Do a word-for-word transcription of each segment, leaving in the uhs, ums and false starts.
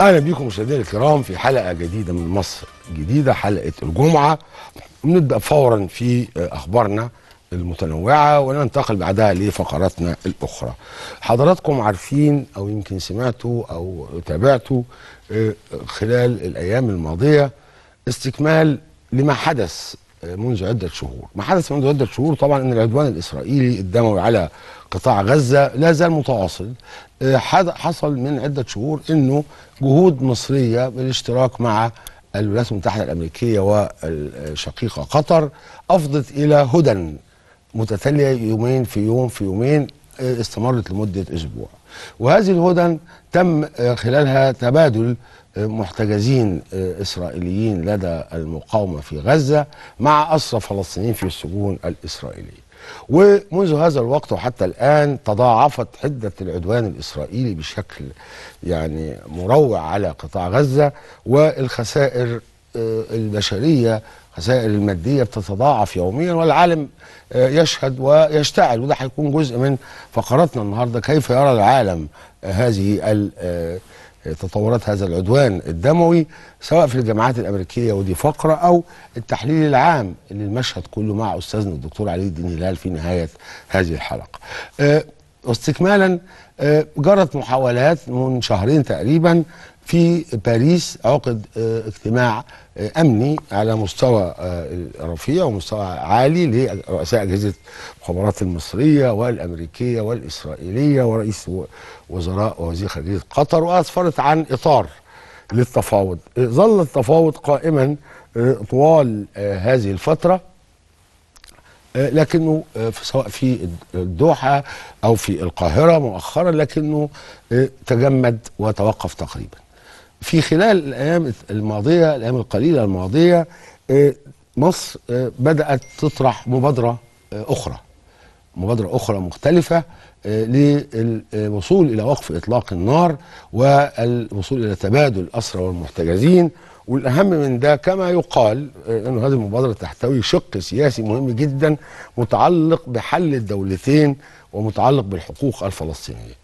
اهلا بيكم مشاهدينا الكرام في حلقه جديده من مصر جديده، حلقه الجمعه. نبدا فورا في اخبارنا المتنوعه وننتقل بعدها لفقراتنا الاخرى. حضراتكم عارفين او يمكن سمعتوا او تابعتوا خلال الايام الماضيه استكمال لما حدث منذ عده شهور، ما حدث منذ عده شهور طبعا ان العدوان الاسرائيلي الدموي على قطاع غزه لا زال متواصل. حصل من عده شهور انه جهود مصريه بالاشتراك مع الولايات المتحده الامريكيه والشقيقه قطر افضت الى هدن متتاليه يومين في يوم في يومين استمرت لمده اسبوع. وهذه الهدن تم خلالها تبادل محتجزين اسرائيليين لدى المقاومه في غزه مع اسرى فلسطينيين في السجون الاسرائيليه. ومنذ هذا الوقت وحتى الآن تضاعفت حدة العدوان الإسرائيلي بشكل يعني مروع على قطاع غزة، والخسائر البشرية خسائر المادية بتتضاعف يوميا والعالم يشهد ويشتعل. وده هيكون جزء من فقراتنا النهاردة، كيف يرى العالم هذه تطورات هذا العدوان الدموي سواء في الجامعات الامريكيه، ودي فقره، او التحليل العام للمشهد كله مع استاذنا الدكتور علي الدين الهلال في نهايه هذه الحلقه. أه واستكمالا أه جرت محاولات من شهرين تقريبا في باريس، عقد أه اجتماع أه امني على مستوى أه رفيع ومستوى عالي لرؤساء اجهزه المخابرات المصريه والامريكيه والاسرائيليه ورئيس وزراء ووزير خارجية قطر، وأسفرت عن إطار للتفاوض. ظل التفاوض قائما طوال هذه الفترة، لكنه سواء في الدوحة أو في القاهرة مؤخرا، لكنه تجمد وتوقف تقريبا. في خلال الأيام الماضية، الأيام القليلة الماضية، مصر بدأت تطرح مبادرة أخرى مبادرة أخرى مختلفة للوصول إلى وقف إطلاق النار والوصول إلى تبادل الأسرى والمحتجزين. والأهم من ده كما يقال أن هذه المبادرة تحتوي شق سياسي مهم جدا متعلق بحل الدولتين ومتعلق بالحقوق الفلسطينية.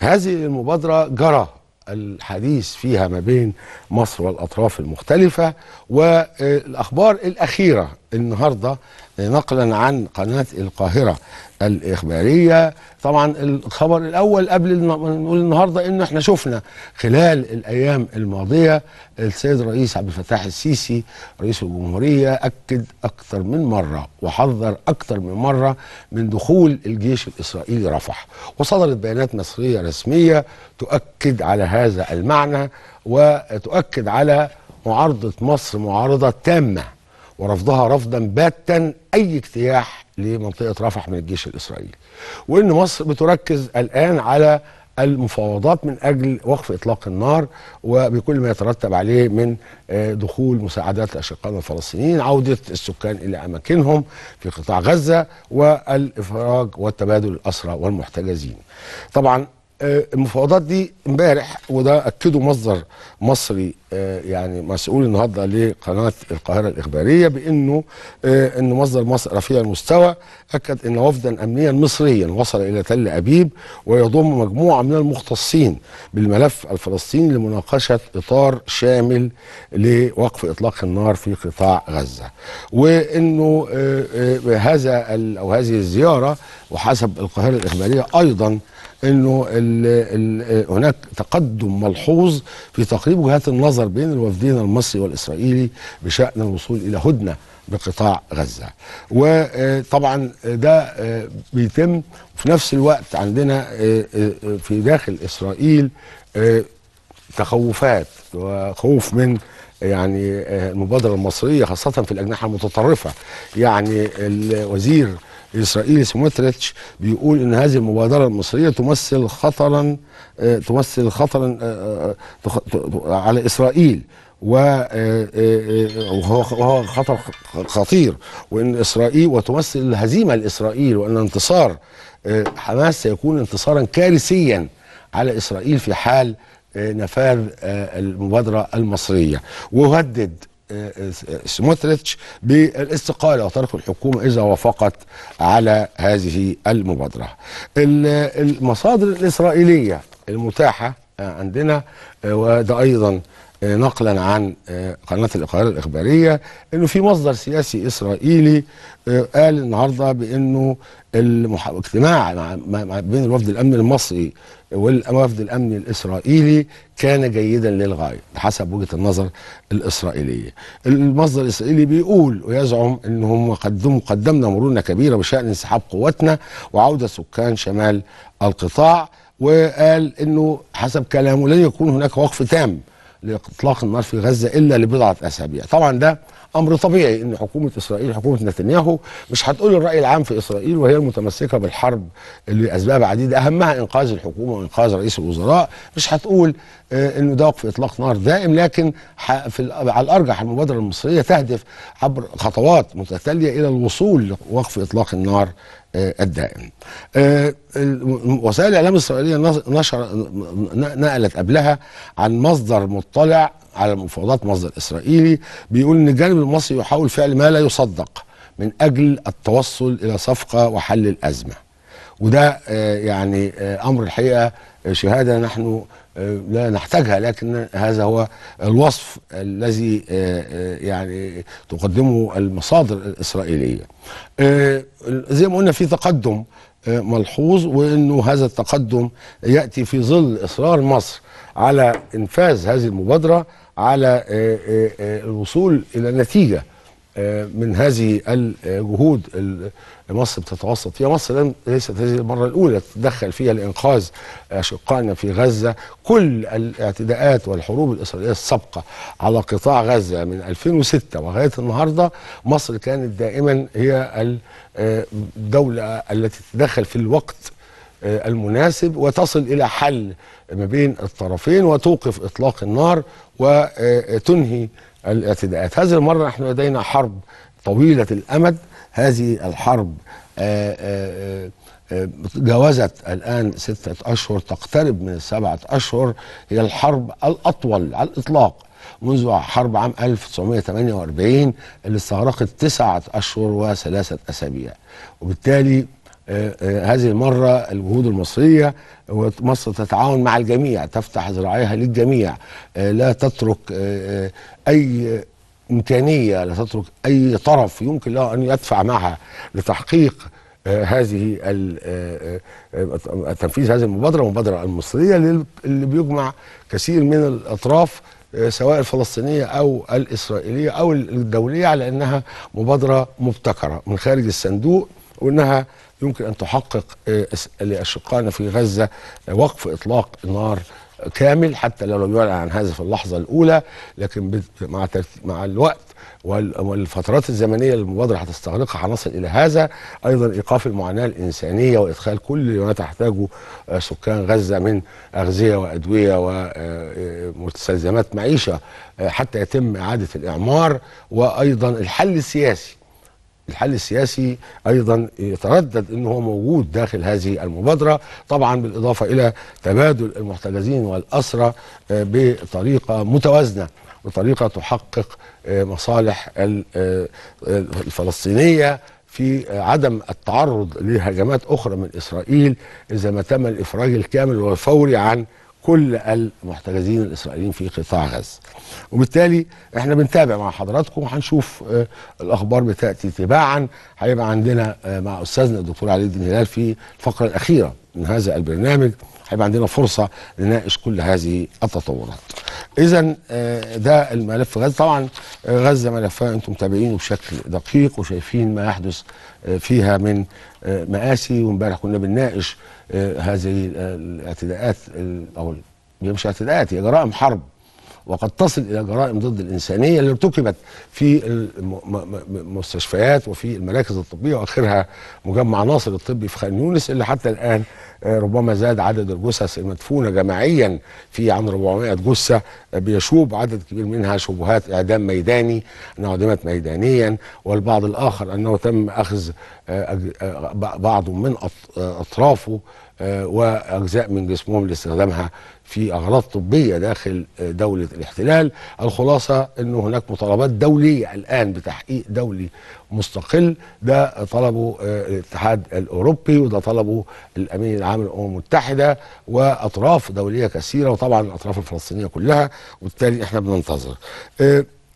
هذه المبادرة جرى الحديث فيها ما بين مصر والأطراف المختلفة، والأخبار الأخيرة النهاردة نقلا عن قناة القاهرة الإخبارية. طبعا الخبر الأول قبل نقول النهاردة إن احنا شفنا خلال الأيام الماضية السيد الرئيس عبد الفتاح السيسي رئيس الجمهورية أكد أكثر من مرة وحذر أكثر من مرة من دخول الجيش الإسرائيلي رفح، وصدرت بيانات مصرية رسمية تؤكد على هذا المعنى وتؤكد على معارضة مصر معارضة تامة ورفضها رفضا باتا أي اجتياح لمنطقة رفح من الجيش الإسرائيلي، وإن مصر بتركز الآن على المفاوضات من أجل وقف إطلاق النار وبكل ما يترتب عليه من دخول مساعدات لأشقائنا الفلسطينيين، عودة السكان إلى أماكنهم في قطاع غزة، والإفراج والتبادل الأسرى والمحتجزين. طبعا المفاوضات دي امبارح، وده اكده مصدر مصري يعني مسؤول النهارده لقناه القاهره الاخباريه بانه ان مصدر مصر رفيع المستوى اكد ان وفدا امنيا مصريا وصل الى تل ابيب ويضم مجموعه من المختصين بالملف الفلسطيني لمناقشه اطار شامل لوقف اطلاق النار في قطاع غزه، وانه هذا او هذه الزياره وحسب القاهره الاخباريه ايضا انه ال ال هناك تقدم ملحوظ في تقريب وجهات النظر بين الوفدين المصري والاسرائيلي بشان الوصول الى هدنه بقطاع غزه. وطبعا ده بيتم في نفس الوقت. عندنا في داخل اسرائيل تخوفات وخوف من يعني المبادره المصريه خاصه في الاجنحه المتطرفه. يعني الوزير الإسرائيلي سموتريتش بيقول إن هذه المبادرة المصرية تمثل خطرا تمثل خطرا على إسرائيل، وهو خطر خطير، وإن إسرائيل وتمثل الهزيمة لإسرائيل، وإن انتصار حماس سيكون انتصارا كارثيا على إسرائيل في حال نفاذ المبادرة المصرية. وهدد سموتريتش بالاستقالة وترك الحكومة إذا وافقت على هذه المبادرة. المصادر الإسرائيلية المتاحة عندنا. وده أيضا نقلا عن قناة القاهرة الإخبارية أنه في مصدر سياسي إسرائيلي قال النهاردة بأنه الاجتماع مع بين الوفد الأمن المصري والوفد الأمن الإسرائيلي كان جيدا للغاية حسب وجهة النظر الإسرائيلية. المصدر الإسرائيلي بيقول ويزعم أنهم قدموا قدمنا مرونة كبيرة بشأن انسحاب قواتنا وعودة سكان شمال القطاع، وقال أنه حسب كلامه لن يكون هناك وقف تام لإطلاق النار في غزة إلا لبضعة أسابيع. طبعا ده أمر طبيعي إن حكومة إسرائيل حكومة نتنياهو مش هتقول الرأي العام في إسرائيل وهي المتمسكة بالحرب لأسباب عديدة أهمها إنقاذ الحكومة وإنقاذ رئيس الوزراء، مش هتقول إنه ده وقف إطلاق نار دائم، لكن في على الأرجح المبادرة المصرية تهدف عبر خطوات متتالية إلى الوصول لوقف إطلاق النار الدائم. وسائل الإعلام الإسرائيلية نشر نقلت قبلها عن مصدر مطلع على مفاوضات مصدر إسرائيلي بيقول إن الجانب المصري يحاول فعل ما لا يصدق من أجل التوصل إلى صفقة وحل الأزمة، وده يعني أمر الحقيقة شهادة نحن لا نحتاجها، لكن هذا هو الوصف الذي يعني تقدمه المصادر الإسرائيلية. زي ما قلنا في تقدم ملحوظ، وأنه هذا التقدم يأتي في ظل إصرار مصر على إنفاذ هذه المبادرة على الوصول إلى نتيجة من هذه الجهود مصر بتتوسط فيها. مصر ليست هذه المرة الأولى تتدخل فيها لإنقاذ أشقائنا في غزة. كل الاعتداءات والحروب الإسرائيلية السابقة على قطاع غزة من ألفين وستة وغاية النهاردة مصر كانت دائما هي الدولة التي تتدخل في الوقت المناسب وتصل إلى حل ما بين الطرفين وتوقف إطلاق النار وتنهي الاعتداءات. هذه المرة نحن لدينا حرب طويلة الأمد، هذه الحرب آآ آآ آآ جاوزت الآن ستة أشهر تقترب من السبعة أشهر، هي الحرب الأطول على الإطلاق منذ حرب عام ألف وتسعمائة وثمانية وأربعين اللي استغرقت تسعة أشهر وثلاثة أسابيع. وبالتالي آآ آآ هذه المرة الجهود المصرية ومصر تتعاون مع الجميع، تفتح ذراعيها للجميع، لا تترك آآ أي إمكانية، لا تترك أي طرف يمكن له أن يدفع معها لتحقيق هذه تنفيذ هذه المبادرة، المبادرة المصرية اللي بيجمع كثير من الأطراف سواء الفلسطينية أو الإسرائيلية أو الدولية على أنها مبادرة مبتكرة من خارج الصندوق، وأنها يمكن أن تحقق لأشقائنا في غزة وقف إطلاق النار كامل حتى لو لم يعلن عن هذا في اللحظة الأولى، لكن مع مع الوقت والفترات الزمنية المبادرة هتستغرقها هنصل إلى هذا. أيضا إيقاف المعاناة الإنسانية وإدخال كل ما تحتاجه سكان غزة من أغذية وأدوية ومستلزمات معيشة حتى يتم إعادة الإعمار. وأيضا الحل السياسي، الحل السياسي أيضا يتردد أنه هو موجود داخل هذه المبادرة، طبعا بالإضافة إلى تبادل المحتجزين والأسرى بطريقة متوازنة وطريقة تحقق مصالح الفلسطينية في عدم التعرض لهجمات أخرى من إسرائيل إذا ما تم الإفراج الكامل والفوري عن كل المحتجزين الإسرائيليين في قطاع غزة. وبالتالي احنا بنتابع مع حضراتكم وهنشوف اه الأخبار بتأتي تباعا. هيبقى عندنا اه مع أستاذنا الدكتور علي الدين الهلال في الفقرة الأخيرة من هذا البرنامج هيبقى عندنا فرصة نناقش كل هذه التطورات. إذا اه ده الملف غزة. طبعا غزة ملفها انتم متابعينه بشكل دقيق وشايفين ما يحدث اه فيها من اه مآسي، وامبارح كنا بنناقش هذه الاعتداءات او مش اعتداءات هي جرائم حرب وقد تصل الى جرائم ضد الانسانيه اللي ارتكبت في المستشفيات وفي المراكز الطبيه، واخرها مجمع ناصر الطبي في خان يونس اللي حتى الان ربما زاد عدد الجثث المدفونه جماعيا في عن أربعمائة جثه بيشوب عدد كبير منها شبهات اعدام ميداني انها اعدمت ميدانيا، والبعض الاخر انه تم اخذ بعض من اطرافه واجزاء من جسمهم لاستخدامها في أغراض طبية داخل دولة الاحتلال. الخلاصة أنه هناك مطالبات دولية الآن بتحقيق دولي مستقل، ده طلبه الاتحاد الأوروبي وده طلبه الأمين العام للأمم المتحدة وأطراف دولية كثيرة وطبعا الأطراف الفلسطينية كلها، وبالتالي احنا بننتظر.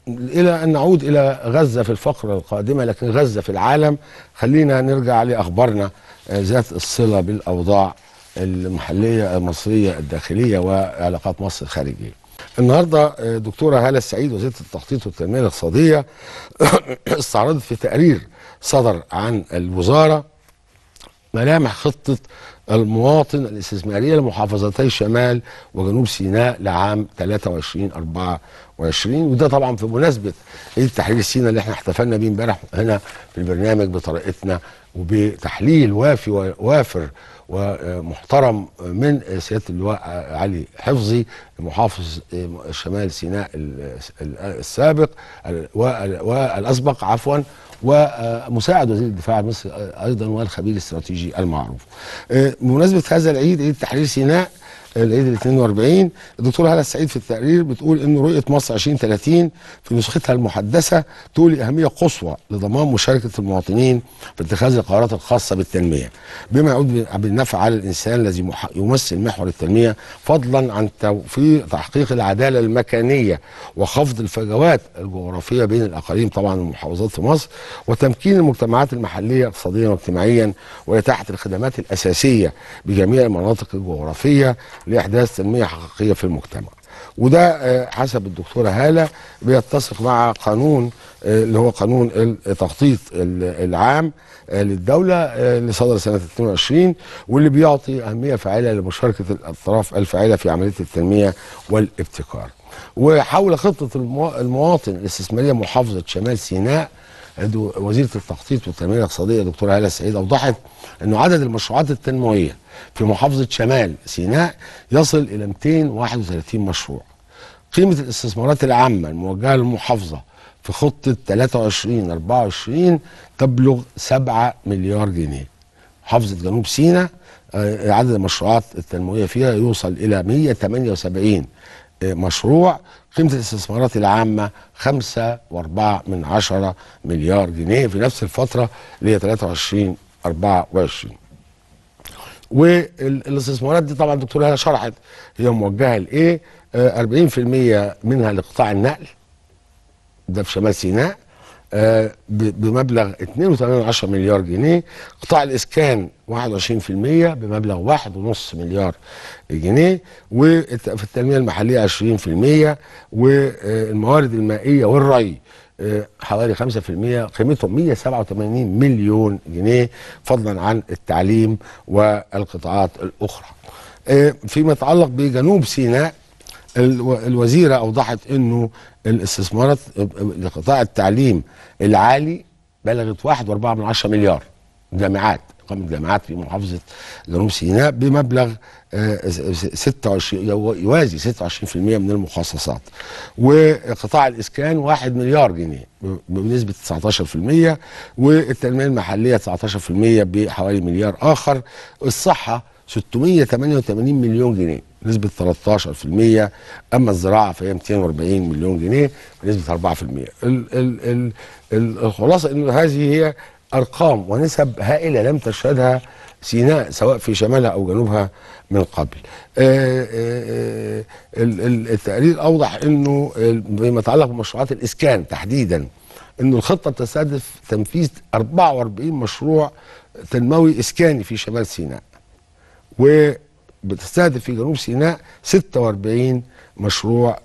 إلى أن نعود إلى غزة في الفقرة القادمة، لكن غزة في العالم خلينا نرجع لأخبارنا ذات الصلة بالأوضاع المحلية المصرية الداخلية وعلاقات مصر الخارجية. النهاردة دكتورة هاله السعيد وزيرة التخطيط والتنمية الاقتصادية استعرضت في تقرير صدر عن الوزارة ملامح خطة المواطن الاستثمارية لمحافظتي شمال وجنوب سيناء لعام ثلاثة وعشرين أربعة وعشرين، وده طبعا في مناسبة عيد تحرير سيناء اللي احنا احتفلنا بيه امبارح هنا في البرنامج بطريقتنا وبتحليل وافي ووافر ومحترم من سيادة اللواء علي حفظي محافظ شمال سيناء السابق والأسبق عفوا، ومساعد وزير الدفاع المصري أيضا والخبير الاستراتيجي المعروف. بمناسبة هذا العيد، عيد تحرير سيناء العيد ال اثنين وأربعين، الدكتورة هاله السعيد في التقرير بتقول إن رؤية مصر عشرين ثلاثين في نسختها المحدثة تولي أهمية قصوى لضمان مشاركة المواطنين في اتخاذ القرارات الخاصة بالتنمية، بما يعود بالنفع على الإنسان الذي يمثل محور التنمية، فضلا عن توفير تحقيق العدالة المكانية وخفض الفجوات الجغرافية بين الأقاليم طبعا والمحافظات في مصر، وتمكين المجتمعات المحلية اقتصاديا واجتماعيا وإتاحة الخدمات الأساسية بجميع المناطق الجغرافية لإحداث تنمية حقيقية في المجتمع. وده حسب الدكتورة هالة بيتسق مع قانون اللي هو قانون التخطيط العام للدولة لصدر سنة اثنين وعشرين، واللي بيعطي أهمية فاعلة لمشاركة الأطراف الفاعلة في عملية التنمية والابتكار. وحول خطة المواطن الاستثمارية محافظة شمال سيناء، وزيرة التخطيط والتنمية الاقتصادية الدكتورة هاله السعيد أوضحت أنه عدد المشروعات التنموية في محافظة شمال سيناء يصل إلى مئتين وواحد وثلاثين مشروع. قيمة الاستثمارات العامة الموجهة للمحافظة في خطة ثلاثة وعشرين أربعة وعشرين تبلغ سبعة مليار جنيه. محافظة جنوب سيناء عدد المشروعات التنموية فيها يوصل إلى مئة وثمانية وسبعين مشروع، قيمة الاستثمارات العامة خمسة واربعة من عشرة مليار جنيه في نفس الفترة اللي هي ثلاثة وعشرين أربعة وعشرين. والاستثمارات دي طبعا الدكتورة هاله شرحت هي موجهة لإيه، أربعين في المية منها لقطاع النقل ده في شمال سيناء بمبلغ اثنين وثمانين من عشرة مليار جنيه، قطاع الإسكان واحد وعشرين في المية بمبلغ واحد ونص مليار جنيه، وفي التنمية المحلية عشرين في المية، والموارد المائية والري حوالي خمسة في المية قيمتهم مئة وسبعة وثمانين مليون جنيه، فضلا عن التعليم والقطاعات الأخرى. فيما يتعلق بجنوب سيناء الوزيرة أوضحت أنه الاستثمارات لقطاع التعليم العالي بلغت واحد واربعة من عشرة مليار جامعات، قامت جامعات في محافظة جنوب سيناء بمبلغ ستة وعشرين يوازي ستة وعشرين في المية من المخصصات، وقطاع الإسكان واحد مليار جنيه بنسبة تسعة عشر في المية، والتنمية المحلية تسعة عشر في المية بحوالي مليار آخر، الصحة ستمئة وثمانية وثمانين مليون جنيه نسبة ثلاثة عشر في المية، أما الزراعة فهي مئتين وأربعين مليون جنيه بنسبة أربعة في المية. الخلاصة أن هذه هي أرقام ونسب هائلة لم تشهدها سيناء سواء في شمالها أو جنوبها من قبل. التقرير أوضح أنه بما يتعلق بمشروعات الإسكان تحديدا أن الخطة تستهدف تنفيذ أربعة وأربعين مشروع تنموي إسكاني في شمال سيناء، و بتستهدف في جنوب سيناء ستة وأربعين مشروع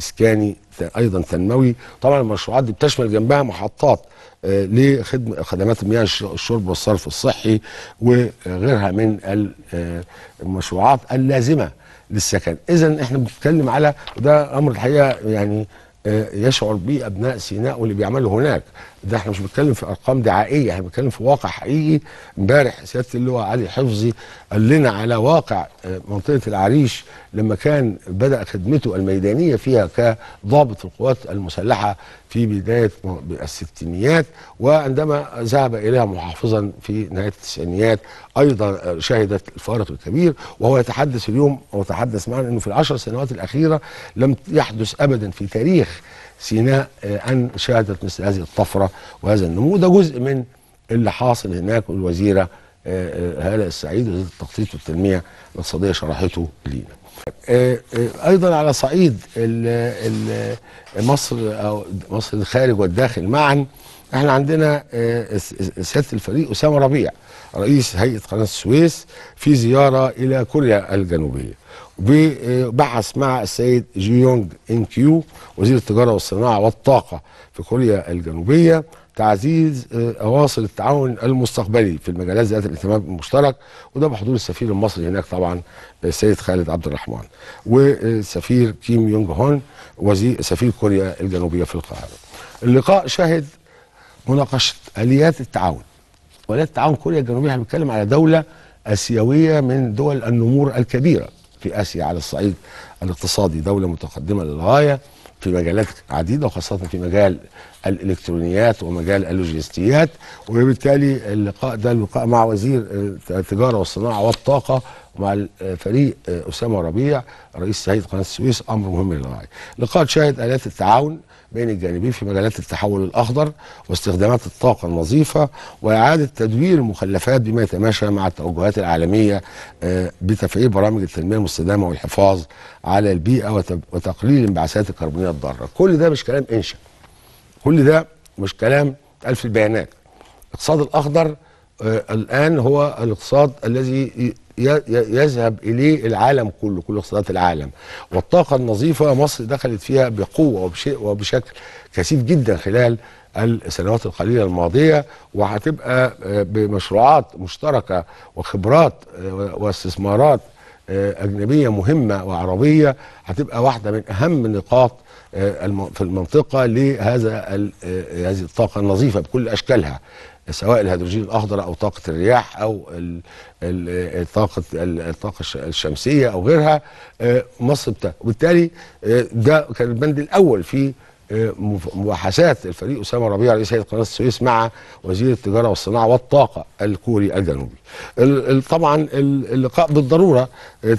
اسكاني ايضا تنموي. طبعا المشروعات دي بتشمل جنبها محطات لخدمه خدمات المياه الشرب والصرف الصحي وغيرها من المشروعات اللازمه للسكن. اذا احنا بنتكلم على ده امر الحقيقه يعني يشعر به ابناء سيناء واللي بيعملوا هناك، ده احنا مش بنتكلم في ارقام دعائيه، احنا بنتكلم في واقع حقيقي. امبارح سياده اللواء علي حفظي قال لنا على واقع منطقة العريش لما كان بدأ خدمته الميدانية فيها كضابط القوات المسلحة في بداية الستينيات، وعندما ذهب إليها محافظا في نهاية التسعينيات أيضا شهدت الفارق الكبير. وهو يتحدث اليوم وتحدث معنا أنه في العشر سنوات الأخيرة لم يحدث أبدا في تاريخ سيناء أن شهدت مثل هذه الطفرة وهذا النمو. ده جزء من اللي حاصل هناك، والوزيرة هاله السعيد وزيرة التخطيط والتنمية الاقتصادية شرحته لينا. أيضا على صعيد مصر أو مصر الخارج والداخل معا، احنا عندنا سيادة الفريق أسامة ربيع رئيس هيئة قناة السويس في زيارة إلى كوريا الجنوبية، وبحث مع السيد جيونغ إن كيو وزير التجارة والصناعة والطاقة في كوريا الجنوبية تعزيز أواصر التعاون المستقبلي في المجالات ذات الاهتمام المشترك، وده بحضور السفير المصري هناك طبعا السيد خالد عبد الرحمن والسفير كيم يونج هون وزير سفير كوريا الجنوبية في القاهرة. اللقاء شهد مناقشة آليات التعاون. آليات التعاون كوريا الجنوبية هنتكلم على دولة آسيوية من دول النمور الكبيرة في آسيا على الصعيد الاقتصادي، دولة متقدمة للغاية في مجالات عديدة وخاصة في مجال الإلكترونيات ومجال اللوجستيات، وبالتالي اللقاء ده اللقاء مع وزير التجارة والصناعة والطاقة مع فريق أسامة ربيع رئيس هيئة قناة السويس أمر مهم للغاية. اللقاء شهد آلات التعاون بين الجانبين في مجالات التحول الأخضر واستخدامات الطاقة النظيفة وإعادة تدوير المخلفات بما يتماشى مع التوجهات العالمية بتفعيل برامج التنمية المستدامة والحفاظ على البيئة وتقليل الانبعاثات الكربونية الضارة. كل ده مش كلام إنشا، كل ده مش كلام اتقال في البيانات. الاقتصاد الأخضر الآن هو الاقتصاد الذي يذهب إليه العالم كله، كل اقتصادات العالم، والطاقة النظيفة مصر دخلت فيها بقوة وبشكل كثيف جدا خلال السنوات القليلة الماضية، وهتبقى بمشروعات مشتركة وخبرات واستثمارات أجنبية مهمة وعربية هتبقى واحدة من أهم النقاط في المنطقة لهذا هذه الطاقة النظيفة بكل أشكالها، سواء الهيدروجين الاخضر او طاقه الرياح او الطاقه الطاقه الشمسيه او غيرها مصر بتاعها. وبالتالي ده كان البند الاول في مباحثات الفريق اسامه ربيع رئيس هيئه قناه السويس مع وزير التجاره والصناعه والطاقه الكوري الجنوبي. طبعا اللقاء بالضروره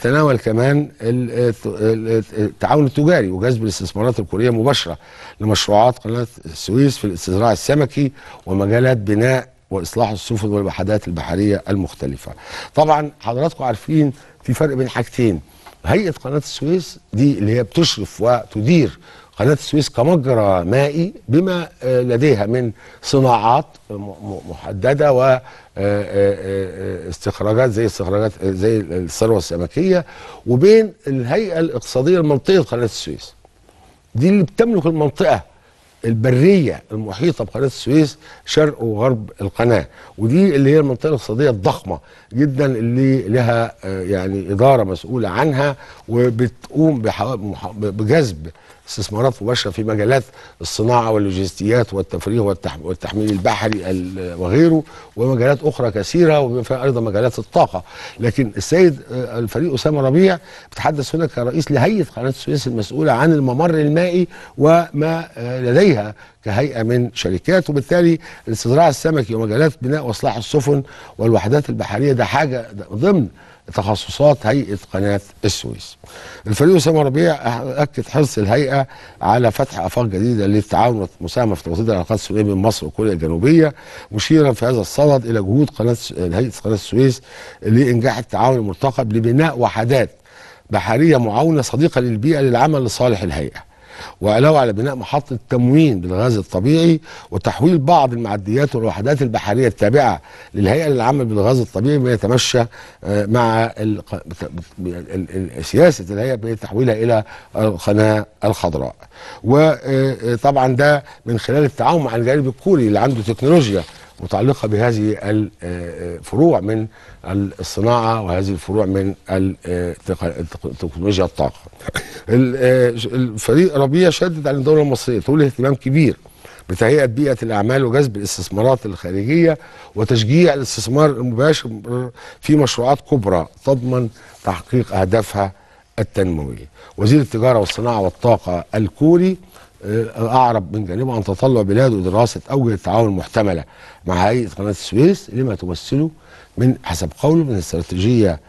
تناول كمان التعاون التجاري وجذب الاستثمارات الكوريه مباشره لمشروعات قناه السويس في الاستزراع السمكي ومجالات بناء واصلاح السفن والوحدات البحريه المختلفه. طبعا حضراتكم عارفين في فرق بين حاجتين، هيئه قناه السويس دي اللي هي بتشرف وتدير قناة السويس كمجرى مائي بما لديها من صناعات محددة واستخراجات زي استخراجات زي الثروة السمكية، وبين الهيئة الاقتصادية لمنطقة قناة السويس دي اللي بتملك المنطقة البرية المحيطة بقناة السويس شرق وغرب القناة، ودي اللي هي المنطقة الاقتصادية الضخمة جدا اللي لها يعني إدارة مسؤولة عنها وبتقوم بجذب استثمارات مباشرة في مجالات الصناعة واللوجستيات والتفريغ والتحميل البحري وغيره ومجالات أخرى كثيرة وبما فيها أيضا مجالات الطاقة. لكن السيد الفريق أسامة ربيع بتحدث هنا كرئيس لهيئة قناة السويس المسؤولة عن الممر المائي وما لديها كهيئة من شركات، وبالتالي الاستزراع السمكي ومجالات بناء وإصلاح السفن والوحدات البحرية ده حاجة ضمن تخصصات هيئة قناة السويس. الفريق أسامة ربيع أكد حرص الهيئة على فتح آفاق جديدة للتعاون والمساهمة في توطيد العلاقات الثنائية بين مصر وكوريا الجنوبية، مشيرا في هذا الصدد إلى جهود قناة هيئة قناة السويس لإنجاح التعاون المرتقب لبناء وحدات بحرية معاونة صديقة للبيئة للعمل لصالح الهيئة، وعلاوة على بناء محطة تموين بالغاز الطبيعي وتحويل بعض المعديات والوحدات البحرية التابعة للهيئة للعمل بالغاز الطبيعي بما يتمشى مع سياسة الهيئة بتحويلها إلى القناة الخضراء. وطبعا ده من خلال التعاون مع الجانب الكوري اللي عنده تكنولوجيا متعلقة بهذه الفروع من الصناعة وهذه الفروع من تكنولوجيا الطاقة. الفريق ربيع شدد على الدولة المصرية تولي اهتمام كبير بتهيئة بيئة الأعمال وجذب الاستثمارات الخارجية وتشجيع الاستثمار المباشر في مشروعات كبرى تضمن تحقيق أهدافها التنموية. وزير التجارة والصناعة والطاقة الكوري أعرب من جانبه عن تطلع بلاده دراسة أوجه التعاون المحتملة مع هيئة قناة السويس لما تمثله من حسب قوله من استراتيجية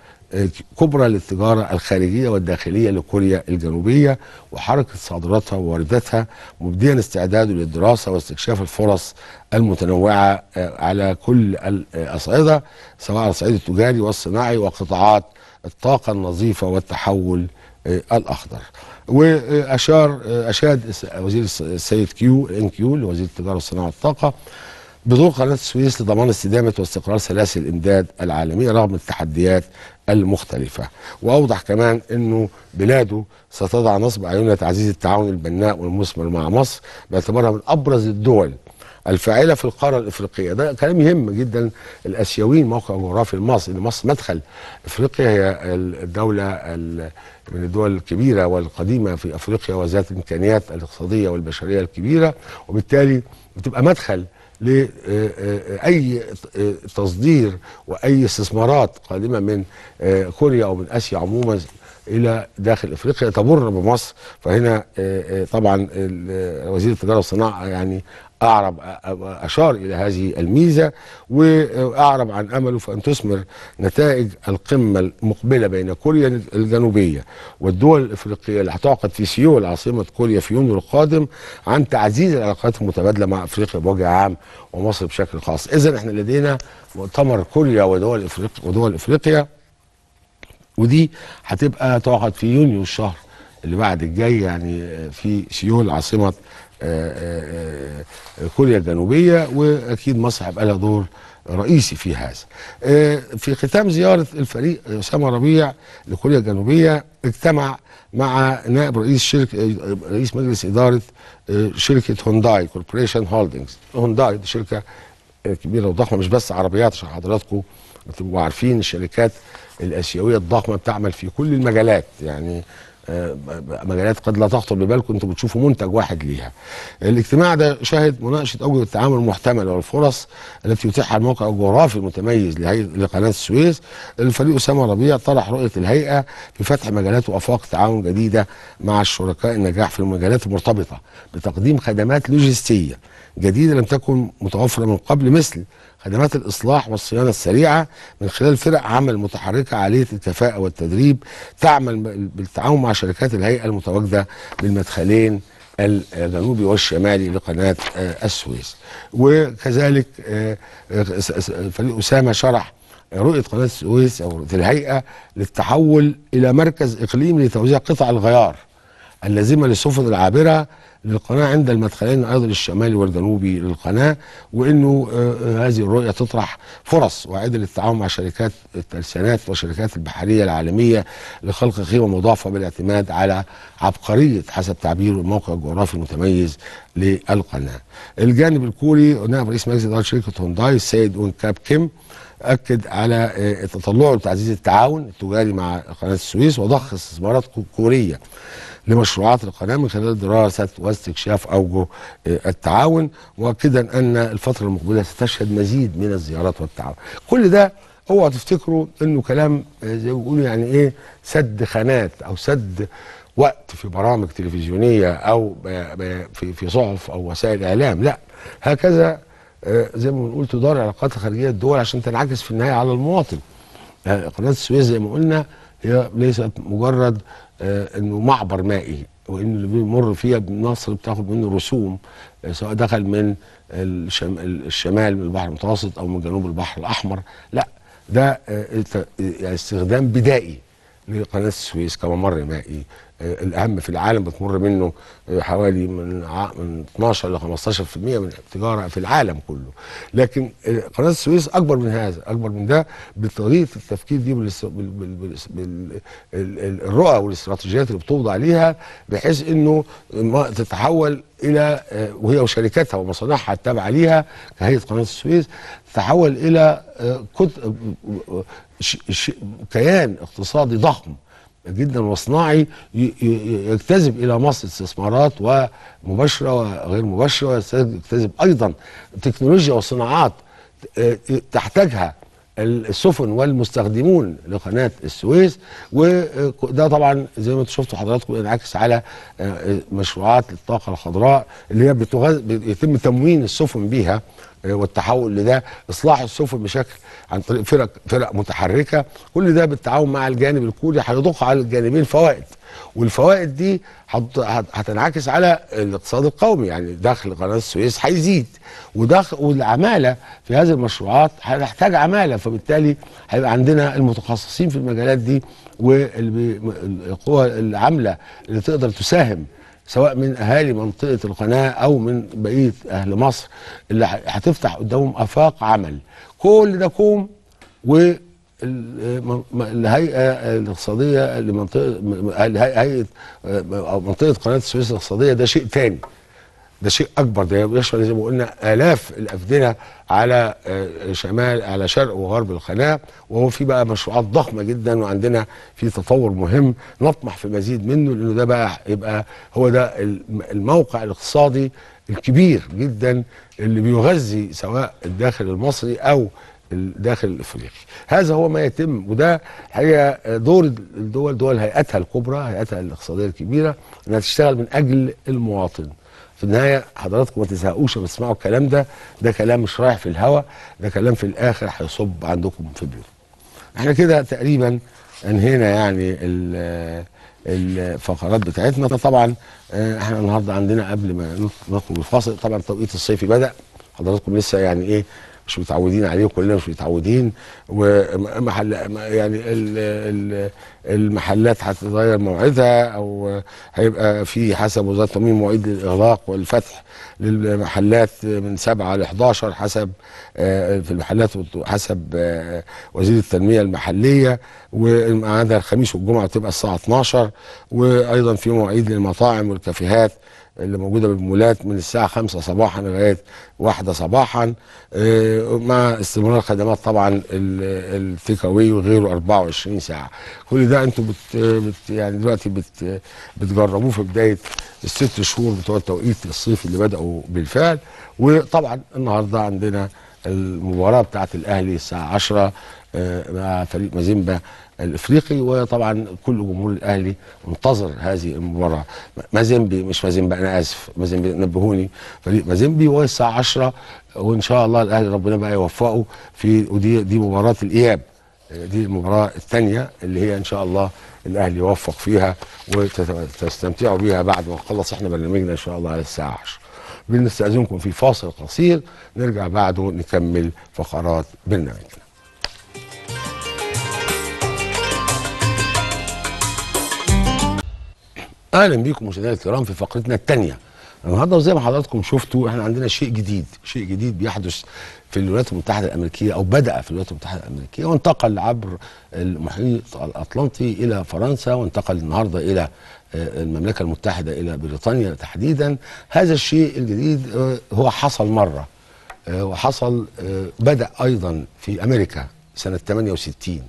كبرى للتجارة الخارجية والداخلية لكوريا الجنوبية وحركة صادراتها ووارداتها، مبديا استعداده للدراسة واستكشاف الفرص المتنوعة على كل الأصعدة سواء على الصعيد التجاري والصناعي وقطاعات الطاقة النظيفة والتحول الأخضر. وأشار أشاد وزير السيد كيو إن كيو لوزير التجارة والصناعة والطاقة بدور قناة السويس لضمان استدامة واستقرار سلاسل الإمداد العالمية رغم التحديات المختلفة. وأوضح كمان أنه بلاده ستضع نصب أعينها تعزيز التعاون البناء والمثمر مع مصر باعتبارها من أبرز الدول الفاعلة في القارة الإفريقية. ده كلام يهم جدا الآسيويين، موقع جغرافي لمصر، إن مصر مدخل إفريقيا، هي الدولة من الدول الكبيرة والقديمة في أفريقيا وذات الإمكانيات الاقتصادية والبشرية الكبيرة، وبالتالي بتبقى مدخل لأي تصدير وأي استثمارات قادمة من كوريا أو من آسيا عموما إلى داخل إفريقيا تمر بمصر. فهنا طبعا وزير التجارة والصناعة يعني أعرب أشار إلى هذه الميزة وأعرب عن أمله في أن تثمر نتائج القمة المقبلة بين كوريا الجنوبية والدول الإفريقية اللي هتعقد في سيول عاصمة كوريا في يونيو القادم عن تعزيز العلاقات المتبادلة مع أفريقيا بوجه عام ومصر بشكل خاص. إذن احنا لدينا مؤتمر كوريا ودول إفريقيا ودول إفريقيا ودي هتبقى تعقد في يونيو الشهر اللي بعد الجاي يعني في سيول عاصمة كوريا الجنوبية، واكيد مصر هيبقى لها دور رئيسي في هذا. في ختام زيارة الفريق أسامة ربيع لكوريا الجنوبية اجتمع مع نائب رئيس شركة رئيس مجلس إدارة شركة هونداي كوربوريشن هولدنجز. هونداي دي شركة كبيرة وضخمة مش بس عربيات، عشان حضراتكم تبقوا عارفين الشركات الآسيوية الضخمة بتعمل في كل المجالات، يعني مجالات قد لا تخطر ببالكم انتم بتشوفوا منتج واحد ليها. الاجتماع ده شهد مناقشه اوجه التعامل المحتمله والفرص التي يتيحها الموقع الجغرافي المتميز لقناه السويس. الفريق اسامه ربيع طرح رؤيه الهيئه في فتح مجالات وافاق تعاون جديده مع الشركاء النجاح في المجالات المرتبطه بتقديم خدمات لوجستيه جديده لم تكن متوفره من قبل، مثل خدمات الإصلاح والصيانة السريعة من خلال فرق عمل متحركة عالية الكفاءة والتدريب تعمل بالتعاون مع شركات الهيئة المتواجدة بالمدخلين الجنوبي والشمالي لقناة السويس. وكذلك فريق أسامة شرح رؤية قناة السويس أو الهيئة للتحول إلى مركز إقليمي لتوزيع قطع الغيار اللازمة للسفن العابرة للقناة عند المدخلين أيضا الشمالي والجنوبي للقناة، وأنه هذه الرؤية تطرح فرص وعد للتعاون مع شركات الترسانات والشركات البحرية العالمية لخلق قيمة مضافة بالاعتماد على عبقرية حسب تعبير الموقع الجغرافي المتميز للقناة. الجانب الكوري نائب رئيس مجلس إدارة شركة هونداي السيد ون كاب كيم أكد على تطلعه لتعزيز التعاون التجاري مع قناة السويس وضخ استثمارات كورية لمشروعات القناة من خلال دراسة واستكشاف أوجه التعاون، مؤكدا أن الفترة المقبلة ستشهد مزيد من الزيارات والتعاون. كل ده اوعوا تفتكروا أنه كلام زي ما بيقولوا يعني إيه سد خانات أو سد وقت في برامج تلفزيونية أو في في صحف أو وسائل إعلام، لا هكذا زي ما بنقول تدار العلاقات الخارجية الدول عشان تنعكس في النهاية على المواطن. قناة السويس زي ما قلنا هي ليست مجرد انه معبر مائي وان اللي بيمر فيها مصر بتاخد منه رسوم سواء دخل من الشمال من البحر المتوسط او من جنوب البحر الاحمر، لا ده استخدام بدائي لقناه السويس كممر مائي الاهم في العالم، بتمر منه حوالي من من اتناشر ل خمستاشر في المية من التجاره في العالم كله. لكن قناه السويس اكبر من هذا، اكبر من ده بطريقه التفكير دي بالرؤى والاستراتيجيات اللي بتوضع ليها بحيث انه تتحول الى وهي وشركاتها ومصانعها التابعه ليها كهيئه قناه السويس تتحول الى كيان اقتصادي ضخم جدا وصناعي يجتذب الى مصر استثمارات ومباشره وغير مباشره، ويجتذب ايضا تكنولوجيا وصناعات تحتاجها السفن والمستخدمون لقناه السويس، وده طبعا زي ما انتم شفتوا حضراتكم ينعكس على مشروعات الطاقه الخضراء اللي هي بيتم تموين السفن بيها والتحول لده، اصلاح السفن بشكل عن طريق فرق فرق متحركه، كل ده بالتعاون مع الجانب الكوري هيضخ على الجانبين فوائد، والفوائد دي هتنعكس على الاقتصاد القومي، يعني دخل قناه السويس هيزيد ودخل والعماله في هذه المشروعات هنحتاج عماله، فبالتالي هيبقى عندنا المتخصصين في المجالات دي والقوى العامله اللي تقدر تساهم سواء من اهالي منطقه القناه او من بقيه اهل مصر اللي هتفتح قدامهم افاق عمل. كل ده كوم والهيئه الاقتصاديه لمنطقه هيئه او منطقه قناه السويس الاقتصاديه، ده شيء ثاني، ده شيء اكبر، ده بيشمل زي ما قلنا الاف الافدنه على شمال على شرق وغرب القناه، وهو في بقى مشروعات ضخمه جدا، وعندنا في تطور مهم نطمح في مزيد منه، لانه ده بقى يبقى هو ده الموقع الاقتصادي الكبير جدا اللي بيغذي سواء الداخل المصري او الداخل الافريقي. هذا هو ما يتم، وده هي دور الدول دول هيئتها الكبرى هيئتها الاقتصاديه الكبيره انها تشتغل من اجل المواطن. في النهايه حضراتكم ما تزهقوش وتسمعوا الكلام ده، ده كلام مش رايح في الهوا، ده كلام في الاخر هيصب عندكم في البيوت. احنا كده تقريبا انهينا يعني الفقرات بتاعتنا. طبعا احنا النهارده عندنا قبل ما نخرج الفاصل طبعا التوقيت الصيفي بدا، حضراتكم لسه يعني ايه مش متعودين عليه وكلنا مش متعودين، ومحل يعني المحلات هتتغير موعدها او هيبقى في حسب وزاره التموين مواعيد للاغلاق والفتح للمحلات من سبعة لحداشر حسب في المحلات حسب وزير التنميه المحليه، وميعادها الخميس والجمعه بتبقى الساعه اتناشر، وايضا في مواعيد للمطاعم والكافيهات اللي موجوده بالمولات من الساعه خمسة صباحا لغايه واحدة صباحا، مع استمرار خدمات طبعا التيك اواي وغيره أربعة وعشرين ساعه. كل ده انتم بت, بت يعني دلوقتي بت بتجربوه في بدايه الست شهور بتوع التوقيت الصيفي اللي بداوا بالفعل. وطبعا النهارده عندنا المباراه بتاعه الاهلي الساعه عشرة مع فريق مازيمبا الافريقي، وطبعا كل جمهور الاهلي منتظر هذه المباراه. مازيمبي مش مازيمبا انا اسف، مازيمبي نبهوني فريق مازيمبي، والساعه عشرة وان شاء الله الاهلي ربنا بقى يوفقه في ودي دي مباراه الاياب، دي المباراه الثانيه اللي هي ان شاء الله الاهلي يوفق فيها وتستمتعوا بيها بعد ما نخلص احنا برنامجنا ان شاء الله على الساعه عشرة. بنستاذنكم في فاصل قصير نرجع بعده نكمل فقرات برنامجنا. اهلا بيكم مشاهدينا الكرام في فقرتنا الثانيه النهارده، وزي ما حضراتكم شفتوا احنا عندنا شيء جديد، شيء جديد بيحدث في الولايات المتحده الامريكيه او بدا في الولايات المتحده الامريكيه وانتقل عبر المحيط الاطلنطي الى فرنسا، وانتقل النهارده الى المملكه المتحده الى بريطانيا تحديدا. هذا الشيء الجديد هو حصل مره وحصل بدا ايضا في امريكا سنه ثمانية وستين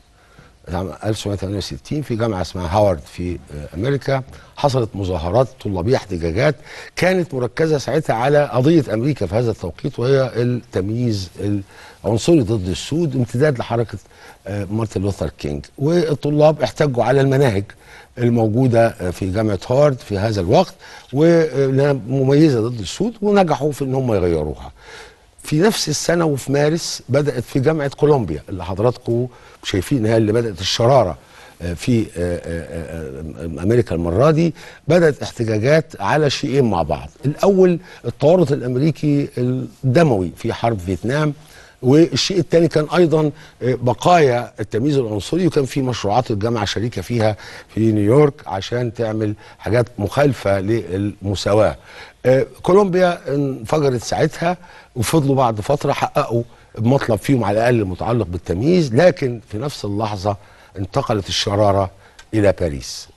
ألف وتسعمائة وثمانية وستين في جامعه اسمها هاورد في امريكا، حصلت مظاهرات طلابيه احتجاجات كانت مركزه ساعتها على قضيه امريكا في هذا التوقيت، وهي التمييز العنصري ضد السود، امتداد لحركه مارتن لوثر كينج. والطلاب احتجوا على المناهج الموجوده في جامعه هاورد في هذا الوقت وانها مميزه ضد السود، ونجحوا في ان هم يغيروها. في نفس السنه وفي مارس بدات في جامعه كولومبيا اللي حضراتكم شايفين هي اللي بدات الشراره في امريكا المره دي، بدات احتجاجات على شيئين مع بعض. الاول التورط الامريكي الدموي في حرب فيتنام، والشيء الثاني كان ايضا بقايا التمييز العنصري، وكان في مشروعات الجامعه شريكه فيها في نيويورك عشان تعمل حاجات مخالفه للمساواه. كولومبيا انفجرت ساعتها وفضلوا بعد فتره حققوا المطلب فيهم على الاقل المتعلق بالتمييز، لكن في نفس اللحظه انتقلت الشراره الى باريس.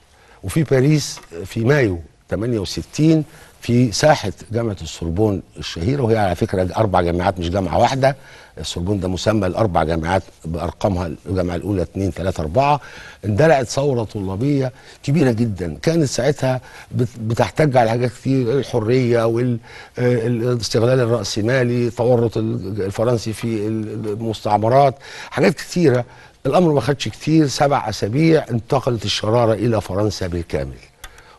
وفي باريس في مايو ثمانية وستين في ساحة جامعة السوربون الشهيرة، وهي على فكرة أربع جامعات مش جامعة واحدة. السوربون ده مسمى الأربع جامعات بأرقامها، الجامعة الأولى اتنين تلاتة أربعة. اندلعت ثورة طلابية كبيرة جدا، كانت ساعتها بتحتج على حاجات كتير، الحرية والاستغلال الرأسمالي، تورط الفرنسي في المستعمرات، حاجات كتيرة. الأمر ما خدش كتير، سبع أسابيع انتقلت الشرارة إلى فرنسا بالكامل،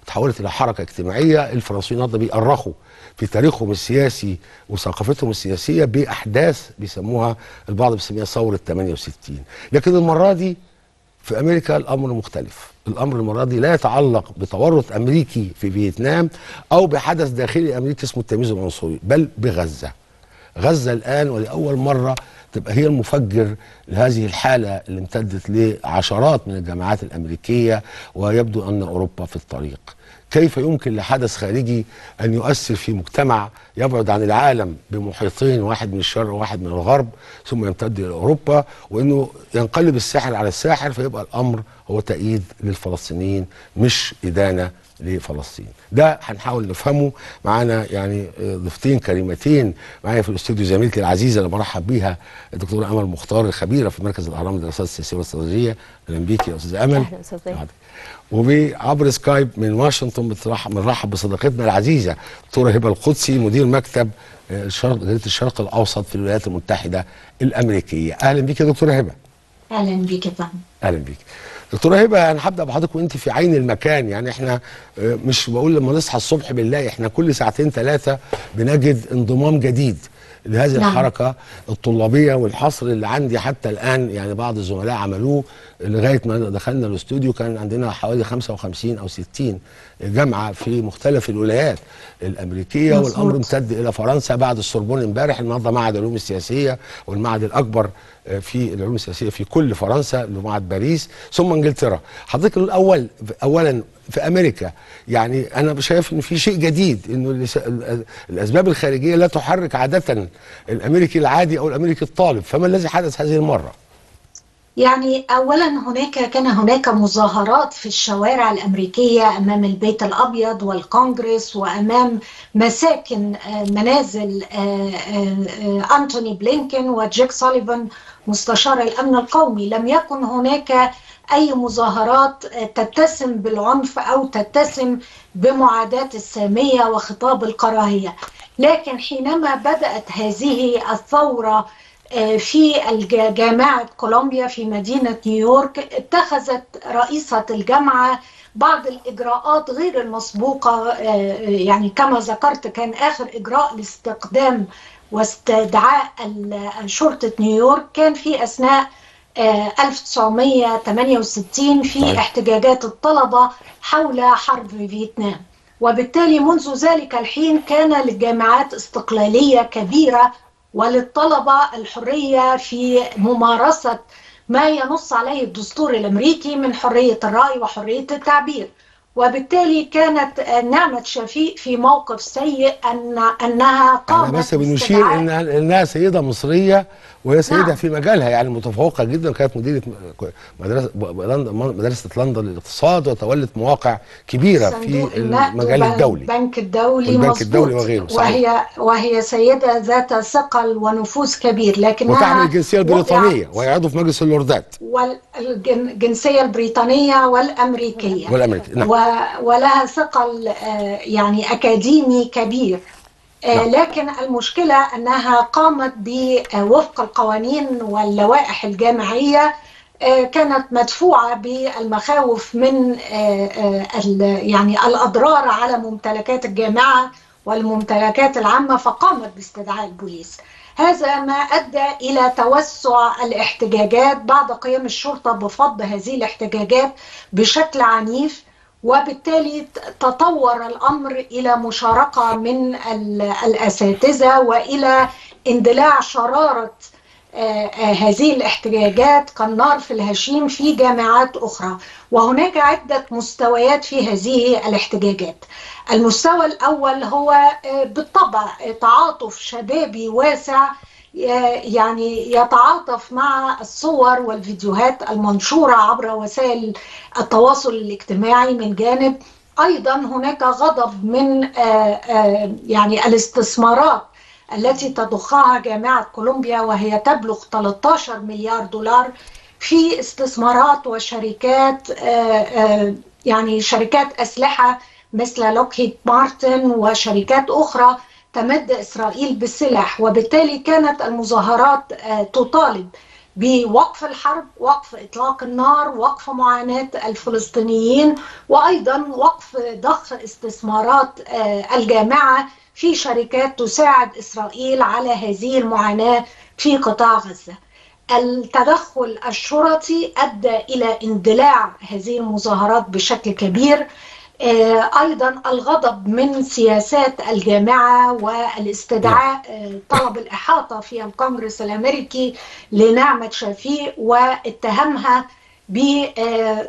تحولت الى حركه اجتماعيه. الفرنسيين النهارده بيأرخوا في تاريخهم السياسي وثقافتهم السياسيه باحداث بيسموها، البعض بيسميها ثوره تمانية وستين. لكن المره دي في امريكا الامر مختلف، الامر المره دي لا يتعلق بتورط امريكي في فيتنام او بحدث داخلي امريكي اسمه التمييز العنصري، بل بغزه. غزه الان ولاول مره تبقى هي المفجر لهذه الحالة اللي امتدت لعشرات من الجامعات الأمريكية، ويبدو أن أوروبا في الطريق. كيف يمكن لحدث خارجي أن يؤثر في مجتمع يبعد عن العالم بمحيطين، واحد من الشرق وواحد من الغرب، ثم يمتد إلى أوروبا، وأنه ينقلب الساحر على الساحر، فيبقى الأمر هو تأييد للفلسطينيين مش إدانة لفلسطين؟ ده هنحاول نفهمه. معانا يعني ضيفتين كريمتين، معايا في الاستوديو زميلتي العزيزه اللي برحب بيها الدكتوره امل مختار، الخبيره في مركز الاهرام للدراسات السياسيه والاستراتيجيه. اهلا بيكي يا استاذه امل. اهلا استاذ زياد. وعبر سكايب من واشنطن بنرحب بصديقتنا العزيزه الدكتوره هبه القدسي، مدير مكتب الشرق جريده الشرق الاوسط في الولايات المتحده الامريكيه. اهلا بيكي يا دكتوره هبه. اهلا بيكي يا فهمي. اهلا بيكي دكتوره هبه. انا هبدا بحضرتك وانت في عين المكان، يعني احنا مش بقول لما نصحى الصبح بالله، احنا كل ساعتين ثلاثه بنجد انضمام جديد لهذه نعم. الحركه الطلابيه، والحصر اللي عندي حتى الان يعني بعض الزملاء عملوه لغايه ما دخلنا الاستوديو، كان عندنا حوالي خمسة وخمسين أو ستين جامعه في مختلف الولايات الامريكيه مصر. والامر امتد الى فرنسا بعد السوربون امبارح، النهارده معهد العلوم السياسيه والمعهد الاكبر في العلوم السياسيه في كل فرنسا اللي هو معهد باريس، ثم انجلترا. حضرتك الاول اولا في امريكا، يعني انا شايف ان في شيء جديد، انه الاسباب الخارجيه لا تحرك عاده الامريكي العادي او الامريكي الطالب، فما الذي حدث هذه المره؟ يعني اولا هناك كان هناك مظاهرات في الشوارع الامريكيه امام البيت الابيض والكونجرس وامام مساكن منازل انتوني بلينكن وجيك سوليفان مستشار الامن القومي. لم يكن هناك اي مظاهرات تتسم بالعنف او تتسم بمعاداه الساميه وخطاب الكراهيه، لكن حينما بدات هذه الثوره في جامعة كولومبيا في مدينة نيويورك، اتخذت رئيسة الجامعة بعض الإجراءات غير المسبوقة. يعني كما ذكرت كان آخر إجراء لاستقدام واستدعاء شرطة نيويورك كان في أثناء ألف وتسعمية تمانية وستين في احتجاجات الطلبة حول حرب فيتنام، وبالتالي منذ ذلك الحين كان للجامعات استقلالية كبيرة وللطلبة الحرية في ممارسة ما ينص عليه الدستور الأمريكي من حرية الرأي وحرية التعبير. وبالتالي كانت نعمة شفيق في موقف سيء أن أنها قامت بس بنشير إن إنها سيدة مصرية وهي سيدة نعم. في مجالها، يعني متفوقة جدا، كانت مديرة مدرسة مدرسة لندن للاقتصاد، وتولت مواقع كبيرة في المجال الدولي، البنك الدولي والبنك الدولي وغيره. وهي وهي سيدة ذات ثقل ونفوذ كبير، لكنها وتعمل الجنسية البريطانية وهي عضو في مجلس اللوردات، والجنسية البريطانية والأمريكية والأمريكية نعم. و ولها ثقل يعني أكاديمي كبير. لكن المشكلة أنها قامت بوفق القوانين واللوائح الجامعية، كانت مدفوعة بالمخاوف من يعني الأضرار على ممتلكات الجامعة والممتلكات العامة، فقامت باستدعاء البوليس. هذا ما أدى إلى توسع الاحتجاجات بعد قيام الشرطة بفض هذه الاحتجاجات بشكل عنيف، وبالتالي تطور الأمر إلى مشاركة من الأساتذة وإلى اندلاع شرارة هذه الاحتجاجات كالنار في الهشيم في جامعات أخرى. وهناك عدة مستويات في هذه الاحتجاجات. المستوى الأول هو بالطبع تعاطف شبابي واسع، يعني يتعاطف مع الصور والفيديوهات المنشورة عبر وسائل التواصل الاجتماعي من جانب، أيضا هناك غضب من يعني الاستثمارات التي تضخها جامعة كولومبيا وهي تبلغ ثلاثة عشر مليار دولار في استثمارات وشركات يعني شركات أسلحة مثل لوكهيد مارتن وشركات أخرى تمد إسرائيل بسلاح. وبالتالي كانت المظاهرات تطالب بوقف الحرب، وقف إطلاق النار، وقف معاناة الفلسطينيين، وأيضا وقف ضخ استثمارات الجامعة في شركات تساعد إسرائيل على هذه المعاناة في قطاع غزة. التدخل الشرطي أدى إلى اندلاع هذه المظاهرات بشكل كبير. أيضا الغضب من سياسات الجامعة والاستدعاء طلب الإحاطة في الكونغرس الأمريكي لنعمة شفيق واتهمها ب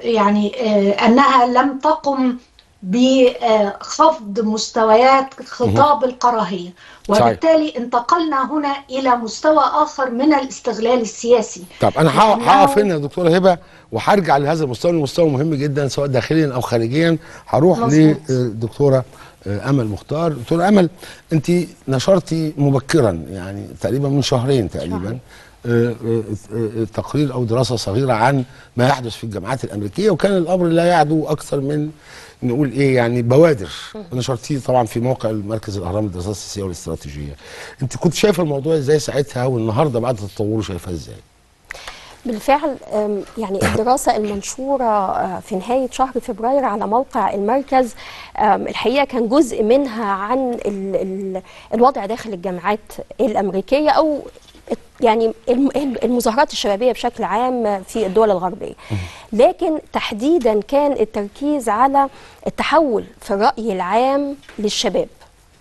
يعني أنها لم تقم بخفض مستويات خطاب الكراهية، وبالتالي انتقلنا هنا إلى مستوى آخر من الاستغلال السياسي. طب أنا هقف هنا يا دكتورة هبة وهرجع لهذا المستوى، المستوى مهم جدا سواء داخليا أو خارجيا. هروح لدكتورة أمل مختار. دكتورة أمل، أنت نشرتي مبكرا يعني تقريبا من شهرين تقريبا تقرير أو دراسة صغيرة عن ما يحدث في الجامعات الأمريكية، وكان الأمر لا يعدو أكثر من نقول ايه يعني بوادر. نشرتيه طبعا في موقع مركز الاهرام للدراسات السياسيه والاستراتيجيه. انت كنت شايفه الموضوع ازاي ساعتها والنهارده بعد تطوره شايفاه ازاي؟ بالفعل يعني الدراسه المنشوره في نهايه شهر فبراير على موقع المركز الحقيقه كان جزء منها عن الوضع داخل الجامعات الامريكيه او يعني المظاهرات الشبابيه بشكل عام في الدول الغربيه، لكن تحديدا كان التركيز على التحول في الراي العام للشباب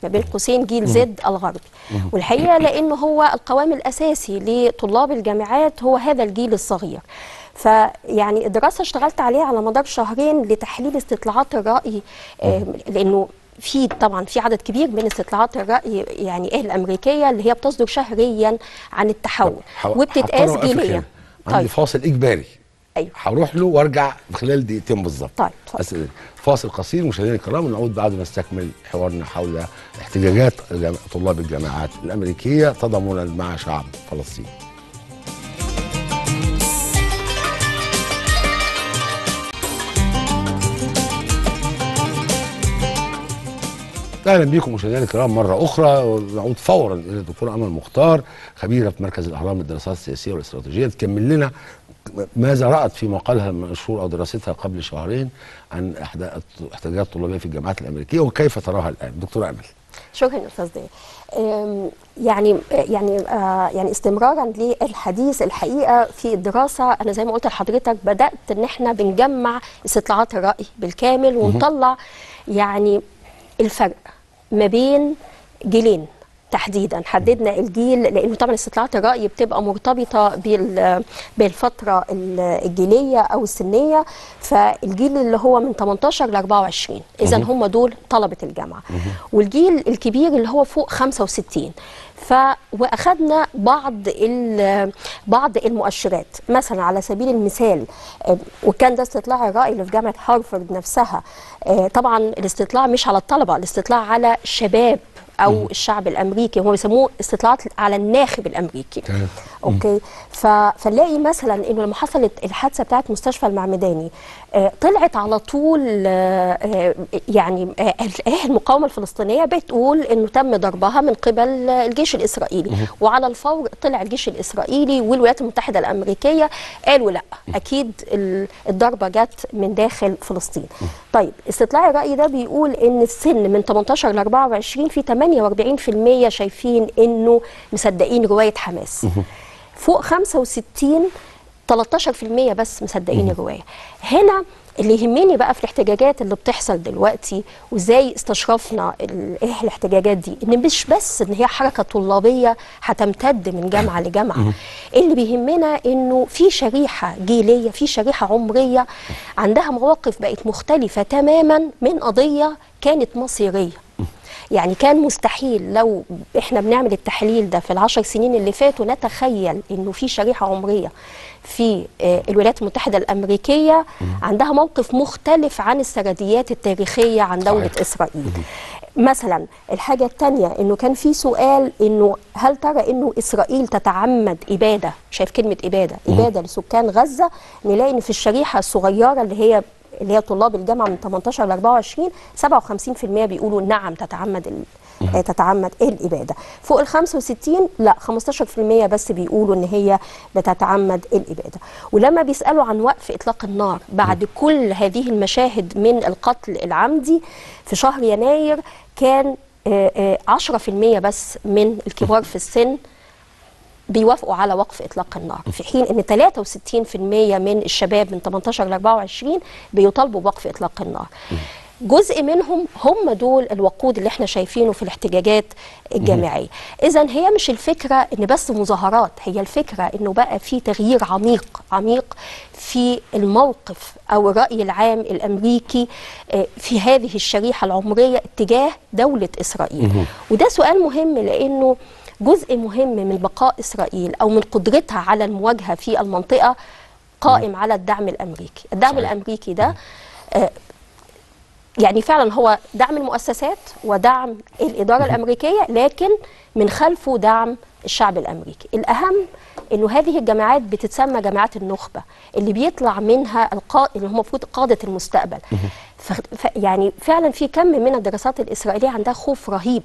ما بين قوسين جيل زد الغربي. والحقيقه لان هو القوام الاساسي لطلاب الجامعات هو هذا الجيل الصغير. فيعني الدراسه اشتغلت عليها على مدار شهرين لتحليل استطلاعات الراي، لانه في طبعا في عدد كبير من استطلاعات الراي يعني ايه الامريكيه اللي هي بتصدر شهريا عن التحول وبتتقاس جيليا. عندي طيب. فاصل اجباري ايوه هروح له وارجع خلال دقيقتين بالظبط. طيب اتفضل. فاصل قصير مشاهدينا الكرام ونعود بعد ما نستكمل حوارنا حول احتجاجات طلاب الجامعات الامريكيه تضامنا مع شعب فلسطين. اهلا بيكم مشاهدينا الكرام مره اخرى، ونعود فورا الى الدكتوره امل مختار خبيره في مركز الاهرام للدراسات السياسيه والاستراتيجيه تكمل لنا ماذا رأت في مقالها المنشور او دراستها قبل شهرين عن احتجاجات الطلابيه في الجامعات الامريكيه وكيف تراها الان. دكتوره امل. شكرا يا استاذ داير. يعني يعني يعني استمرارا للحديث الحقيقه في الدراسه انا زي ما قلت لحضرتك بدات ان احنا بنجمع استطلاعات الراي بالكامل ونطلع يعني الفرق ما بين جيلين تحديدا. حددنا الجيل لانه طبعا استطلاعات الراي بتبقى مرتبطه بالفتره الجيليه او السنيه، فالجيل اللي هو من ثمانية عشر لأربعة وعشرين اذا هم دول طلبه الجامعه، والجيل الكبير اللي هو فوق خمسة وستين. ف واخذنا بعض بعض المؤشرات مثلا على سبيل المثال، وكان ده استطلاع الراي اللي في جامعه هارفارد نفسها. طبعا الاستطلاع مش على الطلبه، الاستطلاع على الشباب او الشعب الامريكي، هم بيسموه استطلاعات على الناخب الامريكي. اوكي. فنلاقي مثلا انه لما حصلت الحادثه بتاعه مستشفى المعمداني طلعت على طول يعني المقاومه الفلسطينيه بتقول انه تم ضربها من قبل الجيش الاسرائيلي، وعلى الفور طلع الجيش الاسرائيلي والولايات المتحده الامريكيه قالوا لا اكيد الضربه جت من داخل فلسطين. طيب استطلاع الراي ده بيقول ان السن من ثمانية عشر لأربعة وعشرين في ثمانية وأربعين بالمئة شايفين انه مصدقين روايه حماس. فوق خمسة وستين ثلاثة عشر بالمئة بس مصدقين الروايه. هنا اللي يهمني بقى في الاحتجاجات اللي بتحصل دلوقتي وازاي استشرفنا ايه الاحتجاجات دي، ان مش بس ان هي حركه طلابيه هتمتد من جامعه لجامعه. اللي بيهمنا انه في شريحه جيليه، في شريحه عمريه عندها مواقف بقت مختلفه تماما من قضيه كانت مصيريه. يعني كان مستحيل لو احنا بنعمل التحليل ده في العشر سنين اللي فاتوا نتخيل انه في شريحه عمريه في الولايات المتحده الامريكيه عندها موقف مختلف عن السرديات التاريخيه عن دوله اسرائيل. مثلا الحاجه الثانيه انه كان في سؤال انه هل ترى انه اسرائيل تتعمد اباده، شايف كلمه اباده، اباده لسكان غزه، نلاقي ان في الشريحه الصغيره اللي هي اللي هي طلاب الجامعه من ثمانية عشر ل أربعة وعشرين سبعة وخمسين بالمئة بيقولوا نعم تتعمد ال... تتعمد ايه الاباده. فوق ال خمسة وستين لا خمستاشر بالمئة بس بيقولوا ان هي بتتعمد الاباده. ولما بيسالوا عن وقف اطلاق النار بعد كل هذه المشاهد من القتل العمدي في شهر يناير كان عشرة بالمئة بس من الكبار في السن بيوافقوا على وقف اطلاق النار، في حين ان ثلاثة وستين بالمئة من الشباب من ثمانية عشر ل أربعة وعشرين بيطالبوا بوقف اطلاق النار. جزء منهم هم دول الوقود اللي احنا شايفينه في الاحتجاجات الجامعيه. اذا هي مش الفكره ان بس مظاهرات، هي الفكره انه بقى في تغيير عميق عميق في الموقف او الراي العام الامريكي في هذه الشريحه العمريه اتجاه دوله اسرائيل. وده سؤال مهم لانه جزء مهم من بقاء إسرائيل أو من قدرتها على المواجهة في المنطقة قائم م. على الدعم الأمريكي. الدعم صحيح. الأمريكي ده آه يعني فعلا هو دعم المؤسسات ودعم الإدارة الأمريكية، لكن من خلفه دعم الشعب الأمريكي. الأهم إنه هذه الجماعات بتتسمى جماعات النخبة اللي بيطلع منها القا... اللي هم المفروض قادة المستقبل. ف... ف... يعني فعلا في كم من الدراسات الإسرائيلية عندها خوف رهيب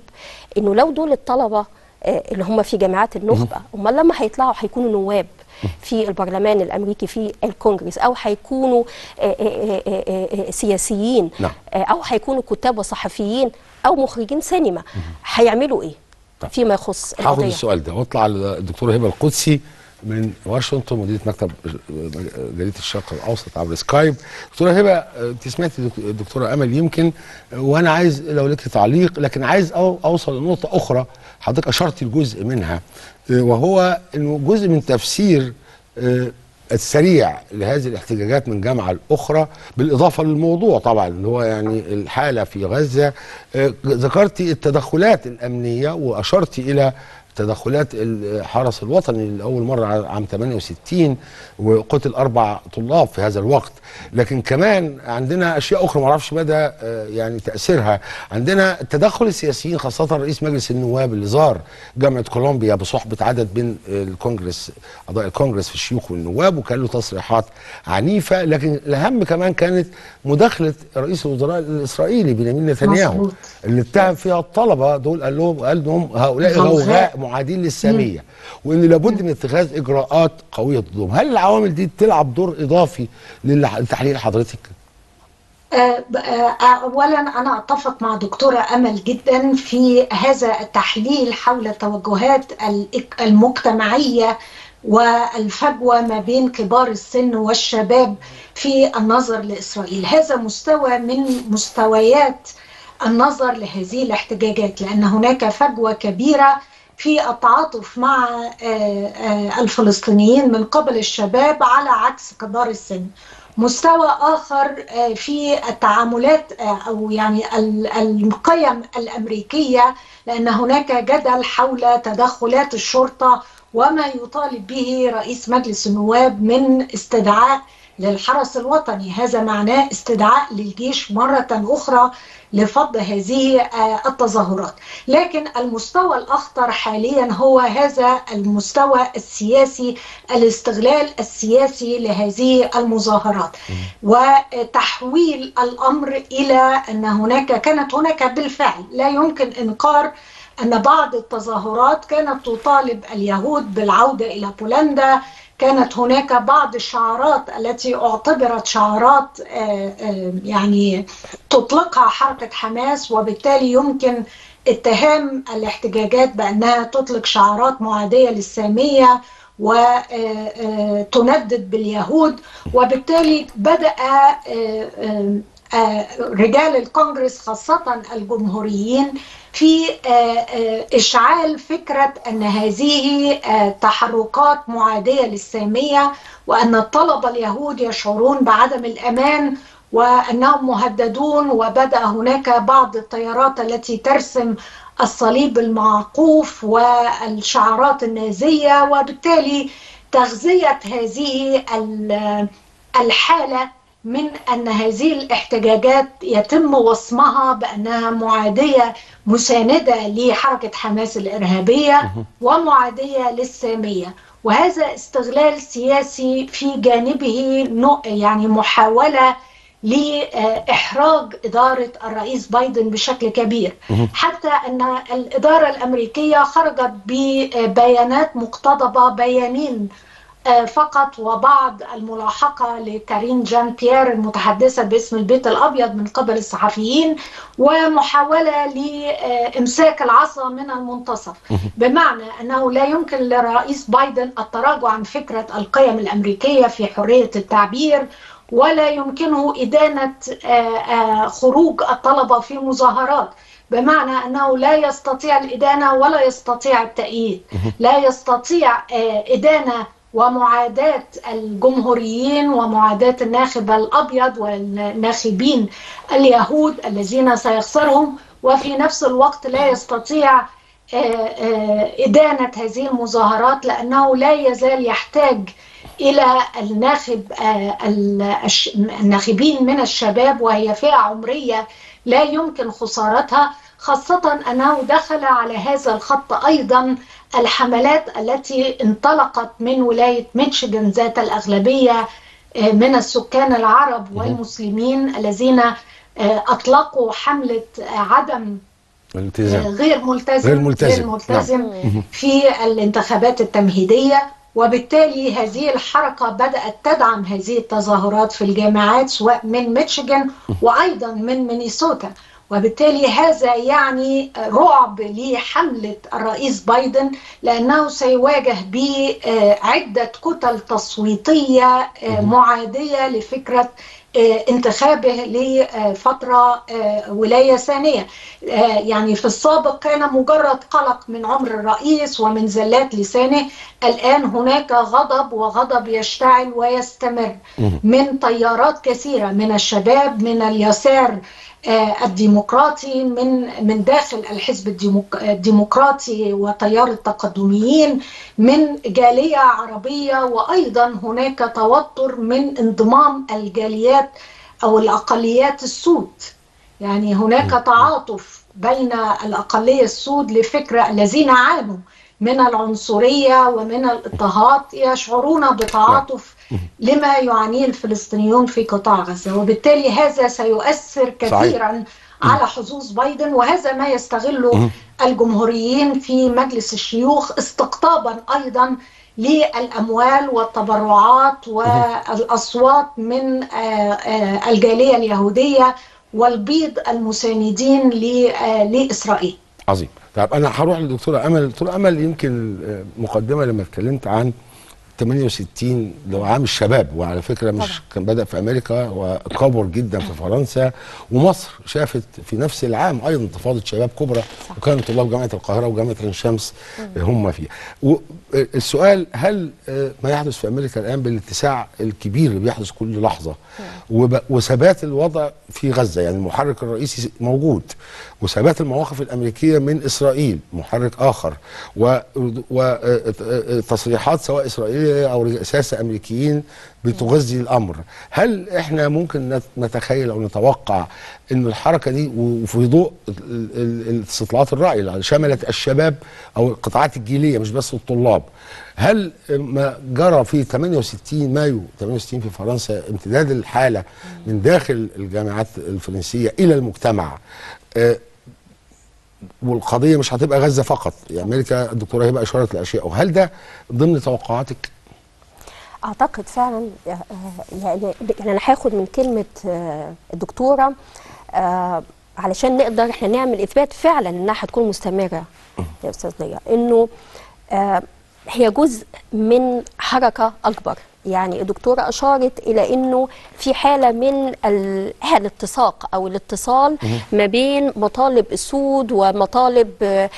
إنه لو دول الطلبة اللي هم في جامعات النخبه، امال لما هيطلعوا هيكونوا نواب في البرلمان الامريكي في الكونجرس، او هيكونوا سياسيين، او هيكونوا كتاب وصحفيين، او مخرجين سينما، هيعملوا ايه؟ فيما يخص القضيه. هاخد السؤال ده واطلع على الدكتوره هبه القدسي من واشنطن مديرة مكتب جريدة الشرق الأوسط عبر سكايب. دكتورة هبة، أنت سمعتي الدكتورة أمل يمكن، وأنا عايز لو لك تعليق، لكن عايز أو أوصل لنقطة أخرى حضرتك أشرت لجزء منها، وهو إنه جزء من تفسير السريع لهذه الاحتجاجات من جامعة الأخرى بالإضافة للموضوع طبعا اللي هو يعني الحالة في غزة. ذكرتي التدخلات الأمنية وأشرت إلى تدخلات الحرس الوطني لأول مرة عام ثمانية وستين وقتل أربع طلاب في هذا الوقت، لكن كمان عندنا أشياء أخرى معرفش مدى يعني تأثيرها. عندنا تدخل السياسيين، خاصة رئيس مجلس النواب اللي زار جامعة كولومبيا بصحبة عدد من الكونجرس أعضاء الكونجرس في الشيوخ والنواب، وكان له تصريحات عنيفة. لكن الأهم كمان كانت مداخلة رئيس الوزراء الإسرائيلي بنيامين نتنياهو اللي اتهم فيها الطلبة دول، قال لهم قال لهم هؤلاء غوغاء معادين للسامية، وإن لابد من اتخاذ إجراءات قوية ضدهم. هل العوامل دي تلعب دور إضافي لتحليل حضرتك؟ أولا أنا أتفق مع دكتورة أمل جدا في هذا التحليل حول التوجهات المجتمعية والفجوة ما بين كبار السن والشباب في النظر لإسرائيل. هذا مستوى من مستويات النظر لهذه الاحتجاجات، لأن هناك فجوة كبيرة في التعاطف مع الفلسطينيين من قبل الشباب على عكس كبار السن. مستوى آخر في التعاملات أو يعني القيم الأمريكية، لأن هناك جدل حول تدخلات الشرطة وما يطالب به رئيس مجلس النواب من استدعاء للحرس الوطني. هذا معناه استدعاء للجيش مرة أخرى لفض هذه التظاهرات. لكن المستوى الأخطر حاليا هو هذا المستوى السياسي، الاستغلال السياسي لهذه المظاهرات وتحويل الأمر إلى أن هناك كانت هناك بالفعل، لا يمكن إنكار أن بعض التظاهرات كانت تطالب اليهود بالعودة إلى بولندا، كانت هناك بعض الشعارات التي اعتبرت شعارات يعني تطلقها حركة حماس، وبالتالي يمكن اتهام الاحتجاجات بأنها تطلق شعارات معادية للسامية وتندد باليهود. وبالتالي بدأ رجال الكونغرس خاصة الجمهوريين في إشعال فكرة أن هذه تحركات معادية للسامية، وأن الطلبة اليهود يشعرون بعدم الأمان وأنهم مهددون، وبدأ هناك بعض الطيارات التي ترسم الصليب المعقوف والشعارات النازية، وبالتالي تغذية هذه الحالة من أن هذه الاحتجاجات يتم وصمها بأنها معادية مساندة لحركة حماس الإرهابية ومعادية للسامية، وهذا استغلال سياسي في جانبه يعني محاولة لإحراج إدارة الرئيس بايدن بشكل كبير، حتى أن الإدارة الأمريكية خرجت ببيانات مقتضبة، بيانين فقط وبعض الملاحقة لكارين جان بيير المتحدثة باسم البيت الأبيض من قبل الصحفيين، ومحاولة لإمساك العصا من المنتصف، بمعنى أنه لا يمكن لرئيس بايدن التراجع عن فكرة القيم الأمريكية في حرية التعبير، ولا يمكنه إدانة خروج الطلبة في مظاهرات، بمعنى أنه لا يستطيع الإدانة ولا يستطيع التأييد، لا يستطيع إدانة ومعاداة الجمهوريين ومعاداة الناخب الأبيض والناخبين اليهود الذين سيخسرهم، وفي نفس الوقت لا يستطيع إدانة هذه المظاهرات، لأنه لا يزال يحتاج إلى الناخب الناخبين من الشباب، وهي فئة عمرية لا يمكن خسارتها، خاصة أنه دخل على هذا الخط أيضا الحملات التي انطلقت من ولاية ميشيغان ذات الأغلبية من السكان العرب والمسلمين الذين أطلقوا حملة عدم التزام غير ملتزم غير ملتزم, غير ملتزم نعم. في الانتخابات التمهيدية، وبالتالي هذه الحركة بدأت تدعم هذه التظاهرات في الجامعات سواء من ميشيغان وأيضا من مينيسوتا، وبالتالي هذا يعني رعب لحملة الرئيس بايدن، لأنه سيواجه بعدة كتل تصويتية معادية لفكرة انتخابه لفترة ولاية ثانية. يعني في السابق كان مجرد قلق من عمر الرئيس ومن زلات لسانه، الآن هناك غضب، وغضب يشتعل ويستمر من تيارات كثيرة من الشباب، من اليسار الديمقراطي، من من داخل الحزب الديمقراطي وتيار التقدميين، من جالية عربية، وأيضا هناك توتر من انضمام الجاليات أو الأقليات السود. يعني هناك تعاطف بين الأقلية السود لفكرة الذين عانوا من العنصرية ومن الاضطهاد يشعرون بتعاطف لما يعانيه الفلسطينيون في قطاع غزة، وبالتالي هذا سيؤثر كثيرا صحيح. على حظوظ بايدن، وهذا ما يستغله الجمهوريين في مجلس الشيوخ استقطابا أيضا للأموال والتبرعات والأصوات من الجالية اليهودية والبيض المساندين لإسرائيل. عظيم. طيب أنا هروح للدكتورة أمل. الدكتورة أمل يمكن مقدمة لما اتكلمت عن ثمانية وستين لو عام الشباب، وعلى فكرة مش كان بدأ في أمريكا وكبر جدا في فرنسا، ومصر شافت في نفس العام أيضا انتفاضة شباب كبرى، وكانوا طلاب جامعة القاهرة وجامعة عين شمس هم فيها. والسؤال، هل ما يحدث في أمريكا الآن بالاتساع الكبير اللي بيحدث كل لحظة وثبات الوضع في غزة، يعني المحرك الرئيسي موجود، وثبات المواقف الأمريكية من إسرائيل محرك آخر، وتصريحات سواء إسرائيلية أو رؤساء أمريكيين بتغذي الأمر، هل إحنا ممكن نتخيل أو نتوقع إن الحركة دي وفي ضوء استطلاعات الرأي شملت الشباب أو القطاعات الجيلية مش بس الطلاب، هل ما جرى في ثمانية وستين مايو ثمانية وستين في فرنسا امتداد الحالة من داخل الجامعات الفرنسية إلى المجتمع؟ أه والقضيه مش هتبقى غزه فقط، يعني امريكا الدكتوره هبه اشارت لاشياء، وهل ده ضمن توقعاتك؟ اعتقد فعلا، يعني انا هاخد من كلمه الدكتوره علشان نقدر احنا نعمل اثبات فعلا انها هتكون مستمره يا استاذ ضياء، انه هي جزء من حركه اكبر. يعني الدكتورة أشارت إلى أنه في حالة من الاتساق أو الاتصال ما بين مطالب السود ومطالب أهل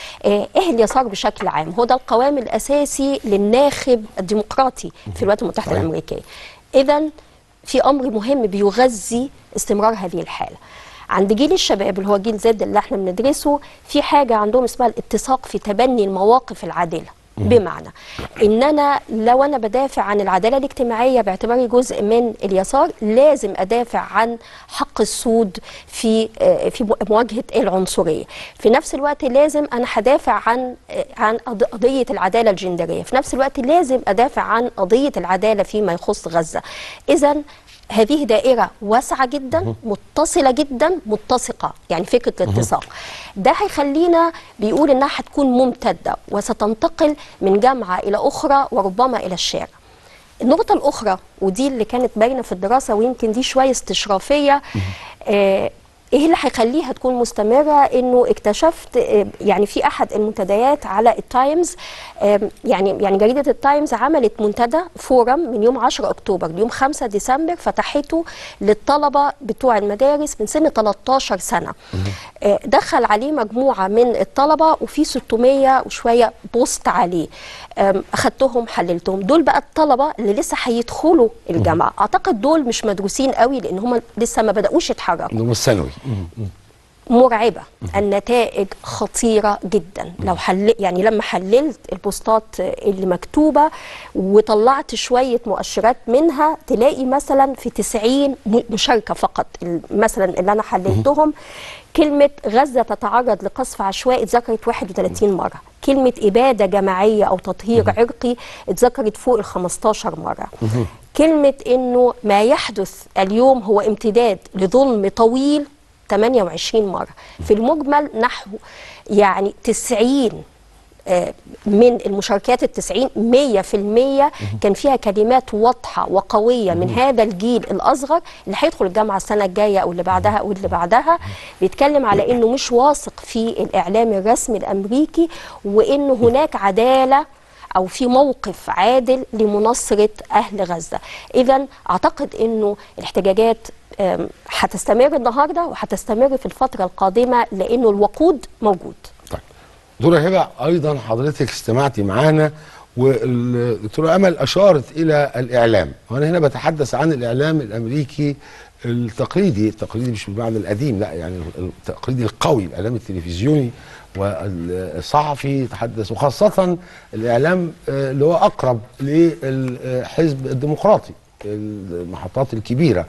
اليسار بشكل عام، هو ده القوام الأساسي للناخب الديمقراطي في الولايات المتحدة الأمريكية. إذن في امر مهم بيغذي استمرار هذه الحاله. عند جيل الشباب اللي هو جيل زد اللي احنا بندرسه، في حاجه عندهم اسمها الاتساق في تبني المواقف العادله، بمعنى ان انا لو انا بدافع عن العداله الاجتماعيه باعتباري جزء من اليسار، لازم ادافع عن حق الصود في في مواجهه العنصريه. في نفس الوقت لازم انا هدافع عن عن قضيه العداله الجندريه، في نفس الوقت لازم ادافع عن قضيه العداله فيما يخص غزه. اذا هذه دائرة واسعة جدا، متصلة جدا، متسقة، يعني فكرة الاتساق ده هيخلينا بيقول انها هتكون ممتدة وستنتقل من جامعة الى اخرى وربما الى الشارع. النقطة الاخرى ودي اللي كانت باينة في الدراسة ويمكن دي شوية استشرافية، آه ايه اللي هيخليها تكون مستمرة؟ انه اكتشفت آه يعني في احد المنتديات على التايمز، آه يعني يعني جريدة التايمز عملت منتدى فورم من يوم عشرة أكتوبر ليوم خمسة ديسمبر، فتحته للطلبة بتوع المدارس من سن تلتاشر سنة. آه دخل عليه مجموعة من الطلبة وفي ستمية وشوية بوست عليه، آه اخدتهم حللتهم. دول بقى الطلبة اللي لسه هيدخلوا الجامعة، اعتقد دول مش مدروسين قوي لان هم لسه ما بدأوش يتحركوا، دول الثانوي. مرعبة، النتائج خطيرة جدا. لو حل... يعني لما حللت البوستات اللي مكتوبة وطلعت شوية مؤشرات منها، تلاقي مثلا في تسعين مشاركة فقط مثلا اللي أنا حللتهم، كلمة غزة تتعرض لقصف عشوائي اتذكرت واحد وتلاتين مرة، كلمة إبادة جماعية أو تطهير عرقي اتذكرت فوق ال خمستاشر مرة، كلمة إنه ما يحدث اليوم هو امتداد لظلم طويل تمنية وعشرين مرة. في المجمل نحو يعني تسعين من المشاركات، التسعين مية في المية كان فيها كلمات واضحة وقوية من هذا الجيل الأصغر اللي هيدخل الجامعة السنة الجاية أو اللي بعدها أو اللي بعدها، بيتكلم على إنه مش واثق في الإعلام الرسمي الأمريكي، وإنه هناك عدالة أو في موقف عادل لمناصرة أهل غزة. إذن أعتقد إنه الاحتجاجات هتستمر النهارده وهتستمر في الفتره القادمه لانه الوقود موجود. طيب دكتوره هبه، ايضا حضرتك استمعتي معانا والدكتوره امل اشارت الى الاعلام، وانا هنا بتحدث عن الاعلام الامريكي التقليدي، التقليدي مش بالمعنى القديم، لا يعني التقليدي القوي، الاعلام التلفزيوني والصحفي تحدث، وخاصه الاعلام اللي هو اقرب للحزب الديمقراطي، المحطات الكبيره.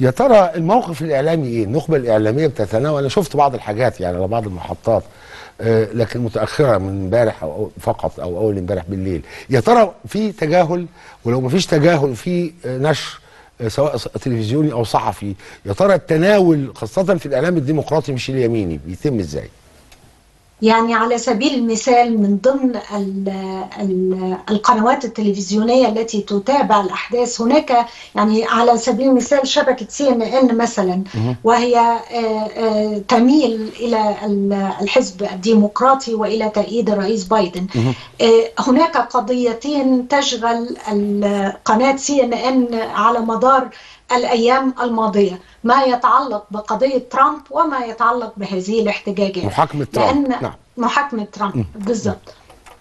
يا ترى الموقف الاعلامي ايه؟ النخبه الاعلاميه بتتناول، انا شفت بعض الحاجات يعني على بعض المحطات آه لكن متاخره من امبارح او فقط او اول امبارح بالليل. يا ترى في تجاهل؟ ولو ما فيش تجاهل في آه نشر آه سواء تلفزيوني او صحفي، يا ترى التناول خاصه في الاعلام الديمقراطي مش اليميني بيتم ازاي؟ يعني على سبيل المثال من ضمن ال ال القنوات التلفزيونية التي تتابع الأحداث هناك، يعني على سبيل المثال شبكة سي إن إن مثلا، وهي تميل إلى الحزب الديمقراطي وإلى تأييد الرئيس بايدن. هناك قضيتين تشغل قناة سي إن إن على مدار الأيام الماضية، ما يتعلق بقضية ترامب وما يتعلق بهذه الاحتجاجات، محاكمة ترامب. نعم، محاكمة ترامب بالضبط،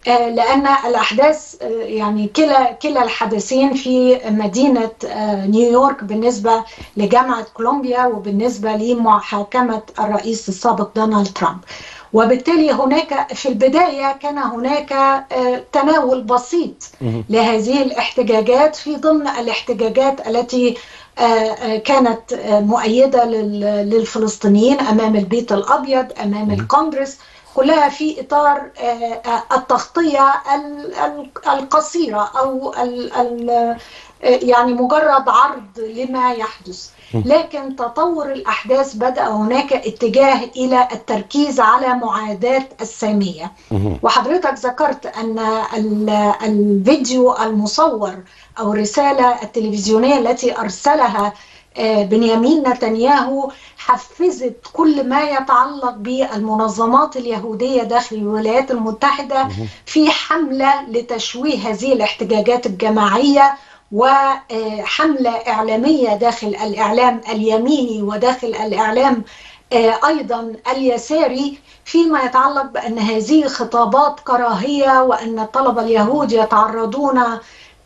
لأن الأحداث يعني كلا كلا الحدثين في مدينة نيويورك بالنسبة لجامعة كولومبيا وبالنسبة لمحاكمة الرئيس السابق دونالد ترامب. وبالتالي هناك في البداية كان هناك تناول بسيط لهذه الاحتجاجات في ضمن الاحتجاجات التي كانت مؤيدة للفلسطينيين أمام البيت الأبيض أمام الكونغرس، كلها في إطار التغطية القصيرة أو يعني مجرد عرض لما يحدث. لكن تطور الأحداث بدأ هناك اتجاه إلى التركيز على معاداة السامية، وحضرتك ذكرت أن الفيديو المصور أو الرسالة التلفزيونية التي أرسلها بنيامين نتنياهو حفزت كل ما يتعلق بالمنظمات اليهودية داخل الولايات المتحدة في حملة لتشويه هذه الاحتجاجات الجماعية، وحملة إعلامية داخل الإعلام اليميني وداخل الإعلام أيضا اليساري فيما يتعلق بأن هذه خطابات كراهية وأن الطلبة اليهود يتعرضون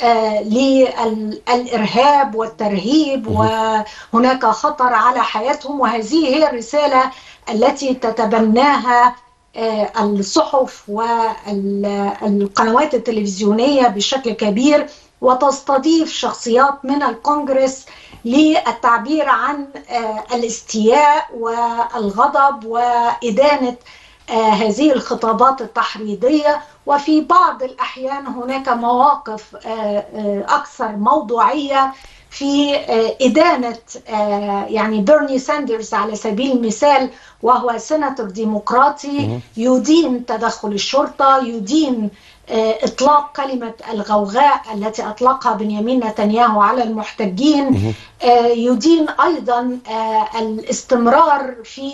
للإرهاب والترهيب وهناك خطر على حياتهم. وهذه هي الرسالة التي تتبناها الصحف والقنوات التلفزيونية بشكل كبير، وتستضيف شخصيات من الكونغرس للتعبير عن الاستياء والغضب وإدانة هذه الخطابات التحريضية. وفي بعض الأحيان هناك مواقف أكثر موضوعية في إدانة يعني بيرني ساندرز على سبيل المثال، وهو سيناتور ديمقراطي يدين تدخل الشرطة، يدين إطلاق كلمة الغوغاء التي أطلقها بنيامين نتنياهو على المحتجين، يدين أيضا الاستمرار في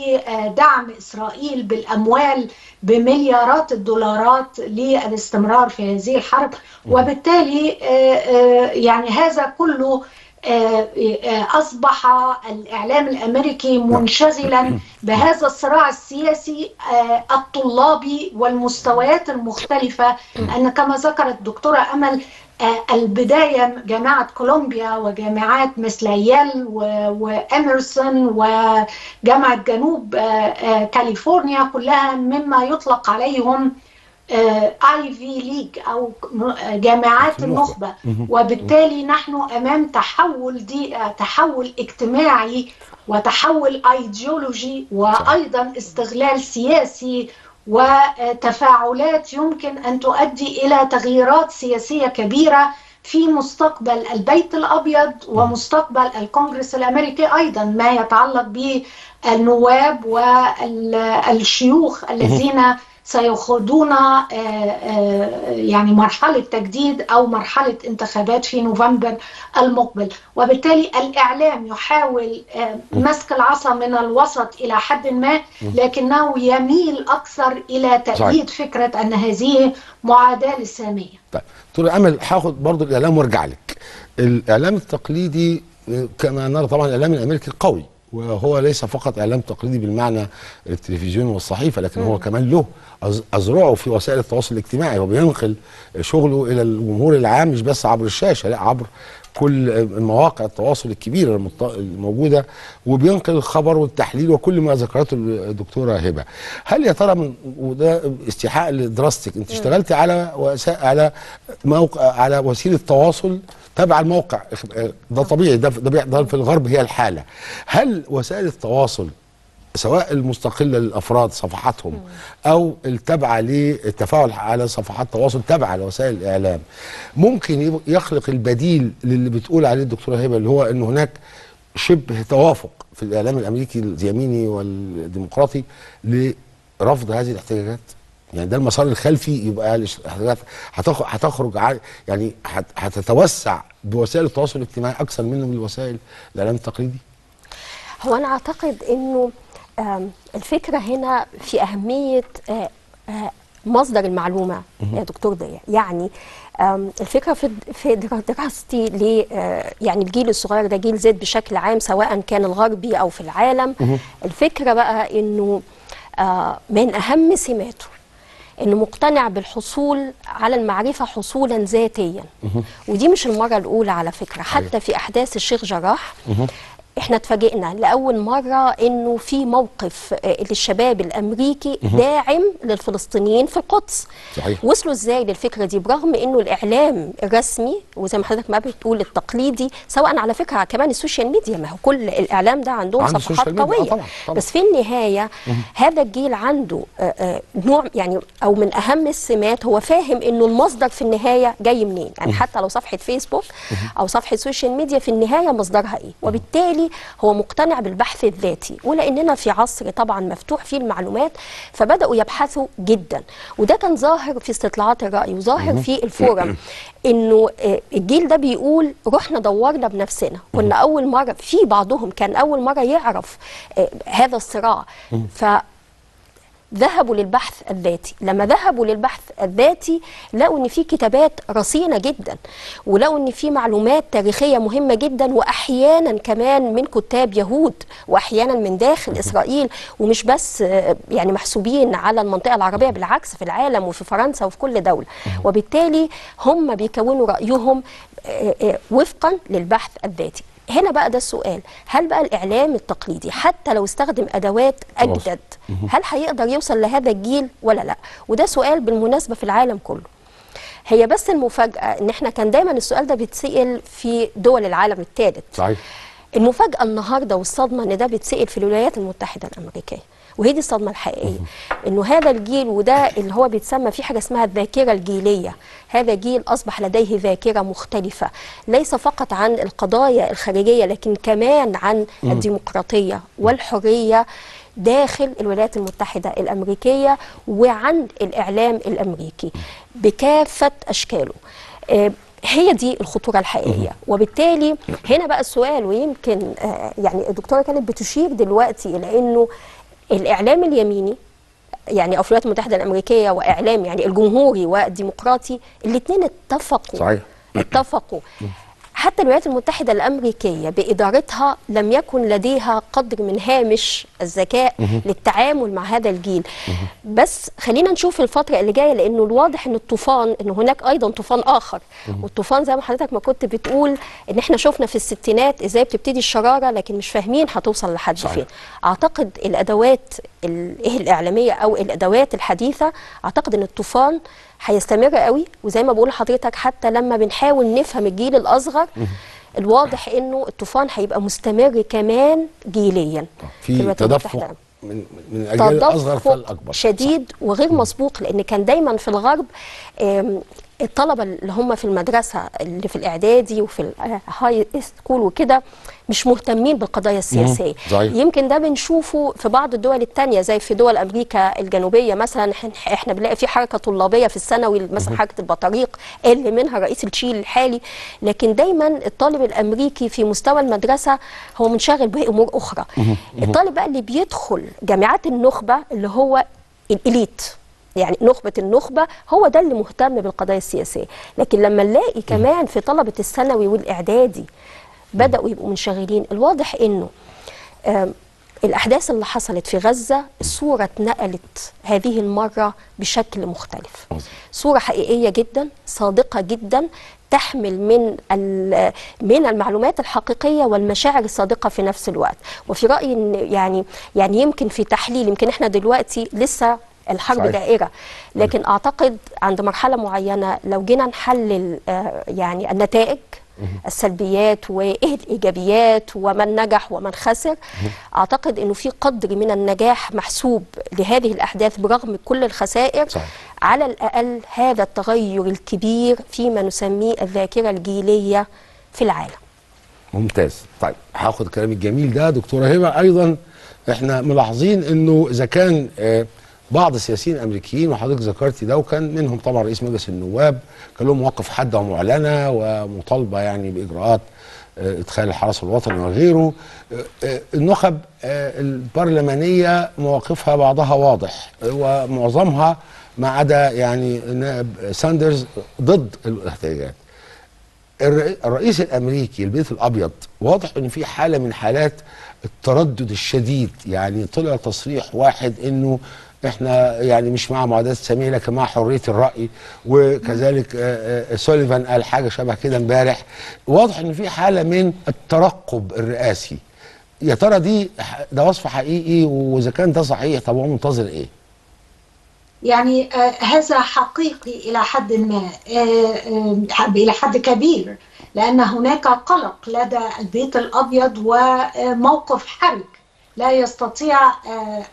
دعم إسرائيل بالأموال بمليارات الدولارات للاستمرار في هذه الحرب. وبالتالي يعني هذا كله أصبح الإعلام الأمريكي منشغلا بهذا الصراع السياسي الطلابي والمستويات المختلفة. أن كما ذكرت دكتورة أمل، البداية جامعة كولومبيا وجامعات مثل ييل وإميرسون وجامعة جنوب كاليفورنيا كلها مما يطلق عليهم آيفي ليج أو جامعات النخبة. وبالتالي نحن أمام تحول دي تحول اجتماعي وتحول أيديولوجي وأيضا استغلال سياسي وتفاعلات يمكن أن تؤدي إلى تغييرات سياسية كبيرة في مستقبل البيت الأبيض ومستقبل الكونغرس الأمريكي، أيضا ما يتعلق بالنواب والشيوخ الذين سيخوضون يعني مرحلة تجديد أو مرحلة انتخابات في نوفمبر المقبل. وبالتالي الإعلام يحاول مسك العصا من الوسط إلى حد ما، لكنه يميل أكثر إلى تأييد فكرة أن هذه معاداة للسامية. طيب دكتورة أمل، هاخد برضه الإعلام وارجع لك. الإعلام التقليدي كما نرى طبعا الإعلام الأمريكي القوي، وهو ليس فقط إعلام تقليدي بالمعنى التلفزيون والصحيفة، لكن هو كمان له أذرعه في وسائل التواصل الاجتماعي، وبينقل شغله إلى الجمهور العام مش بس عبر الشاشة، لا عبر كل مواقع التواصل الكبيرة الموجودة، وبينقل الخبر والتحليل وكل ما ذكرته الدكتورة هبة. هل يا ترى من وده استيحاء لدراستك، أنت اشتغلت على وسائل على موقع على وسيلة تواصل تبع الموقع، ده طبيعي، ده ده في الغرب هي الحالة. هل وسائل التواصل سواء المستقلة للأفراد صفحاتهم أو التابعة للتفاعل على صفحات تواصل تابعة لوسائل الإعلام ممكن يخلق البديل للي بتقول عليه الدكتورة هبة، اللي هو أن هناك شبه توافق في الإعلام الأمريكي اليميني والديمقراطي لرفض هذه الاحتجاجات؟ يعني ده المسار الخلفي، يبقى الاحتجاجات هتخرج يعني هتتوسع بوسائل التواصل الاجتماعي أكثر منه من وسائل الإعلام التقليدي؟ هو أنا أعتقد أنه الفكرة هنا في أهمية مصدر المعلومة يا دكتور ضياء. يعني الفكرة في دراستي ل يعني الجيل الصغير ده، جيل زد بشكل عام سواء كان الغربي أو في العالم، الفكرة بقى إنه من أهم سماته إنه مقتنع بالحصول على المعرفة حصولا ذاتيا، ودي مش المرة الأولى على فكرة. حتى في أحداث الشيخ جراح احنا اتفاجئنا لاول مره انه في موقف للشباب الامريكي داعم للفلسطينيين في القدس. صحيح. وصلوا ازاي للفكره دي برغم انه الاعلام الرسمي وزي ما حضرتك ما بتقول التقليدي، سواء على فكره كمان السوشيال ميديا، ما هو كل الاعلام ده عندهم صفحات قويه. آه طبعًا طبعًا. بس في النهايه هذا الجيل عنده نوع يعني او من اهم السمات هو فاهم انه المصدر في النهايه جاي منين، يعني حتى لو صفحه فيسبوك او صفحه سوشيال ميديا في النهايه مصدرها ايه، وبالتالي هو مقتنع بالبحث الذاتي. ولأننا في عصر طبعا مفتوح فيه المعلومات فبدأوا يبحثوا جدا، وده كان ظاهر في استطلاعات الرأي وظاهر في الفورم انه الجيل ده بيقول رحنا دورنا بنفسنا، كنا اول مرة في بعضهم كان اول مرة يعرف هذا الصراع. ف ذهبوا للبحث الذاتي. لما ذهبوا للبحث الذاتي لقوا ان في كتابات رصينه جدا، ولقوا ان في معلومات تاريخيه مهمه جدا، واحيانا كمان من كتاب يهود، واحيانا من داخل اسرائيل، ومش بس يعني محسوبين على المنطقه العربيه، بالعكس في العالم وفي فرنسا وفي كل دوله. وبالتالي هم بيكونوا رايهم وفقا للبحث الذاتي. هنا بقى ده السؤال، هل بقى الإعلام التقليدي حتى لو استخدم أدوات أجدد هل هيقدر يوصل لهذا الجيل ولا لا؟ وده سؤال بالمناسبة في العالم كله. هي بس المفاجأة إن احنا كان دايما السؤال ده بيتسأل في دول العالم الثالث. صحيح. المفاجأة النهاردة والصدمة إن ده بيتسأل في الولايات المتحدة الأمريكية، وهي دي الصدمة الحقيقية، إنه هذا الجيل، وده اللي هو بيتسمى في حاجة اسمها الذاكرة الجيلية، هذا جيل أصبح لديه ذاكرة مختلفة، ليس فقط عن القضايا الخارجية لكن كمان عن الديمقراطية والحرية داخل الولايات المتحدة الأمريكية وعن الإعلام الأمريكي بكافة أشكاله. هي دي الخطورة الحقيقية. وبالتالي هنا بقى السؤال، ويمكن يعني الدكتورة كانت بتشير دلوقتي إلى إنه الإعلام اليميني يعني أو في الولايات المتحدة الأمريكية وإعلام يعني الجمهوري والديمقراطي الاثنين اتفقوا. صحيح. اتفقوا حتى الولايات المتحدة الأمريكية بإدارتها لم يكن لديها قدر من هامش الذكاء للتعامل مع هذا الجيل. بس خلينا نشوف الفترة اللي جاية، لأنه الواضح أن الطوفان، أن هناك أيضا طوفان آخر، والطوفان زي ما حضرتك ما كنت بتقول أن احنا شفنا في الستينات إزاي بتبتدي الشرارة لكن مش فاهمين هتوصل لحد فين. أعتقد الأدوات الإعلامية أو الأدوات الحديثة، أعتقد أن الطوفان هيستمر قوي، وزي ما بقول لحضرتك حتى لما بنحاول نفهم الجيل الأصغر الواضح انه الطوفان هيبقى مستمر كمان جيليا. في تدفق من من الاجيال الاصغر فالاكبر شديد وغير مسبوق، لان كان دايما في الغرب الطلبه اللي هم في المدرسه اللي في الاعدادي وفي الهاي سكول وكده مش مهتمين بالقضايا السياسيه. يمكن ده بنشوفه في بعض الدول الثانيه زي في دول امريكا الجنوبيه مثلا، احنا بنلاقي في حركه طلابيه في الثانوي مثلا، حركه البطاريق اللي منها رئيس التشيل الحالي، لكن دايما الطالب الامريكي في مستوى المدرسه هو منشغل بامور اخرى. الطالب بقى اللي بيدخل جامعات النخبه اللي هو الاليت، يعني نخبة النخبة، هو ده اللي مهتم بالقضايا السياسية. لكن لما نلاقي كمان في طلبة الثانوي والإعدادي بدأوا يبقوا منشغلين، الواضح إنه الأحداث اللي حصلت في غزة الصورة اتنقلت هذه المرة بشكل مختلف، صورة حقيقية جدا صادقة جدا تحمل من من المعلومات الحقيقيه والمشاعر الصادقه في نفس الوقت. وفي رايي ان يعني يعني يمكن في تحليل، يمكن احنا دلوقتي لسه الحرب صحيح. دائره، لكن م. اعتقد عند مرحله معينه لو جينا نحلل يعني النتائج، السلبيات وايه الايجابيات ومن نجح ومن خسر، اعتقد انه في قدر من النجاح محسوب لهذه الاحداث برغم كل الخسائر. صحيح. على الاقل هذا التغير الكبير فيما نسميه الذاكره الجيليه في العالم. ممتاز. طيب هاخد الكلام الجميل ده دكتوره هبه. ايضا احنا ملاحظين انه اذا كان بعض السياسيين الامريكيين، وحضرتك ذكرتي ده، وكان منهم طبعا رئيس مجلس النواب، كان لهم مواقف حاده ومعلنه ومطالبه يعني باجراءات ادخال الحرس الوطني وغيره. النخب البرلمانيه مواقفها بعضها واضح، ومعظمها ما عدا يعني النائب ساندرز ضد الاحتجاجات. الرئيس الامريكي، البيت الابيض، واضح ان في حاله من حالات التردد الشديد، يعني طلع تصريح واحد انه احنا يعني مش مع معاداه الساميه لكن مع حريه الراي، وكذلك سوليفان قال حاجه شبه كده امبارح. واضح ان في حاله من الترقب الرئاسي. يا ترى دي ده وصف حقيقي؟ واذا كان ده صحيح طب هو منتظر ايه؟ يعني آه هذا حقيقي الى حد ما، آه آه الى حد كبير، لان هناك قلق لدى البيت الابيض وموقف حرج. لا يستطيع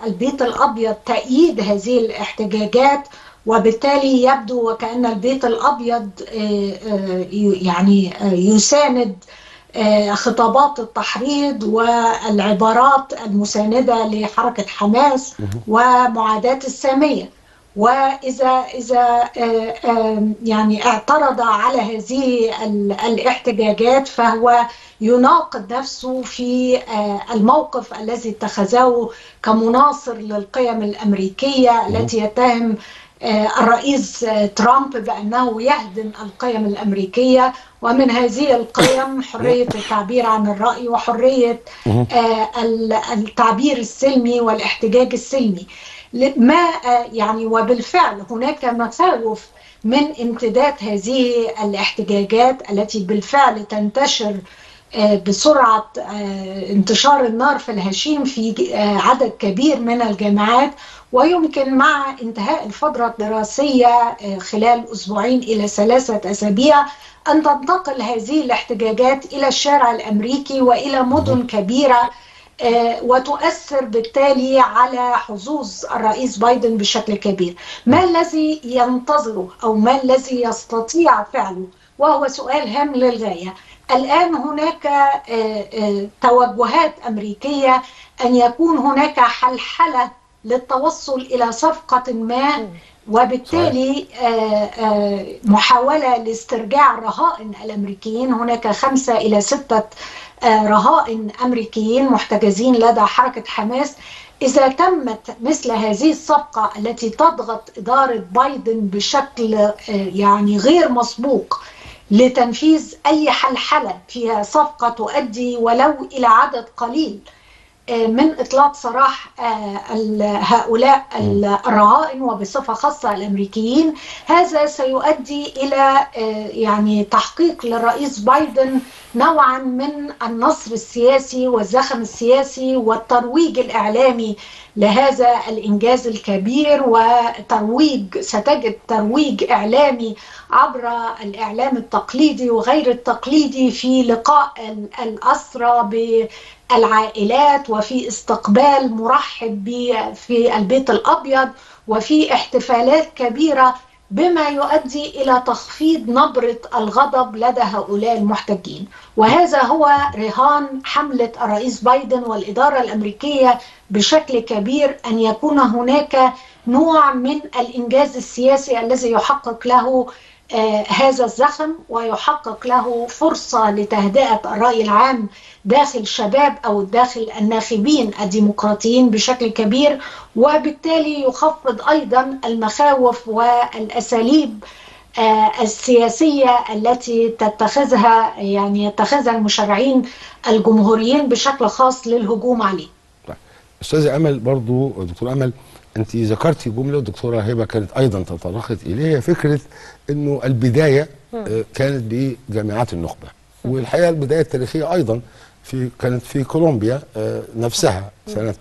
البيت الأبيض تأييد هذه الاحتجاجات، وبالتالي يبدو وكأن البيت الأبيض يعني يساند خطابات التحريض والعبارات المساندة لحركة حماس ومعاداة السامية، وإذا إذا يعني اعترض على هذه الاحتجاجات فهو يناقض نفسه في الموقف الذي اتخذه كمناصر للقيم الأمريكية التي يتهم الرئيس ترامب بأنه يهدم القيم الأمريكية، ومن هذه القيم حرية التعبير عن الرأي وحرية التعبير السلمي والاحتجاج السلمي. ما يعني وبالفعل هناك مخاوف من امتداد هذه الاحتجاجات التي بالفعل تنتشر بسرعة انتشار النار في الهشيم في عدد كبير من الجامعات، ويمكن مع انتهاء الفترة الدراسية خلال أسبوعين إلى ثلاثة أسابيع أن تنتقل هذه الاحتجاجات إلى الشارع الأمريكي وإلى مدن كبيرة، وتؤثر بالتالي على حظوظ الرئيس بايدن بشكل كبير. ما الذي ينتظره أو ما الذي يستطيع فعله؟ وهو سؤال هام للغاية. الآن هناك توجهات أمريكية أن يكون هناك حلحلة للتوصل إلى صفقة ما، وبالتالي محاولة لاسترجاع الرهائن الأمريكيين. هناك خمسة إلى ستة رهائن أمريكيين محتجزين لدى حركة حماس. إذا تمت مثل هذه الصفقة التي تضغط إدارة بايدن بشكل يعني غير مسبوق لتنفيذ أي حلحلة فيها صفقة تؤدي ولو إلى عدد قليل من إطلاق سراح هؤلاء الرهائن وبصفة خاصة الأمريكيين، هذا سيؤدي إلى يعني تحقيق للرئيس بايدن نوعا من النصر السياسي والزخم السياسي والترويج الإعلامي لهذا الإنجاز الكبير، وترويج ستجد ترويج إعلامي عبر الإعلام التقليدي وغير التقليدي في لقاء الأسرى بالعائلات وفي استقبال مرحب في البيت الأبيض وفي احتفالات كبيرة، بما يؤدي إلى تخفيض نبرة الغضب لدى هؤلاء المحتجين. وهذا هو رهان حملة الرئيس بايدن والإدارة الأمريكية بشكل كبير، أن يكون هناك نوع من الإنجاز السياسي الذي يحقق له هذا الزخم ويحقق له فرصة لتهدئة الرأي العام داخل شباب أو داخل الناخبين الديمقراطيين بشكل كبير، وبالتالي يخفض أيضا المخاوف والأساليب السياسية التي تتخذها يعني يتخذها المشرعين الجمهوريين بشكل خاص للهجوم عليه. أستاذة أمل، برضو دكتور أمل، أنت ذكرتي جملة والدكتورة هبة كانت أيضا تطرقت إليها، فكرة أنه البداية كانت بجامعات النخبة، والحقيقة البداية التاريخية أيضا في كانت في كولومبيا نفسها سنة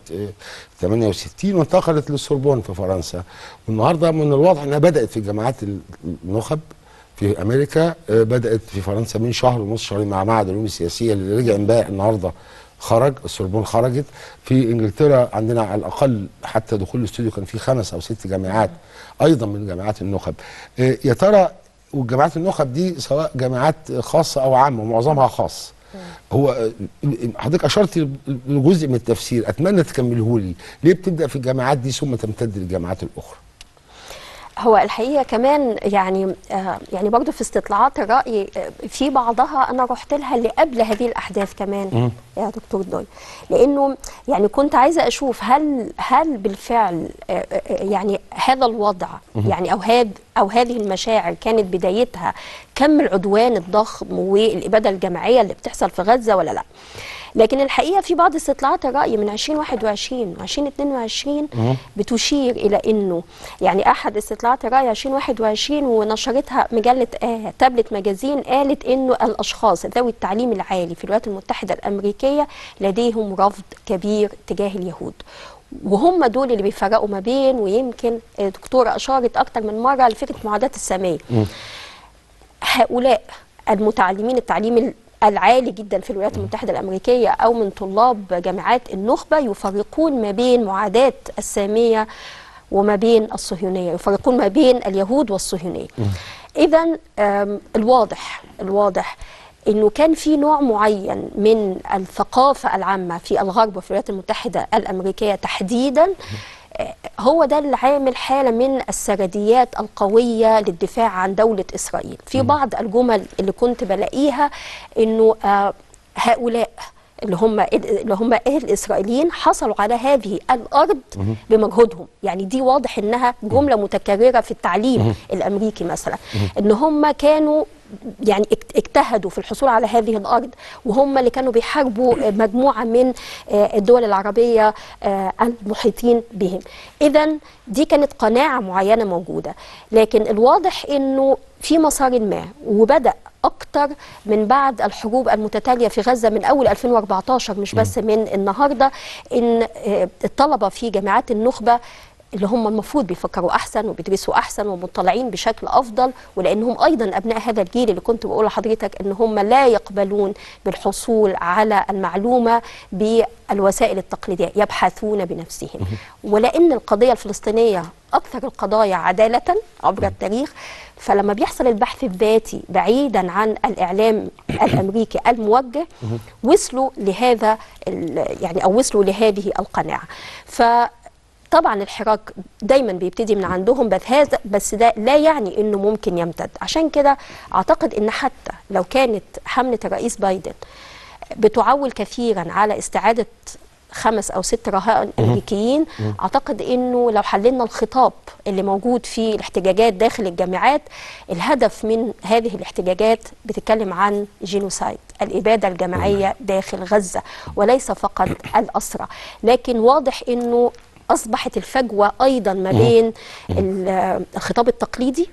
ثمانية وستين، وانتقلت للسوربون في فرنسا، والنهارده من الواضح أنها بدأت في جامعات النخب في أمريكا، بدأت في فرنسا من شهر ونص شهرين مع معهد العلوم السياسية اللي رجع امبارح، النهارده خرج السوربون، خرجت في انجلترا عندنا على الاقل حتى دخول الاستوديو كان في خمس او ست جامعات ايضا من جامعات النخب. يا ترى والجامعات النخب دي سواء جامعات خاصه او عامه ومعظمها خاص، هو حضرتك اشرت لجزء من التفسير، اتمنى تكمله لي، ليه بتبدا في الجامعات دي ثم تمتد للجامعات الاخرى؟ هو الحقيقه كمان يعني آه يعني برضه في استطلاعات الراي في بعضها انا رحت لها اللي قبل هذه الاحداث كمان م. يا دكتور ضي، لانه يعني كنت عايزه اشوف هل هل بالفعل آه يعني هذا الوضع م. يعني او هاد او هذه المشاعر كانت بدايتها كم العدوان الضخم والاباده الجماعيه اللي بتحصل في غزه ولا لا. لكن الحقيقه في بعض استطلاعات الراي من ألفين وواحد وعشرين و ألفين واثنين وعشرين بتشير الى انه يعني احد استطلاعات الراي ألفين وواحد وعشرين ونشرتها مجله آه تابلت ماجازين قالت انه الاشخاص ذوي التعليم العالي في الولايات المتحده الامريكيه لديهم رفض كبير تجاه اليهود، وهم دول اللي بيفرقوا ما بين، ويمكن دكتوره اشارت اكتر من مره لفكره معاداه الساميه. هؤلاء المتعلمين التعليم العالي جدا في الولايات المتحدة الأمريكية أو من طلاب جامعات النخبة يفرقون ما بين معاداة السامية وما بين الصهيونية، يفرقون ما بين اليهود والصهيونية. إذن الواضح الواضح إنه كان في نوع معين من الثقافة العامة في الغرب وفي الولايات المتحدة الأمريكية تحديدا هو ده اللي عامل حالة من السرديات القوية للدفاع عن دولة إسرائيل. في بعض الجمل اللي كنت بلاقيها إنه هؤلاء اللي هم اللي هم اهل الاسرائيليين حصلوا على هذه الارض بمجهودهم، يعني دي واضح انها جمله متكرره في التعليم الامريكي مثلا، ان هم كانوا يعني اجتهدوا في الحصول على هذه الارض، وهم اللي كانوا بيحاربوا مجموعه من الدول العربيه المحيطين بهم. اذا دي كانت قناعه معينه موجوده، لكن الواضح انه في مسار ما، وبدأ أكتر من بعد الحروب المتتالية في غزة من أول ألفين وأربعتاشر مش بس من النهاردة، إن الطلبة في جامعات النخبة اللي هم المفروض بيفكروا أحسن وبيدرسوا أحسن ومطلعين بشكل أفضل، ولأنهم أيضا أبناء هذا الجيل اللي كنت بقول لحضرتك إن هم لا يقبلون بالحصول على المعلومة بالوسائل التقليدية، يبحثون بنفسهم. ولأن القضية الفلسطينية أكثر القضايا عدالة عبر التاريخ، فلما بيحصل البحث الذاتي بعيدا عن الإعلام الأمريكي الموجه وصلوا لهذا يعني أو وصلوا لهذه القناعة. ف طبعا الحراك دايما بيبتدي من عندهم، بس هذا بس ده لا يعني انه ممكن يمتد. عشان كده اعتقد ان حتى لو كانت حملة الرئيس بايدن بتعول كثيرا على استعادة خمس او ست رهائن امريكيين، اعتقد انه لو حللنا الخطاب اللي موجود في الاحتجاجات داخل الجامعات، الهدف من هذه الاحتجاجات بتتكلم عن جينوسايد، الاباده الجماعيه داخل غزه، وليس فقط الاسرى. لكن واضح انه أصبحت الفجوة أيضا ما بين الخطاب التقليدي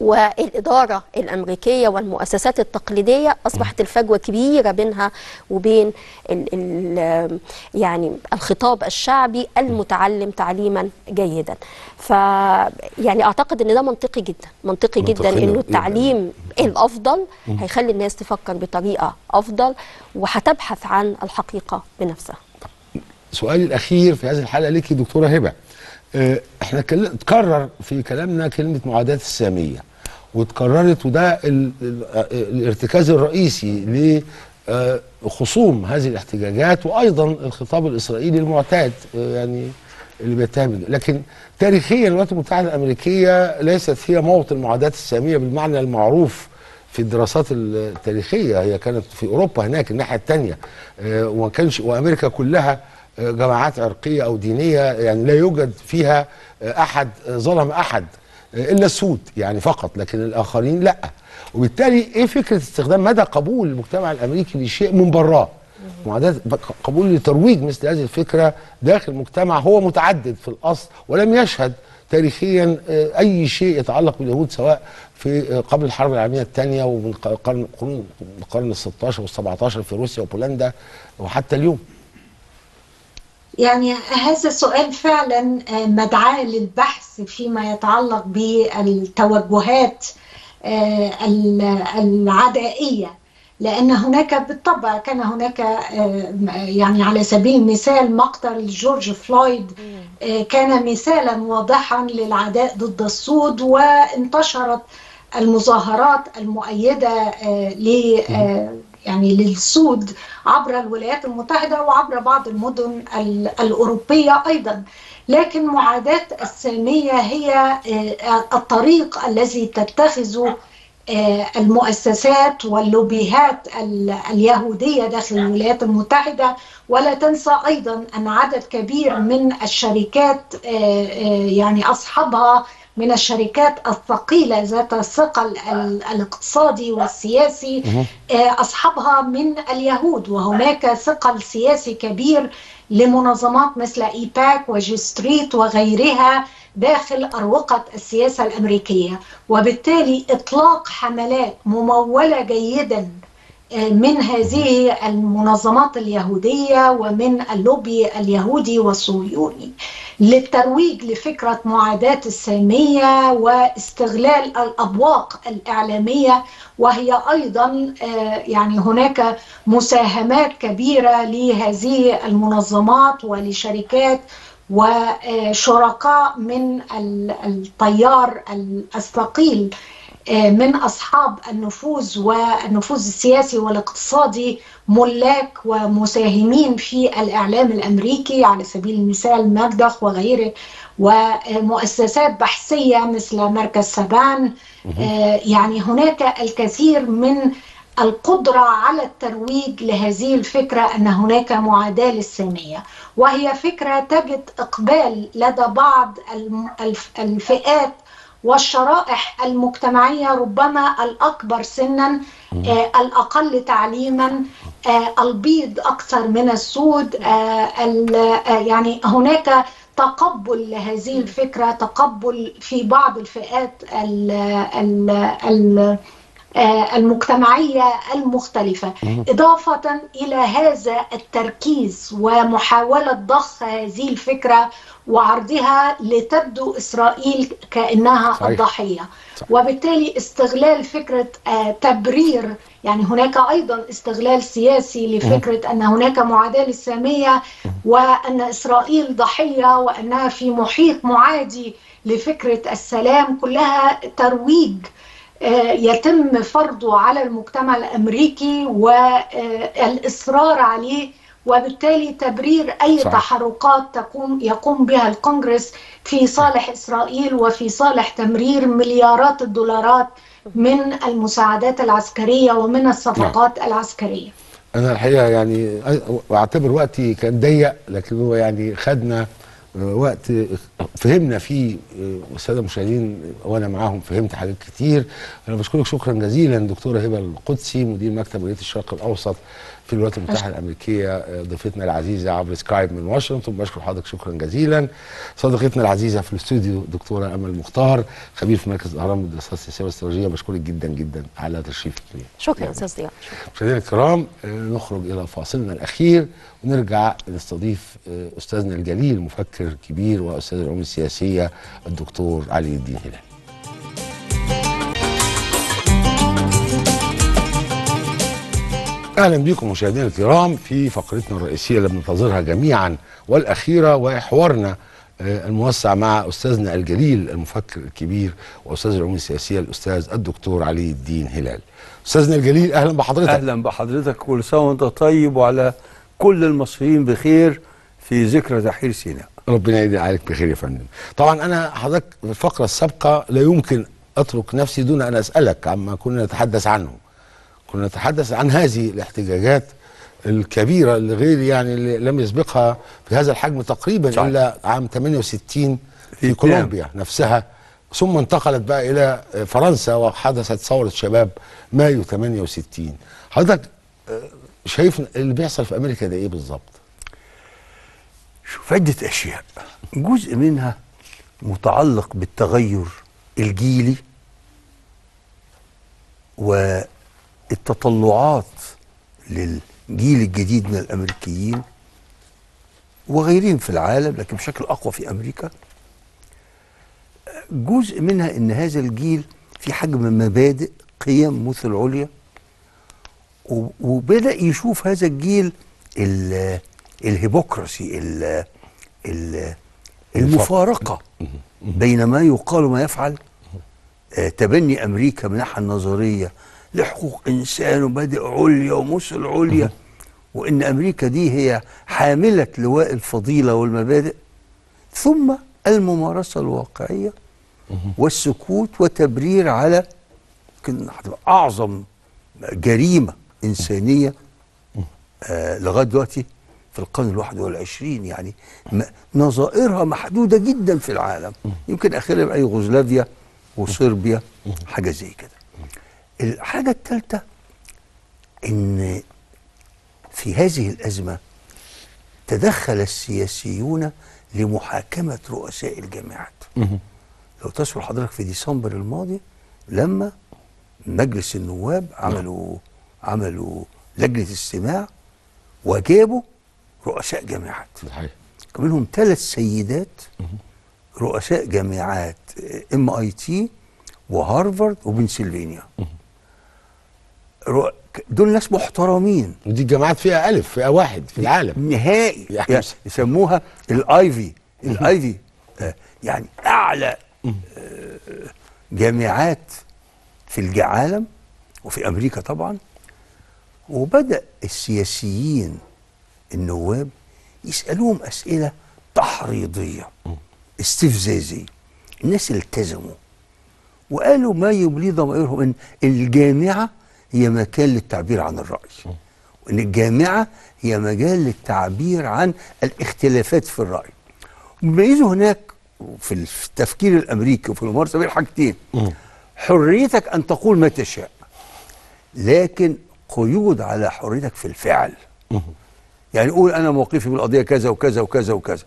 والإدارة الأمريكية والمؤسسات التقليدية، أصبحت الفجوة كبيرة بينها وبين ال ال يعني الخطاب الشعبي المتعلم تعليما جيدا. ف يعني أعتقد إن ده منطقي جدا، منطقي جدا إنه التعليم الأفضل هيخلي الناس تفكر بطريقة أفضل وهتبحث عن الحقيقة بنفسها. سؤالي الأخير في هذه الحلقة ليكي دكتورة هبة. اه احنا اتكرر في كلامنا كلمة معاداة السامية، واتكررت، وده ال ال الارتكاز الرئيسي لخصوم اه هذه الاحتجاجات، وأيضا الخطاب الإسرائيلي المعتاد اه يعني اللي بيتهم. لكن تاريخيا الولايات المتحدة الأمريكية ليست هي موطن معاداة السامية بالمعنى المعروف في الدراسات التاريخية، هي كانت في أوروبا هناك الناحية الثانية، اه وما كانش وأمريكا كلها جماعات عرقية أو دينية، يعني لا يوجد فيها أحد ظلم أحد إلا السود يعني فقط، لكن الآخرين لأ. وبالتالي إيه فكرة استخدام مدى قبول المجتمع الأمريكي لشيء من براه، معاداة قبول لترويج مثل هذه الفكرة داخل مجتمع هو متعدد في الأصل ولم يشهد تاريخيا أي شيء يتعلق باليهود، سواء في قبل الحرب العالمية الثانية ومن قرن القرن الستاشر والسبعتاشر في روسيا وبولندا وحتى اليوم. يعني هذا السؤال فعلا مدعاة للبحث فيما يتعلق بالتوجهات العدائية، لأن هناك بالطبع كان هناك يعني على سبيل المثال مقتل جورج فلويد كان مثالا واضحا للعداء ضد السود، وانتشرت المظاهرات المؤيدة ل يعني للسود عبر الولايات المتحدة وعبر بعض المدن الأوروبية أيضا. لكن معاداة السامية هي الطريق الذي تتخذه المؤسسات واللوبيهات اليهودية داخل الولايات المتحدة، ولا تنسى أيضا أن عدد كبير من الشركات يعني أصحابها من الشركات الثقيلة ذات الثقل الاقتصادي والسياسي أصحابها من اليهود، وهناك ثقل سياسي كبير لمنظمات مثل إيباك وجستريت وغيرها داخل أروقة السياسة الأمريكية. وبالتالي إطلاق حملات ممولة جيدا من هذه المنظمات اليهودية ومن اللوبي اليهودي والصهيوني للترويج لفكرة معاداة السامية واستغلال الأبواق الإعلامية، وهي أيضا يعني هناك مساهمات كبيرة لهذه المنظمات ولشركات وشركاء من التيار الثقيل من أصحاب النفوذ والنفوذ السياسي والاقتصادي ملاك ومساهمين في الإعلام الأمريكي، على سبيل المثال ماجدخ وغيره، ومؤسسات بحثية مثل مركز سبان. يعني هناك الكثير من القدرة على الترويج لهذه الفكرة أن هناك معاداة للصينية، وهي فكرة تجد إقبال لدى بعض الفئات والشرائح المجتمعية، ربما الأكبر سنا، الأقل تعليما، البيض أكثر من السود. يعني هناك تقبل لهذه الفكرة، تقبل في بعض الفئات ال ال ال المجتمعية المختلفة، إضافة إلى هذا التركيز ومحاولة ضخ هذه الفكرة وعرضها لتبدو إسرائيل كأنها صحيح. الضحية، صحيح. وبالتالي استغلال فكرة تبرير، يعني هناك أيضا استغلال سياسي لفكرة أن هناك معاداة للسامية وأن إسرائيل ضحية وأنها في محيط معادي لفكرة السلام، كلها ترويج يتم فرضه على المجتمع الأمريكي والإصرار عليه، وبالتالي تبرير أي صح. تحركات تقوم يقوم بها الكونغرس في صالح إسرائيل وفي صالح تمرير مليارات الدولارات من المساعدات العسكرية ومن الصفقات نعم. العسكرية. أنا الحقيقة يعني أعتبر وقتي كان ضيق، لكن هو يعني خدنا وقت فهمنا فيه الساده المشاهدين وانا معاهم، فهمت حاجات كتير. انا بشكرك شكرا جزيلا دكتوره هبه القدسي، مدير مكتب ولايه الشرق الاوسط في الولايات المتحده الامريكيه، ضيفتنا العزيزه عبر سكايب من واشنطن. بشكر حضرتك شكرا جزيلا. صديقتنا العزيزه في الاستوديو دكتوره امل مختار، خبير في مركز الاهرام للدراسات السياسيه والاستراتيجيه، بشكرك جدا جدا على تشريفك لينا. شكرا استاذ ضياء. مشاهدينا الكرام، نخرج الى فاصلنا الاخير ونرجع نستضيف استاذنا الجليل مفكر كبير واستاذ العلوم السياسيه الدكتور علي الدين الهلال. اهلا بكم مشاهدينا الكرام في فقرتنا الرئيسيه اللي بننتظرها جميعا والاخيره، وحوارنا الموسع مع استاذنا الجليل المفكر الكبير واستاذ العلوم السياسيه الاستاذ الدكتور علي الدين هلال. استاذنا الجليل اهلا بحضرتك. اهلا بحضرتك، كل سنه وانت طيب وعلى كل المصريين بخير في ذكرى تحرير سيناء. ربنا يديم عليك بخير يا فندم. طبعا انا حضرتك في الفقره السابقه لا يمكن اترك نفسي دون ان اسالك عما كنا نتحدث عنه. كنا نتحدث عن هذه الاحتجاجات الكبيره اللي غير يعني اللي لم يسبقها بهذا الحجم تقريبا صحيح. الا عام ثمانية وستين في كولومبيا نفسها، ثم انتقلت بقى الى فرنسا وحدثت ثوره شباب مايو ثمانية وستين. حضرتك شايف اللي بيحصل في امريكا ده ايه بالظبط؟ شوف، عدة أشياء، جزء منها متعلق بالتغير الجيلي والتطلعات للجيل الجديد من الأمريكيين وغيرهم في العالم، لكن بشكل أقوى في أمريكا. جزء منها إن هذا الجيل في حجم مبادئ قيم مثل عليا، وبدأ يشوف هذا الجيل ال الهيبوكراسي ال ال المفارقة بين ما يقال وما يفعل، تبني أمريكا من الناحية النظرية لحقوق إنسان ومبادئ عليا ومثل عليا، وإن أمريكا دي هي حاملة لواء الفضيلة والمبادئ، ثم الممارسة الواقعية والسكوت وتبرير على يمكن هتبقى أعظم جريمة إنسانية آه لغاية دلوقتي في القرن الواحد والعشرين، يعني نظائرها محدودة جدا في العالم، يمكن آخرها يبقى يوغوسلافيا وصربيا حاجة زي كده. الحاجة الثالثة إن في هذه الأزمة تدخل السياسيون لمحاكمة رؤساء الجامعات. لو تذكر حضرتك في ديسمبر الماضي لما مجلس النواب عملوا عملوا لجنة استماع وجابوا رؤساء جامعات، منهم ثلاث سيدات رؤساء جامعات ام اي تي وهارفارد وبنسلفانيا، دول ناس محترمين، ودي الجامعات فيها الف فيها واحد في العالم نهائي، يعني يسموها الايفي الايفي آه يعني اعلى آه جامعات في العالم وفي أمريكا طبعا. وبدأ السياسيين النواب يسألوهم أسئلة تحريضية استفزازية. الناس التزموا وقالوا ما يبلي ضمائرهم أن الجامعة هي مكان للتعبير عن الرأي، وأن الجامعة هي مجال للتعبير عن الاختلافات في الرأي. وميزوا هناك في التفكير الأمريكي وفي الممارسة بين حاجتين: حريتك أن تقول ما تشاء، لكن قيود على حريتك في الفعل. يعني قول أنا موقفي من القضية كذا وكذا وكذا وكذا،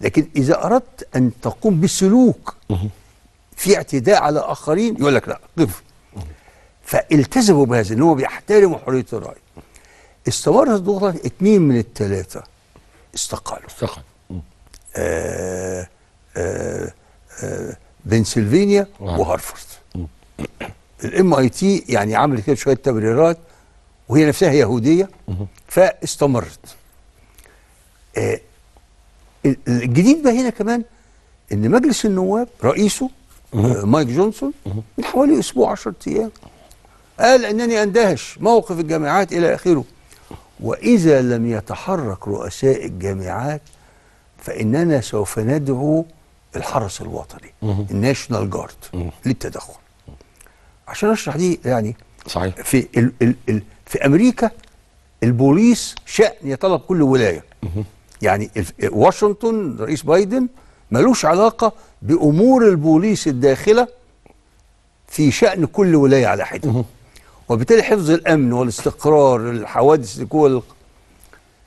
لكن إذا أردت أن تقوم بالسلوك في اعتداء على آخرين يقول لك لا قف. فالتزموا بهذا أنه بيحترموا حرية الرأي. استمرت الضغوطات، اتنين من التلاتة استقالوا. استقالوا. آه آه آه بنسلفانيا وهارفارد. الام اي تي يعني عملت كده شويه تبريرات وهي نفسها يهوديه فاستمرت. آه الجديد بقى هنا كمان ان مجلس النواب رئيسه آه مايك جونسون من حوالي اسبوع عشرة ايام قال انني اندهش موقف الجامعات الى اخره. واذا لم يتحرك رؤساء الجامعات فاننا سوف ندعو الحرس الوطني الناشونال جارد للتدخل. عشان اشرح دي يعني صحيح. في ال ال ال في امريكا البوليس شأن يطلب كل ولايه. يعني واشنطن رئيس بايدن ملوش علاقه بامور البوليس الداخله في شأن كل ولايه على حده. وبالتالي حفظ الامن والاستقرار الحوادث كل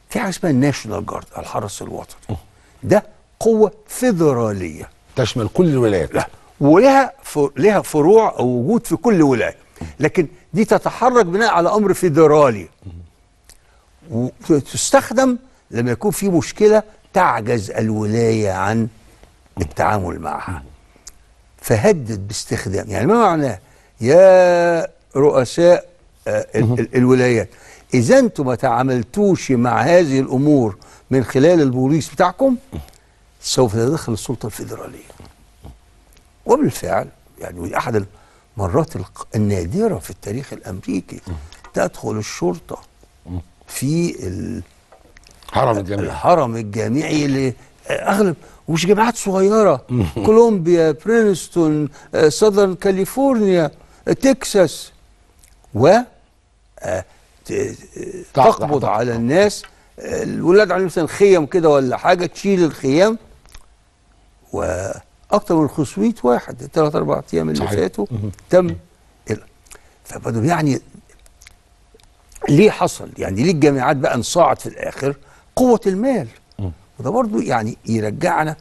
في حاجه اسمها الناشونال جارد الحرس الوطني. ده قوه فيدراليه تشمل كل الولايات. لا. ولها لها فروع او وجود في كل ولايه، لكن دي تتحرك بناء على امر فيدرالي وتستخدم لما يكون في مشكله تعجز الولايه عن التعامل معها. فهدد باستخدام، يعني ما معناه يا رؤساء الولايات اذا انتم ما تعاملتوش مع هذه الامور من خلال البوليس بتاعكم سوف تتدخل السلطه الفيدراليه. وبالفعل يعني احد المرات النادره في التاريخ الامريكي تدخل الشرطه في الحرم الجامعي الحرم الجامعي لاغلب ومش جامعات صغيره كولومبيا، برينستون، ساذرن كاليفورنيا، تكساس، و تقبض على الناس. الولاد عليهم مثلا خيم كده ولا حاجه تشيل الخيام. و أكثر من خمسمائة واحد ثلاث أربع أيام اللي فاتوا تم. فبدوا يعني ليه حصل؟ يعني ليه الجامعات بقى انصاعت في الآخر؟ قوة المال. وده برضه يعني يرجعنا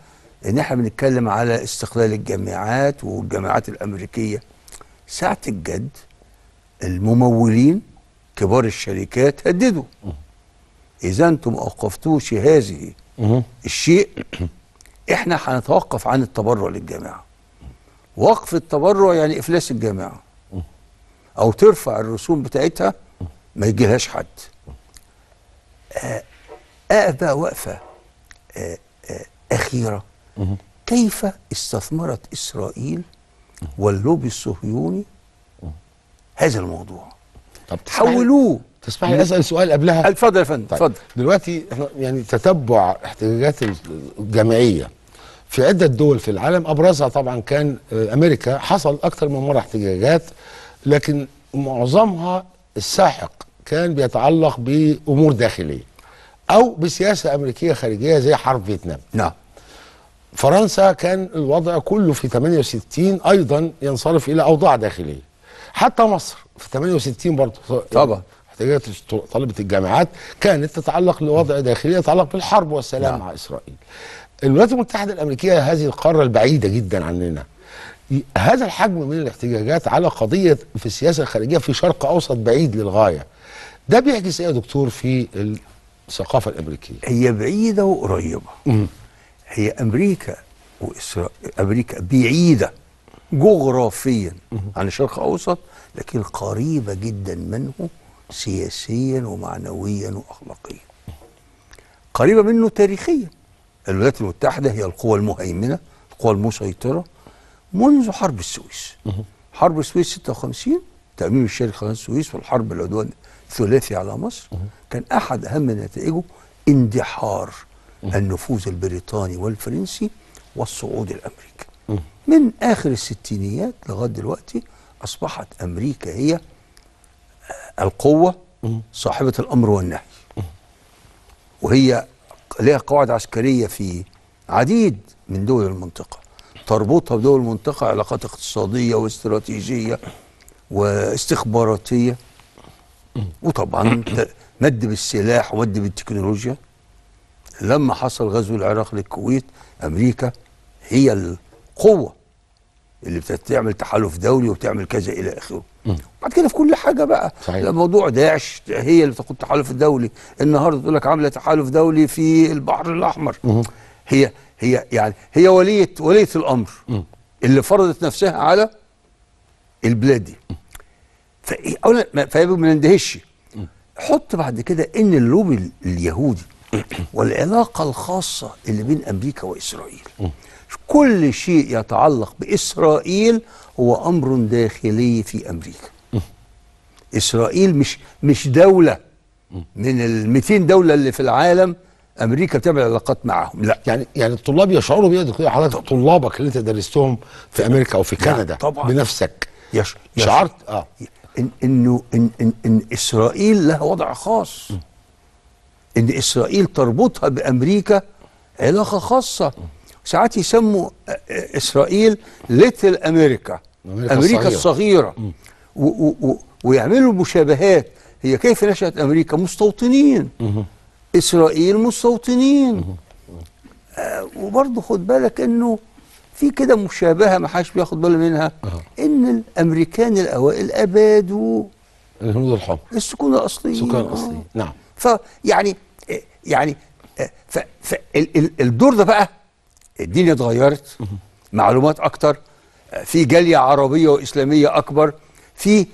إن إحنا بنتكلم على استقلال الجامعات والجامعات الأمريكية. ساعة الجد الممولين كبار الشركات هددوا إذا أنتم ما أوقفتوش هذه الشيء احنا هنتوقف عن التبرع للجامعه. وقف التبرع يعني افلاس الجامعه او ترفع الرسوم بتاعتها ما يجيلهاش حد. اقف بقى وقفه اخيره كيف استثمرت اسرائيل واللوبي الصهيوني هذا الموضوع. طب حولوه. تسمحي اسال سؤال قبلها؟ اتفضل يا فندم. اتفضل. دلوقتي احنا يعني تتبع احتجاجات الجامعيه في عده دول في العالم، ابرزها طبعا كان امريكا. حصل اكثر من مره احتجاجات لكن معظمها الساحق كان بيتعلق بامور داخليه او بسياسه امريكيه خارجيه زي حرب فيتنام. نعم. فرنسا كان الوضع كله في ثمانية وستين ايضا ينصرف الى اوضاع داخليه. حتى مصر في ثمانية وستين برضه طبعا طلبة الجامعات كانت تتعلق لوضع داخلي يتعلق بالحرب والسلام. نعم. مع إسرائيل. الولايات المتحدة الأمريكية هذه القارة البعيدة جدا عننا، هذا الحجم من الاحتجاجات على قضية في السياسة الخارجية في شرق أوسط بعيد للغاية، ده بيعكس إيه يا دكتور في الثقافة الأمريكية؟ هي بعيدة وقريبة. م. هي أمريكا وإسرائيل، أمريكا بعيدة جغرافيا م. عن الشرق الأوسط لكن قريبة جدا منه سياسيا ومعنويا واخلاقيا. قريبه منه تاريخيا. الولايات المتحده هي القوى المهيمنه، القوى المسيطره منذ حرب السويس. حرب السويس ستة وخمسين، تأميم الشرق قناة السويس والحرب العدوان الثلاثي على مصر، كان أحد أهم نتائجه اندحار النفوذ البريطاني والفرنسي والصعود الأمريكي. من آخر الستينيات لغاية دلوقتي أصبحت أمريكا هي القوة صاحبة الأمر والنهي، وهي لها قواعد عسكرية في عديد من دول المنطقة تربطها بدول المنطقة علاقات اقتصادية واستراتيجية واستخباراتية، وطبعا مد بالسلاح ومد بالتكنولوجيا. لما حصل غزو العراق للكويت أمريكا هي القوة اللي بتعمل تحالف دولي وبتعمل كذا إلى آخره. بعد كده في كل حاجة بقى صحيح. موضوع داعش هي اللي تقود التحالف الدولي، النهارده تقول لك عاملة تحالف دولي في البحر الأحمر. مم. هي هي يعني هي ولية ولية الأمر مم. اللي فرضت نفسها على البلاد دي. فأولا فيبقى ما نندهش، حط بعد كده إن اللوبي اليهودي والعلاقة الخاصة اللي بين أمريكا وإسرائيل، كل شيء يتعلق بإسرائيل هو أمر داخلي في أمريكا. إسرائيل مش مش دولة من ال مئتين دولة اللي في العالم أمريكا بتعمل علاقات معاهم، لا. يعني يعني الطلاب يشعروا بيها حضرتك، طلابك اللي أنت درستهم في أمريكا أو في كندا طبعا بنفسك يش... يش... شعرت آه إن إنه إن إن إن إسرائيل لها وضع خاص، إن إسرائيل تربطها بأمريكا علاقة خاصة. ساعات يسموا إسرائيل ليتل أمريكا، أمريكا, أمريكا الصغيرة، الصغيرة ويعملوا مشابهات. هي كيف نشأت أمريكا؟ مستوطنين. مم. إسرائيل مستوطنين. مم. آه وبرضه خد بالك إنه في كده مشابهة ما حدش بياخد باله منها. مم. إن الأمريكان الأوائل أبادوا الهنود الحمر، السكان الأصليين، السكان الأصليين آه. نعم. فيعني يعني فالدور ده بقى الدنيا اتغيرت، معلومات اكتر، في جاليه عربيه واسلاميه اكبر، في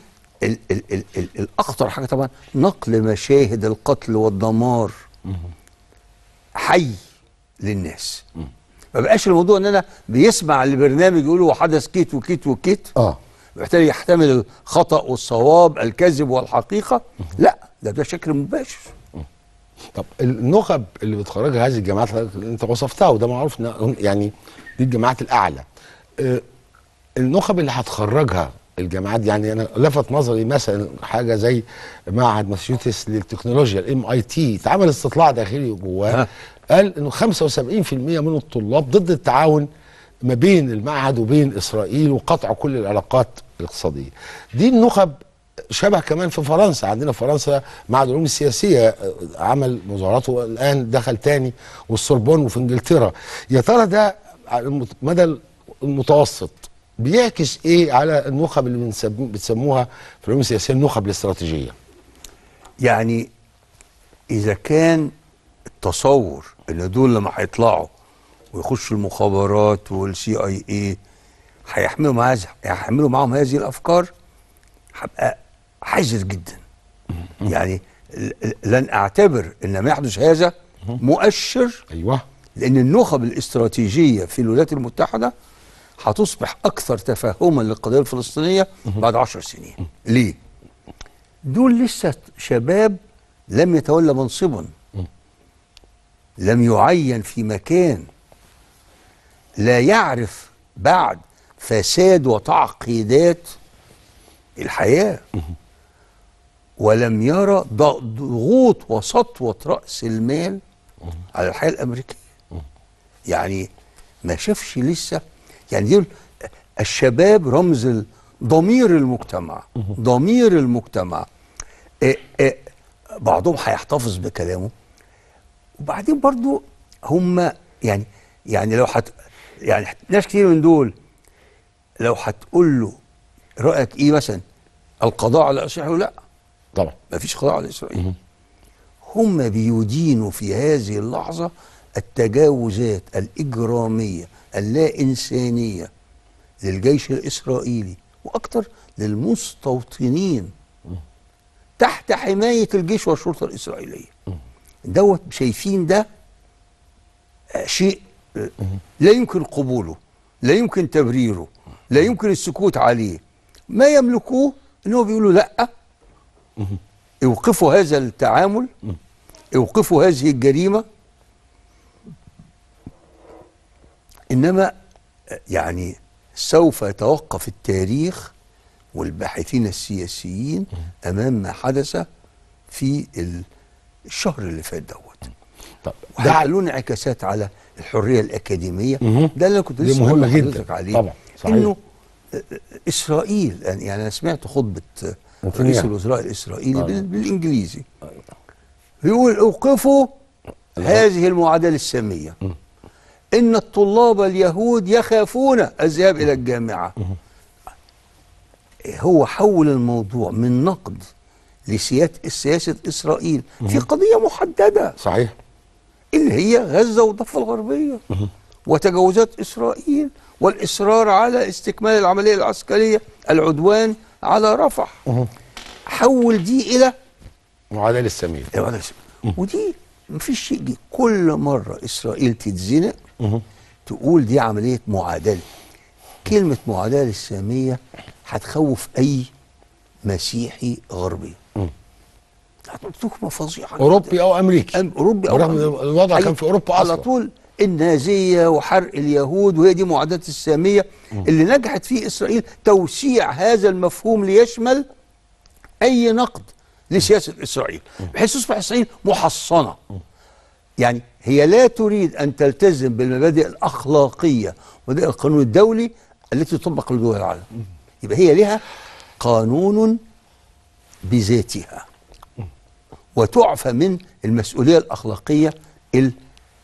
ال ال ال ال الاخطر حاجه طبعا نقل مشاهد القتل والدمار حي للناس. ما بقاش الموضوع ان انا بيسمع البرنامج يقولوا وحدث كيت وكيت وكيت، اه بالتالي يحتمل الخطا والصواب، الكذب والحقيقه، لا ده ده شكل مباشر. طب النخب اللي بتخرجها هذه الجامعات اللي انت وصفتها وده معروف يعني دي الجامعات الاعلى، اه النخب اللي هتخرجها الجامعات، يعني انا لفت نظري مثلا حاجه زي معهد ماساتشوستس للتكنولوجيا الام اي تي، اتعمل استطلاع داخلي جواه قال انه خمسة وسبعين في المية من الطلاب ضد التعاون ما بين المعهد وبين اسرائيل وقطع كل العلاقات الاقتصاديه. دي النخب شبه كمان في فرنسا، عندنا فرنسا معهد العلوم السياسيه عمل مظاهراته الان دخل تاني، والسوربون، وفي انجلترا. يا ترى ده على المدى المتوسط بيعكس ايه على النخب اللي بتسموها في العلوم السياسيه النخب الاستراتيجيه؟ يعني اذا كان التصور ان دول لما هيطلعوا ويخشوا المخابرات والسي اي اي هيحملوا معاهم هيحملوا معاهم هذه الافكار، هبقى حذر جدا. يعني لن اعتبر ان ما يحدث هذا مؤشر، ايوه، لان النخب الاستراتيجيه في الولايات المتحده هتصبح اكثر تفهما للقضيه الفلسطينيه بعد عشر سنين. ليه؟ دول لسه شباب لم يتولى منصبا، لم يعين في مكان، لا يعرف بعد فساد وتعقيدات الحياة، ولم يرى ضغوط وسطوة رأس المال على الحياة الأمريكية. يعني ما شافش لسه، يعني دول الشباب رمز ضمير المجتمع، ضمير المجتمع. إيه إيه بعضهم هيحتفظ بكلامه، وبعدين برضو هم يعني يعني لو حت يعني ناس كتير من دول لو هتقول له رأيك إيه مثلا القضاء على إسرائيل؟ لا طبعا ما فيش قضاء على إسرائيل. هم بيدينوا في هذه اللحظة التجاوزات الإجرامية اللا إنسانية للجيش الإسرائيلي وأكتر للمستوطنين مه. تحت حماية الجيش والشرطة الإسرائيلية. دوت شايفين ده شيء مه. لا يمكن قبوله، لا يمكن تبريره، لا يمكن السكوت عليه. ما يملكوه أنه بيقولوا لأ، اوقفوا هذا التعامل، اوقفوا هذه الجريمة. إنما يعني سوف يتوقف التاريخ والباحثين السياسيين أمام ما حدث في الشهر اللي فات دوت. طب ده له انعكاسات على الحرية الأكاديمية، ده اللي كنت لسه مهمة جدا عليه طبعا. صحيح. إنه إسرائيل، يعني أنا سمعت خطبة رئيس الوزراء الإسرائيلي آه. بالإنجليزي، بيقول اوقفوا هذه المعادلة السامية، إن الطلاب اليهود يخافون الذهاب إلى الجامعة. هو حول الموضوع من نقد لسياسة إسرائيل في قضية محددة، صحيح، اللي هي غزة والضفة الغربية وتجاوزات إسرائيل والإصرار على استكمال العملية العسكرية، العدوان على رفح. حول دي إلى معادلة السامية، ودي مفيش شيء. دي كل مرة إسرائيل تتزنق تقول دي عملية معادلة. كلمة معادلة السامية هتخوف أي مسيحي غربي، هتبقى فظيعة، أوروبي أو أمريكي. أم أوروبي أو أمريكي، الوضع كان في أوروبا أصلا على طول النازية وحرق اليهود، وهي دي معادلة السامية اللي نجحت فيه إسرائيل، توسيع هذا المفهوم ليشمل أي نقد لسياسة إسرائيل، بحيث تصبح إسرائيل محصنة. يعني هي لا تريد أن تلتزم بالمبادئ الأخلاقية ومبادئ القانون الدولي التي تطبق لدول العالم، يبقى هي لها قانون بذاتها وتعفى من المسؤولية الأخلاقية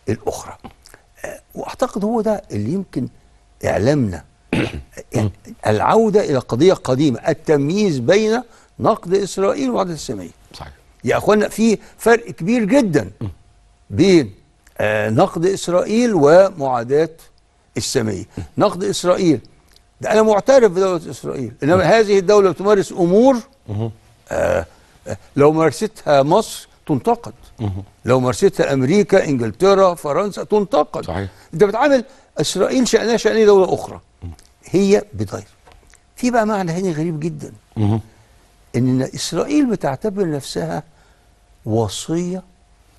الأخرى. وأعتقد هو ده اللي يمكن إعلامنا، العودة إلى قضية قديمة، التمييز بين نقد إسرائيل ومعادلة السامية. صحيح يا أخوانا، في فرق كبير جدا بين آه نقد إسرائيل ومعاداة السامية. نقد إسرائيل ده أنا معترف بدولة إسرائيل، إنما هذه الدولة بتمارس أمور آه لو مارستها مصر تنتقد، لو مارستها أمريكا، إنجلترا، فرنسا تنتقد. صحيح. أنت بتعامل إسرائيل شأنها شأن دولة أخرى، هي بداية. في بقى معنى هنا غريب جدا، إن إسرائيل بتعتبر نفسها وصية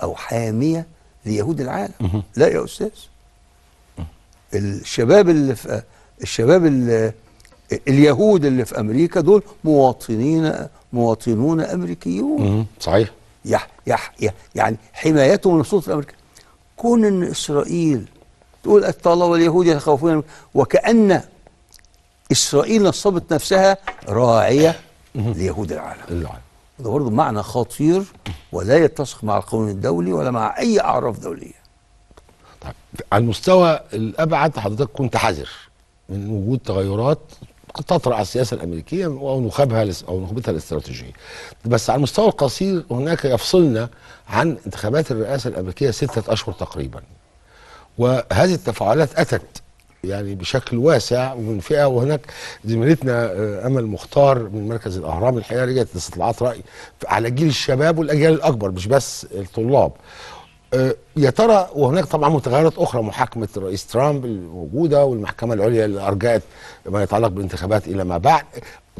أو حامية ليهود العالم. لا يا أستاذ، الشباب اللي في الشباب اللي اليهود اللي في أمريكا دول مواطنين مواطنون أمريكيون. صحيح. يح يح يح يعني حمايتهم من السلطة الأمريكية. كون إن إسرائيل تقول الطلبة اليهود يخافون، وكأن إسرائيل نصبت نفسها راعية ليهود العالم. العالم. ده برضه معنى خطير ولا يتسق مع القانون الدولي ولا مع أي أعراف دولية. طيب على المستوى الأبعد حضرتك كنت حذر من وجود تغيرات قد تطرأ على السياسة الأمريكية أو نخبها أو نخبتها الاستراتيجية. بس على المستوى القصير هناك يفصلنا عن انتخابات الرئاسة الأمريكية ستة أشهر تقريبا. وهذه التفاعلات أتت يعني بشكل واسع ومن فئه، وهناك زميلتنا امل مختار من مركز الاهرام الحقيقه رجعت لاستطلاعات راي على جيل الشباب والاجيال الاكبر مش بس الطلاب. يا ترى، وهناك طبعا متغيرات اخرى، محاكمه الرئيس ترامب الموجوده والمحكمه العليا اللي ارجعت ما يتعلق بالانتخابات الى ما بعد،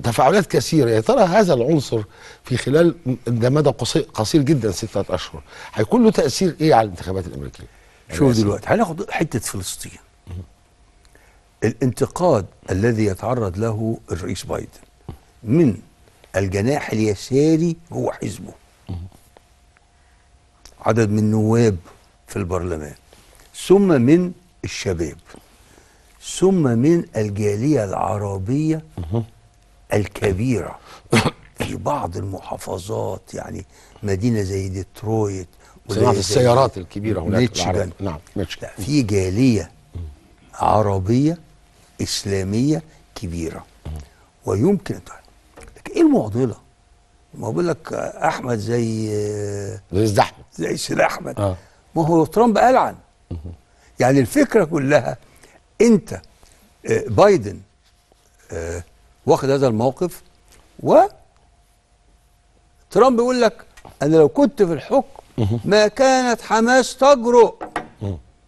تفاعلات كثيره. يا ترى هذا العنصر في خلال ده مدى قصير جدا سته اشهر هيكون له تاثير ايه على الانتخابات الامريكيه؟ شوف دلوقتي هناخد حته فلسطين. الانتقاد الذي يتعرض له الرئيس بايدن من الجناح اليساري هو حزبه، عدد من النواب في البرلمان، ثم من الشباب، ثم من الجالية العربية الكبيرة في بعض المحافظات، يعني مدينة زي ديترويت، صناعة السيارات الكبيرة هناك. نعم، في جالية عربية إسلامية كبيرة ويمكن أن تعلم. لكن إيه المعضلة؟ ما بقول لك أحمد زي زي سيد أحمد زي سيد أحمد آه. ما هو ترامب قال عنه. يعني الفكرة كلها أنت بايدن واخد هذا الموقف، وترامب يقول لك أنا لو كنت في الحكم ما كانت حماس تجرؤ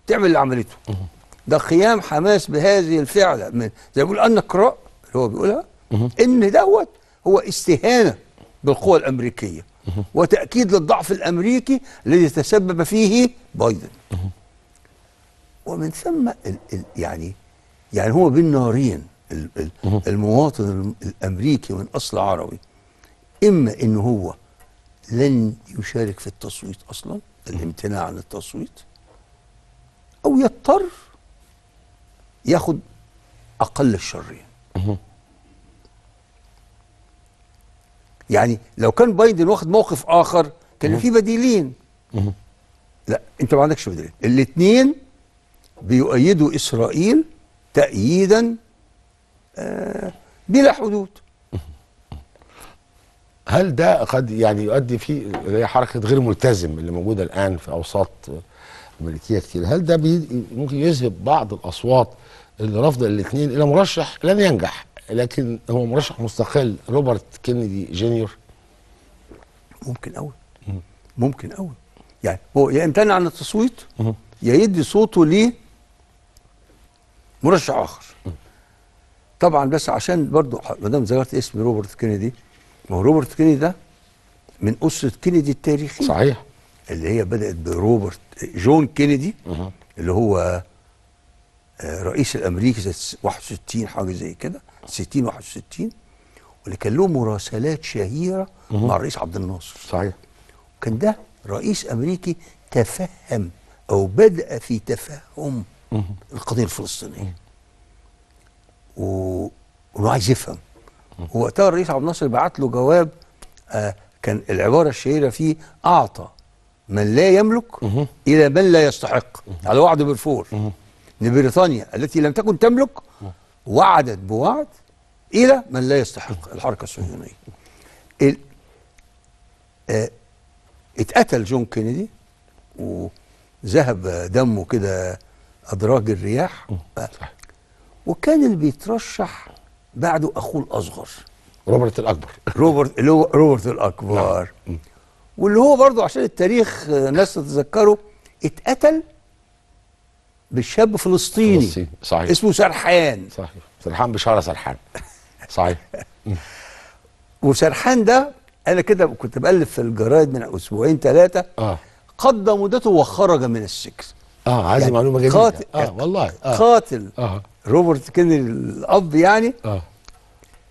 تعمل اللي عملته. ده قيام حماس بهذه الفعلة من زي ما بيقول النقراء اللي هو بيقولها إن دوت هو استهانة بالقوى الأمريكية وتأكيد للضعف الأمريكي الذي تسبب فيه بايدن. ومن ثم ال ال يعني يعني هو بين نارين، المواطن الأمريكي من أصل عربي إما إن هو لن يشارك في التصويت أصلا، الامتناع عن التصويت، أو يضطر ياخد أقل الشرين. يعني لو كان بايدن واخد موقف آخر كان في بديلين. لا، أنت ما عندكش بديلين، الاتنين بيؤيدوا إسرائيل تأييدا آه بلا حدود. هل ده قد يعني يؤدي فيه هي حركه غير ملتزم اللي موجوده الان في اوساط امريكيه كتير، هل ده ممكن يذهب بعض الاصوات اللي رافضه الاثنين الى مرشح لن ينجح لكن هو مرشح مستقل، روبرت كينيدي جونيور؟ ممكن قوي، ممكن قوي. يعني هو يمتنع عن التصويت يا يدي صوته ليه مرشح اخر. طبعا بس عشان برضه ما دام ذكرت اسم روبرت كينيدي، ما هو روبرت كينيدي ده من أسرة كينيدي التاريخية، صحيح، اللي هي بدأت بروبرت جون كينيدي أه. اللي هو رئيس الأمريكي سنة واحد وستين حاجة زي كده، ستين واحد وستين، واللي كان له مراسلات شهيرة أه. مع الرئيس عبد الناصر، صحيح. وكان ده رئيس أمريكي تفهم أو بدأ في تفهم أه. القضية الفلسطينية أه. وهو عايز يفهم. وقتها الرئيس عبد الناصر بعت له جواب آه كان العباره الشهيره فيه اعطى من لا يملك مه. الى من لا يستحق، مه. على وعد بالفور، ان بريطانيا التي لم تكن تملك مه. وعدت بوعد الى من لا يستحق، الحركه الصهيونيه. آه اتقتل جون كينيدي وذهب دمه كده ادراج الرياح، آه وكان اللي بيترشح بعده اخوه الاصغر روبرت الاكبر، روبرت اللي هو روبرت الاكبر نعم. واللي هو برضه عشان التاريخ ناس تتذكره اتقتل بشاب فلسطيني فلسطيني، صحيح، اسمه سرحان، صحيح، سرحان بشاره سرحان، صحيح. وسرحان ده انا كده كنت بألف في الجرايد من اسبوعين ثلاثه، اه قضى مدته وخرج من السجن. اه هذه يعني معلومه جديده، قاتل اه والله آه. قاتل آه. روبرت كينيدي الاب يعني اه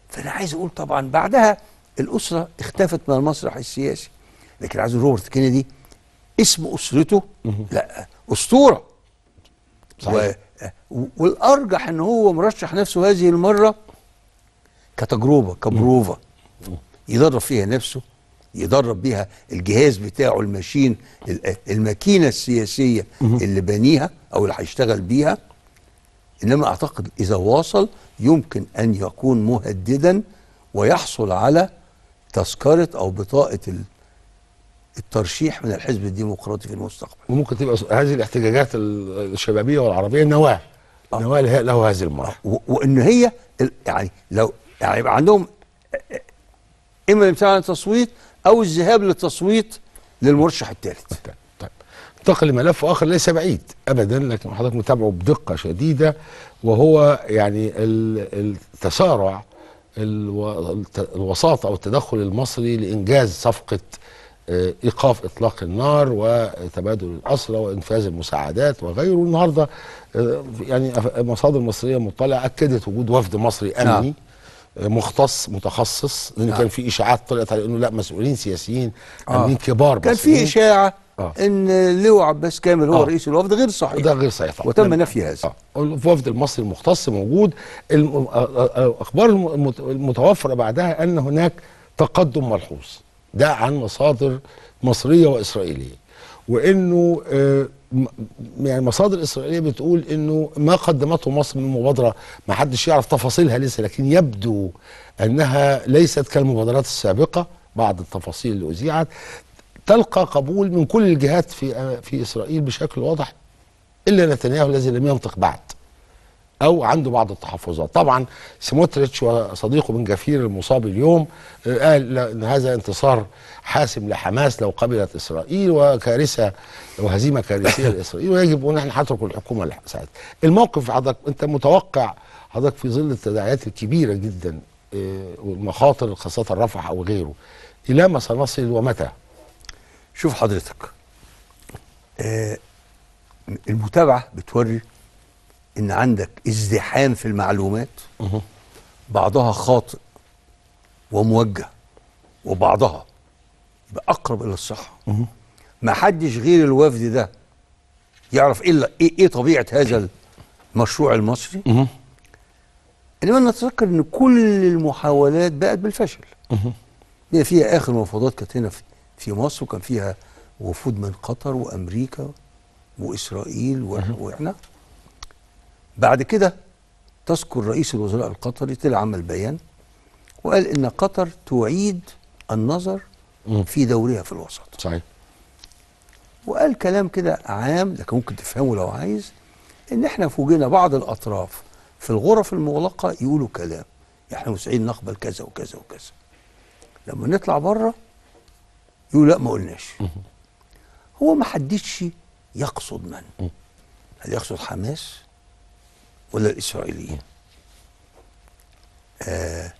فانا عايز اقول طبعا بعدها الاسره اختفت من المسرح السياسي، لكن عايز روبرت كينيدي اسم اسرته لا اسطوره، صحيح. و... والارجح ان هو مرشح نفسه هذه المره كتجربه كبروفه، يدرب فيها نفسه، يدرب بيها الجهاز بتاعه، الماشين الماكينه السياسيه اللي بانيها او اللي هيشتغل بيها. إنما أعتقد إذا واصل يمكن أن يكون مهددا ويحصل على تذكرة أو بطاقة الترشيح من الحزب الديمقراطي في المستقبل. وممكن تبقى هذه الاحتجاجات الشبابية والعربية نواة، آه. نواة له هذه المرة، آه. وإن هي يعني لو يعني يبقى عندهم إما الامتناع عن التصويت أو الذهاب للتصويت للمرشح الثالث. انتقل لملف اخر ليس بعيد ابدا لكن حضرتك متابعه بدقه شديده، وهو يعني التسارع الوساطه او التدخل المصري لانجاز صفقه ايقاف اطلاق النار وتبادل الاسرى وانفاذ المساعدات وغيره. النهارده يعني مصادر مصريه مطلعه اكدت وجود وفد مصري امني مختص متخصص، لان كان في اشاعات طلعت على انه لا مسؤولين سياسيين امنيين كبار مصريين، كان في اشاعه آه. ان لو عباس كامل هو آه. رئيس الوفد، غير صحيح، ده غير صحيح طبعا. وتم نفي هذا. آه. الوفد المصري المختص موجود. الاخبار المتوفره بعدها ان هناك تقدم ملحوظ، ده عن مصادر مصريه واسرائيليه، وانه آه يعني مصادر اسرائيليه بتقول انه ما قدمته مصر من مبادره ما حدش يعرف تفاصيلها لسه، لكن يبدو انها ليست كالمبادرات السابقه، بعض التفاصيل اللي اذيعت تلقى قبول من كل الجهات في في اسرائيل بشكل واضح، الا نتنياهو الذي لم ينطق بعد او عنده بعض التحفظات. طبعا سموتريتش وصديقه بن جفير المصاب اليوم قال ان هذا انتصار حاسم لحماس لو قبلت اسرائيل، وكارثه وهزيمه كارثيه لاسرائيل، ويجب ان احنا نترك الحكومه ساعتها. الموقف حضرتك انت متوقع حضرتك في ظل التداعيات الكبيره جدا والمخاطر خاصة رفح أو غيره، إلى ما سنصل ومتى؟ شوف حضرتك، آه المتابعة بتوري إن عندك ازدحام في المعلومات، بعضها خاطئ وموجه وبعضها يبقى أقرب إلى الصحة. ما حدش غير الوفد ده يعرف إلا إيه, إيه طبيعة هذا المشروع المصري. إنما نتذكر إن كل المحاولات بقت بالفشل. هي فيها آخر مفاوضات كانت هنا في, في مصر، وكان فيها وفود من قطر وأمريكا وإسرائيل وإحنا. بعد كده تذكر رئيس الوزراء القطري طلع عمل بيان وقال إن قطر تعيد النظر في دورها في الوسط. صحيح. وقال كلام كده عام لكن ممكن تفهمه لو عايز، إن إحنا فوجئنا بعض الأطراف في الغرف المغلقة يقولوا كلام، إحنا مسعين نقبل كذا وكذا وكذا، لما نطلع بره يقول لا ما قلناش. هو ما حددش يقصد من، هل يقصد حماس ولا الإسرائيليين؟ آه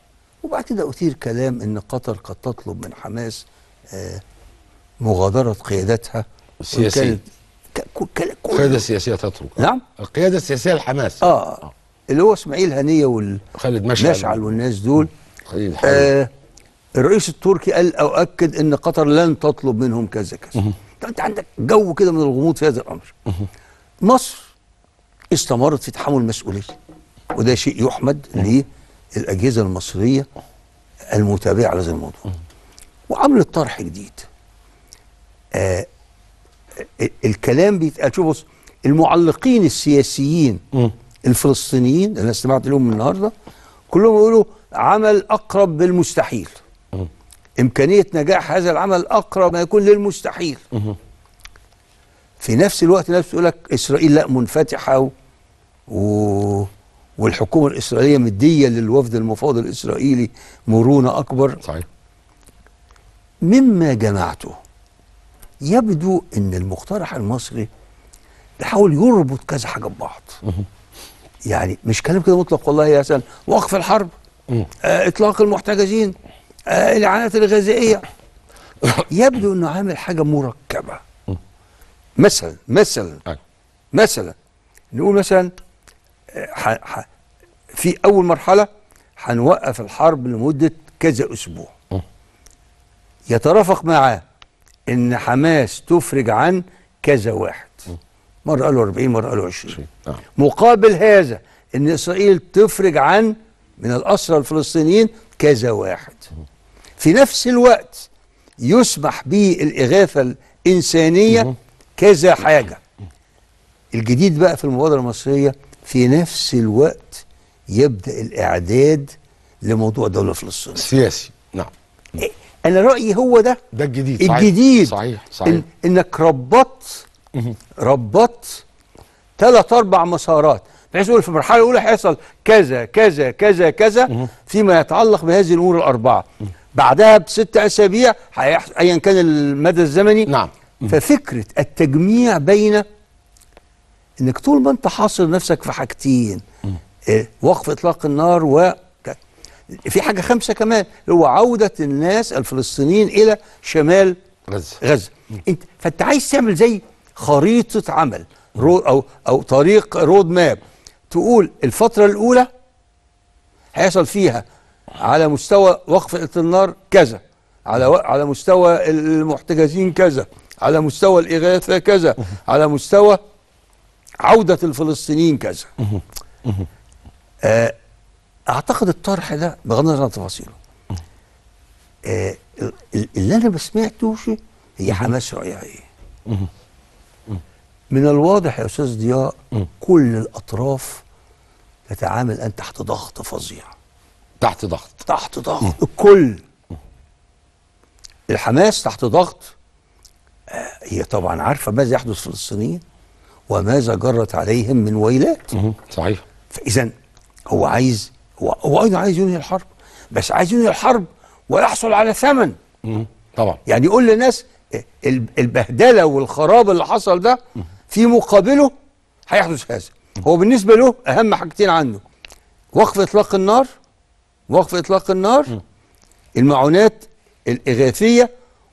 وبعد كده أثير كلام إن قطر قد تطلب من حماس آه مغادرة قيادتها السياسية. القيادة السياسية تترك. نعم، القيادة السياسية لحماس. آه. اه اللي هو إسماعيل هنية وخالد مشعل والناس دول. خليل الحية. آه الرئيس التركي قال أؤكد إن قطر لن تطلب منهم كذا كذا. أنت عندك جو كده من الغموض في هذا الأمر. مصر استمرت في تحمل المسؤولية، وده شيء يحمد للأجهزة المصرية المتابعة على هذا الموضوع، وعملت طرح جديد. آه الكلام بيتقال. شوف بص، المعلقين السياسيين الفلسطينيين انا استمعت لهم النهارده كلهم يقولوا عمل اقرب بالمستحيل، امكانيه نجاح هذا العمل اقرب ما يكون للمستحيل. في نفس الوقت نفسه يقول لك اسرائيل لا منفتحه و... والحكومه الاسرائيليه مديه للوفد المفاوض الاسرائيلي مرونه اكبر. صحيح. مما جمعته يبدو ان المقترح المصري بيحاول يربط كذا حاجه ببعض. يعني مش كلام كده مطلق والله يا حسن، وقف الحرب، آه اطلاق المحتجزين، آه الاعانات الغذائيه. يبدو انه عامل حاجه مركبه. مثلا مثلا مثلا نقول مثلا في اول مرحله هنوقف الحرب لمده كذا اسبوع، يترافق معاه ان حماس تفرج عن كذا واحد، مره قالوا أربعين مره قالوا عشرين، مقابل هذا ان اسرائيل تفرج عن من الاسرى الفلسطينيين كذا واحد. في نفس الوقت يسمح به الاغاثه الانسانيه كذا حاجه. الجديد بقى في المبادره المصريه في نفس الوقت يبدا الاعداد لموضوع دوله فلسطين سياسي. نعم، أنا رأيي هو ده ده الجديد الجديد صحيح صحيح. إن إنك ربطت ربطت ثلاث أربع مسارات، بحيث يقول في المرحلة الأولى هيحصل كذا كذا كذا كذا فيما يتعلق بهذه الأمور الأربعة، بعدها بست أسابيع أيا كان المدى الزمني. نعم. ففكرة التجميع بين إنك طول ما أنت حاصر نفسك في حاجتين، إيه؟ وقف إطلاق النار، و في حاجة خمسة كمان هو عودة الناس الفلسطينيين إلى شمال غزة غزة انت فأنت عايز تعمل زي خريطة عمل أو أو طريق رود ماب، تقول الفترة الأولى هيحصل فيها على مستوى وقف النار كذا، على على مستوى المحتجزين كذا، على مستوى الإغاثة كذا، على مستوى عودة الفلسطينيين كذا. آه اعتقد الطرح ده بغض النظر عن تفاصيله آه اللي انا ما سمعتوش هي حماس رايها ايه. من الواضح يا استاذ ضياء كل الاطراف تتعامل الان تحت ضغط فظيع، تحت ضغط تحت ضغط الكل. الحماس تحت ضغط، آه هي طبعا عارفه ماذا يحدث للفلسطينيين وماذا جرت عليهم من ويلات. صحيح. فاذا هو عايز هو ايضا عايز ينهي الحرب، بس عايز ينهي الحرب ويحصل على ثمن. طبعا يعني يقول للناس البهدله والخراب اللي حصل ده في مقابله هيحدث هذا. هو بالنسبه له اهم حاجتين عنده، وقف اطلاق النار وقف إطلاق النار، المعونات الإغاثية،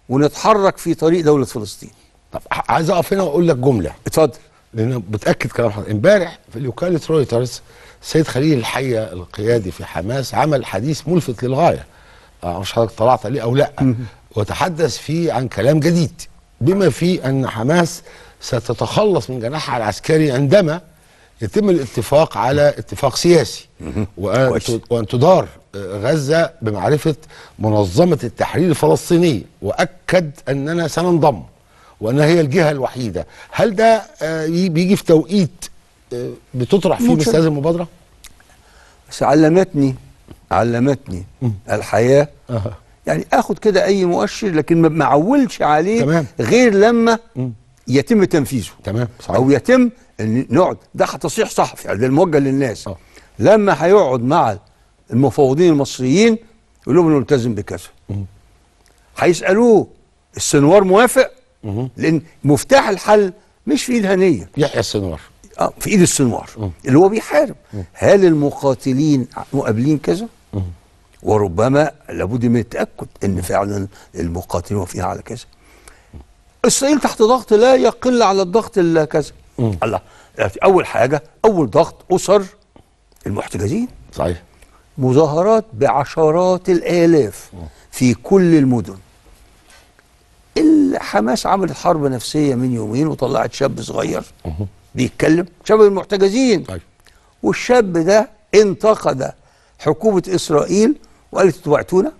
ونتحرك في طريق دولة فلسطين. طب عايز أقف هنا وأقول لك جملة. اتفضل. لأن بتأكد كلام حضرتك. امبارح في وكالة رويترز السيد خليل الحية القيادي في حماس عمل حديث ملفت للغاية، مش حضرتك طلعت عليه أو لأ، وتحدث فيه عن كلام جديد بما فيه أن حماس ستتخلص من جناحها العسكري عندما يتم الاتفاق على اتفاق سياسي وأن تدار غزة بمعرفة منظمة التحرير الفلسطينية، وأكد أننا سننضم وأنها هي الجهة الوحيدة. هل ده بيجي في توقيت بتطرح فيه مثل هذه المبادرة؟ بس علمتني علمتني الحياة أه. يعني اخد كده اي مؤشر لكن ما اعولش عليه. تمام. غير لما يتم تنفيذه. تمام. صحيح. او يتم ان نقعد، ده تصريح صحفي ده الموجه للناس. أه. لما هيقعد مع المفوضين المصريين يقول لهم نلتزم بكذا، هيسالوه السنوار موافق؟ مم. لان مفتاح الحل مش في ايد هنيه، يحيى السنوار، اه في ايد السنوار. مم. اللي هو بيحارب. مم. هل المقاتلين مقابلين كذا؟ مم. وربما لابد من التأكد أن فعلا المقاتلين وفيها على كذا. إسرائيل تحت ضغط لا يقل على الضغط إلا كذا. الله، أول حاجة، أول ضغط أسر المحتجزين. صحيح. مظاهرات بعشرات الآلاف في كل المدن. الحماس عملت حرب نفسية من يومين وطلعت شاب صغير بيتكلم، شاب المحتجزين. طيب. والشاب ده انتقد حكومة إسرائيل وقالت تبعتونا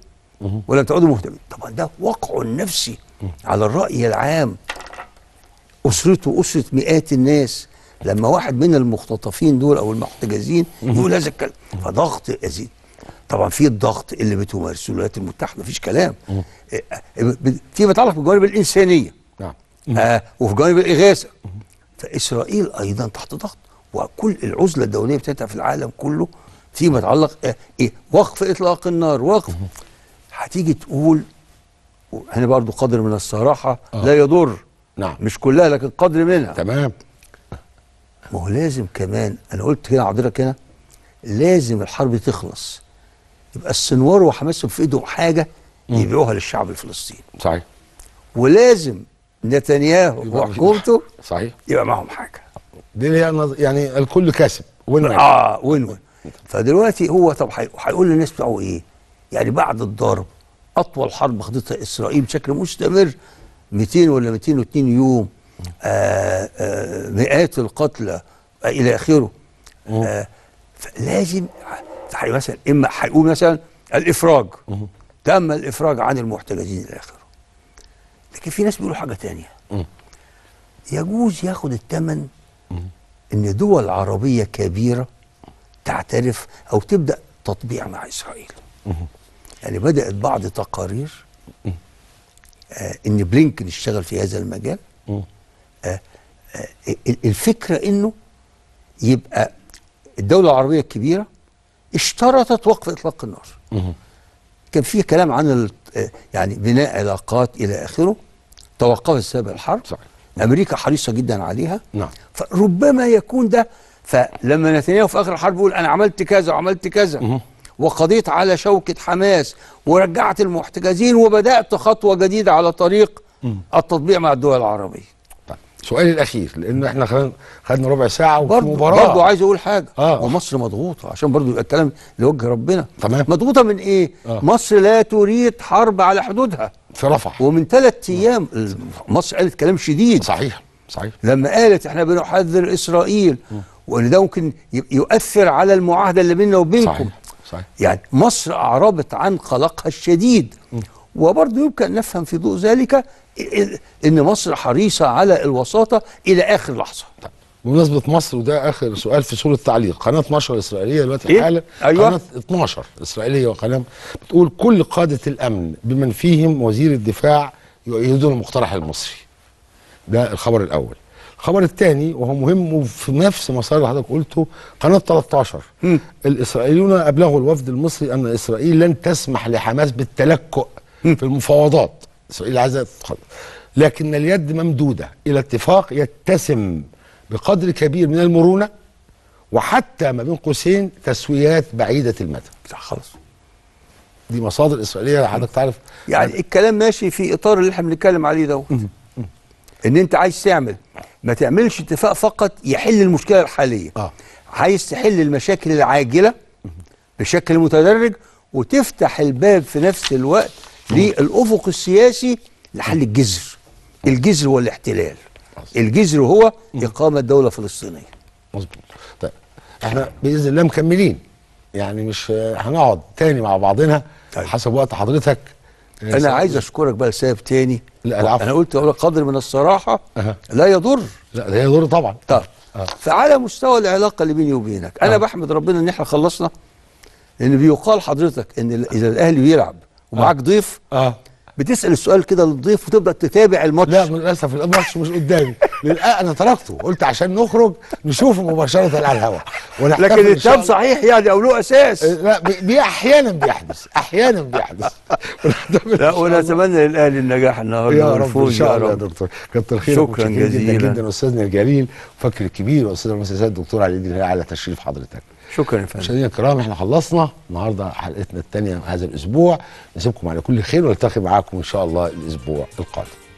ولم تعودوا مهتمين. طبعا ده وقع نفسي على الرأي العام، أسرته أسرة مئات الناس لما واحد من المختطفين دول أو المحتجزين يقول هذا الكلام، فضغط يزيد. طبعا في الضغط اللي بتمارسه الولايات المتحدة مفيش كلام، فيما يتعلق بالجوانب الإنسانية آه وفي جانب الإغاثة. فإسرائيل أيضا تحت ضغط، وكل العزلة الدولية بتاعتها في العالم كله فيما يتعلق إيه, ايه وقف اطلاق النار، وقف. هتيجي تقول احنا برضه قدر من الصراحه آه. لا يضر. نعم. مش كلها لكن قدر منها. تمام. ما هو لازم كمان، انا قلت هنا حضرتك هنا لازم الحرب تخلص، يبقى السنوار وحماس في ايدهم حاجه يبيعوها للشعب الفلسطيني. صحيح. ولازم نتنياهو وحكومته صحيح يبقى معهم حاجه، دي يعني الكل كاسب، وين وين اه وين وين فدلوقتي هو طب هيقول للناس بتاعه ايه؟ يعني بعد الضرب اطول حرب خدتها اسرائيل بشكل مستمر مئتين ولا مئتين واثنين يوم، آآ آآ مئات القتلى الى اخره. فلازم مثلا اما هيقول مثلا الافراج، تم الافراج عن المحتجزين الى اخره. لكن في ناس بيقولوا حاجه ثانيه، يجوز ياخد الثمن ان دول عربيه كبيره تعترف أو تبدأ تطبيع مع إسرائيل. يعني بدأت بعض تقارير آه إن بلينكن اشتغل في هذا المجال. آه آه الفكرة إنه يبقى الدولة العربية الكبيرة اشترطت وقف إطلاق النار. كان في كلام عن يعني بناء علاقات إلى آخره، توقفت سبب الحرب. صحيح. أمريكا حريصة جدا عليها. نعم. فربما يكون ده، فلما نتنياهو في اخر الحرب يقول انا عملت كذا وعملت كذا وقضيت على شوكه حماس ورجعت المحتجزين وبدات خطوه جديده على طريق التطبيع مع الدول العربيه. طيب سؤالي الاخير، لان احنا خدنا ربع ساعه وفي مباراه، برضه عايز اقول حاجه. آه. ومصر مضغوطه، عشان برضه يبقى الكلام لوجه ربنا. تمام. مضغوطه من ايه؟ آه. مصر لا تريد حرب على حدودها في رفح، ومن ثلاث ايام مصر قالت كلام شديد. صحيح صحيح. لما قالت احنا بنحذر اسرائيل م. وان ده ممكن يؤثر على المعاهده اللي بيننا وبينكم. صحيح صحيح. يعني مصر اعربت عن قلقها الشديد، وبرضه يمكن ان نفهم في ضوء ذلك ان مصر حريصه على الوساطه الى اخر لحظه. طيب. بمناسبه مصر، وده اخر سؤال في صوره التعليق، قناه اتناشر الاسرائيليه دلوقتي إيه؟ حالا. أيوة. قناه اتناشر الاسرائيليه وقناه بتقول كل قاده الامن بمن فيهم وزير الدفاع يؤيدون المقترح المصري. ده الخبر الاول. الخبر الثاني وهو مهم وفي نفس مسار اللي حضرتك قلته، قناه تلتاشر م. الاسرائيليون ابلغوا الوفد المصري ان اسرائيل لن تسمح لحماس بالتلكؤ م. في المفاوضات. اسرائيل عايزه تتخلص، لكن اليد ممدوده الى اتفاق يتسم بقدر كبير من المرونه وحتى ما بين قوسين تسويات بعيده المدى. خلاص. دي مصادر اسرائيليه حضرتك تعرف يعني. الكلام ماشي في اطار اللي احنا بنتكلم عليه دوت. ان انت عايز تعمل، ما تعملش اتفاق فقط يحل المشكله الحاليه. آه. عايز تحل المشاكل العاجله بشكل متدرج وتفتح الباب في نفس الوقت للافق السياسي لحل الجذر. الجذر هو الاحتلال. الجذر هو اقامه دوله فلسطينيه. مظبوط. طيب احنا باذن الله مكملين، يعني مش هنقعد تاني مع بعضنا. طيب. حسب وقت حضرتك. انا عايز اشكرك بقى لسبب تاني. لا العفو. انا قلت اقول قدر من الصراحه. أه. لا يضر. لا لا يضر طبعا. طب أه. فعلى مستوى العلاقه اللي بيني وبينك انا أه. بحمد ربنا ان احنا خلصنا، لان بيقال حضرتك ان اذا الاهلي بيلعب ومعاك أه. ضيف اه بتسال السؤال كده للضيف وتبدا تتابع الماتش. لا للاسف الماتش مش قدامي. انا تركته، قلت عشان نخرج نشوفه مباشره على الهواء. لكن الكلام صحيح يعني او له اساس؟ لا بي احيانا بيحدث، احيانا بيحدث. لا ونتمنى للاهلي النجاح النهارده يا رب ان شاء الله يا دكتور. كتر خيرك، شكرا جزيلا جدا جدا استاذنا الجليل المفكر الكبير والاستاذ المسيسات الدكتور علي الدين الهلال على تشريف حضرتك. شكرا يا فندم. مشاهدينا الكرام احنا خلصنا النهارده حلقتنا الثانيه هذا الاسبوع، نسيبكم على كل خير ونلتقي معاكم ان شاء الله الاسبوع القادم.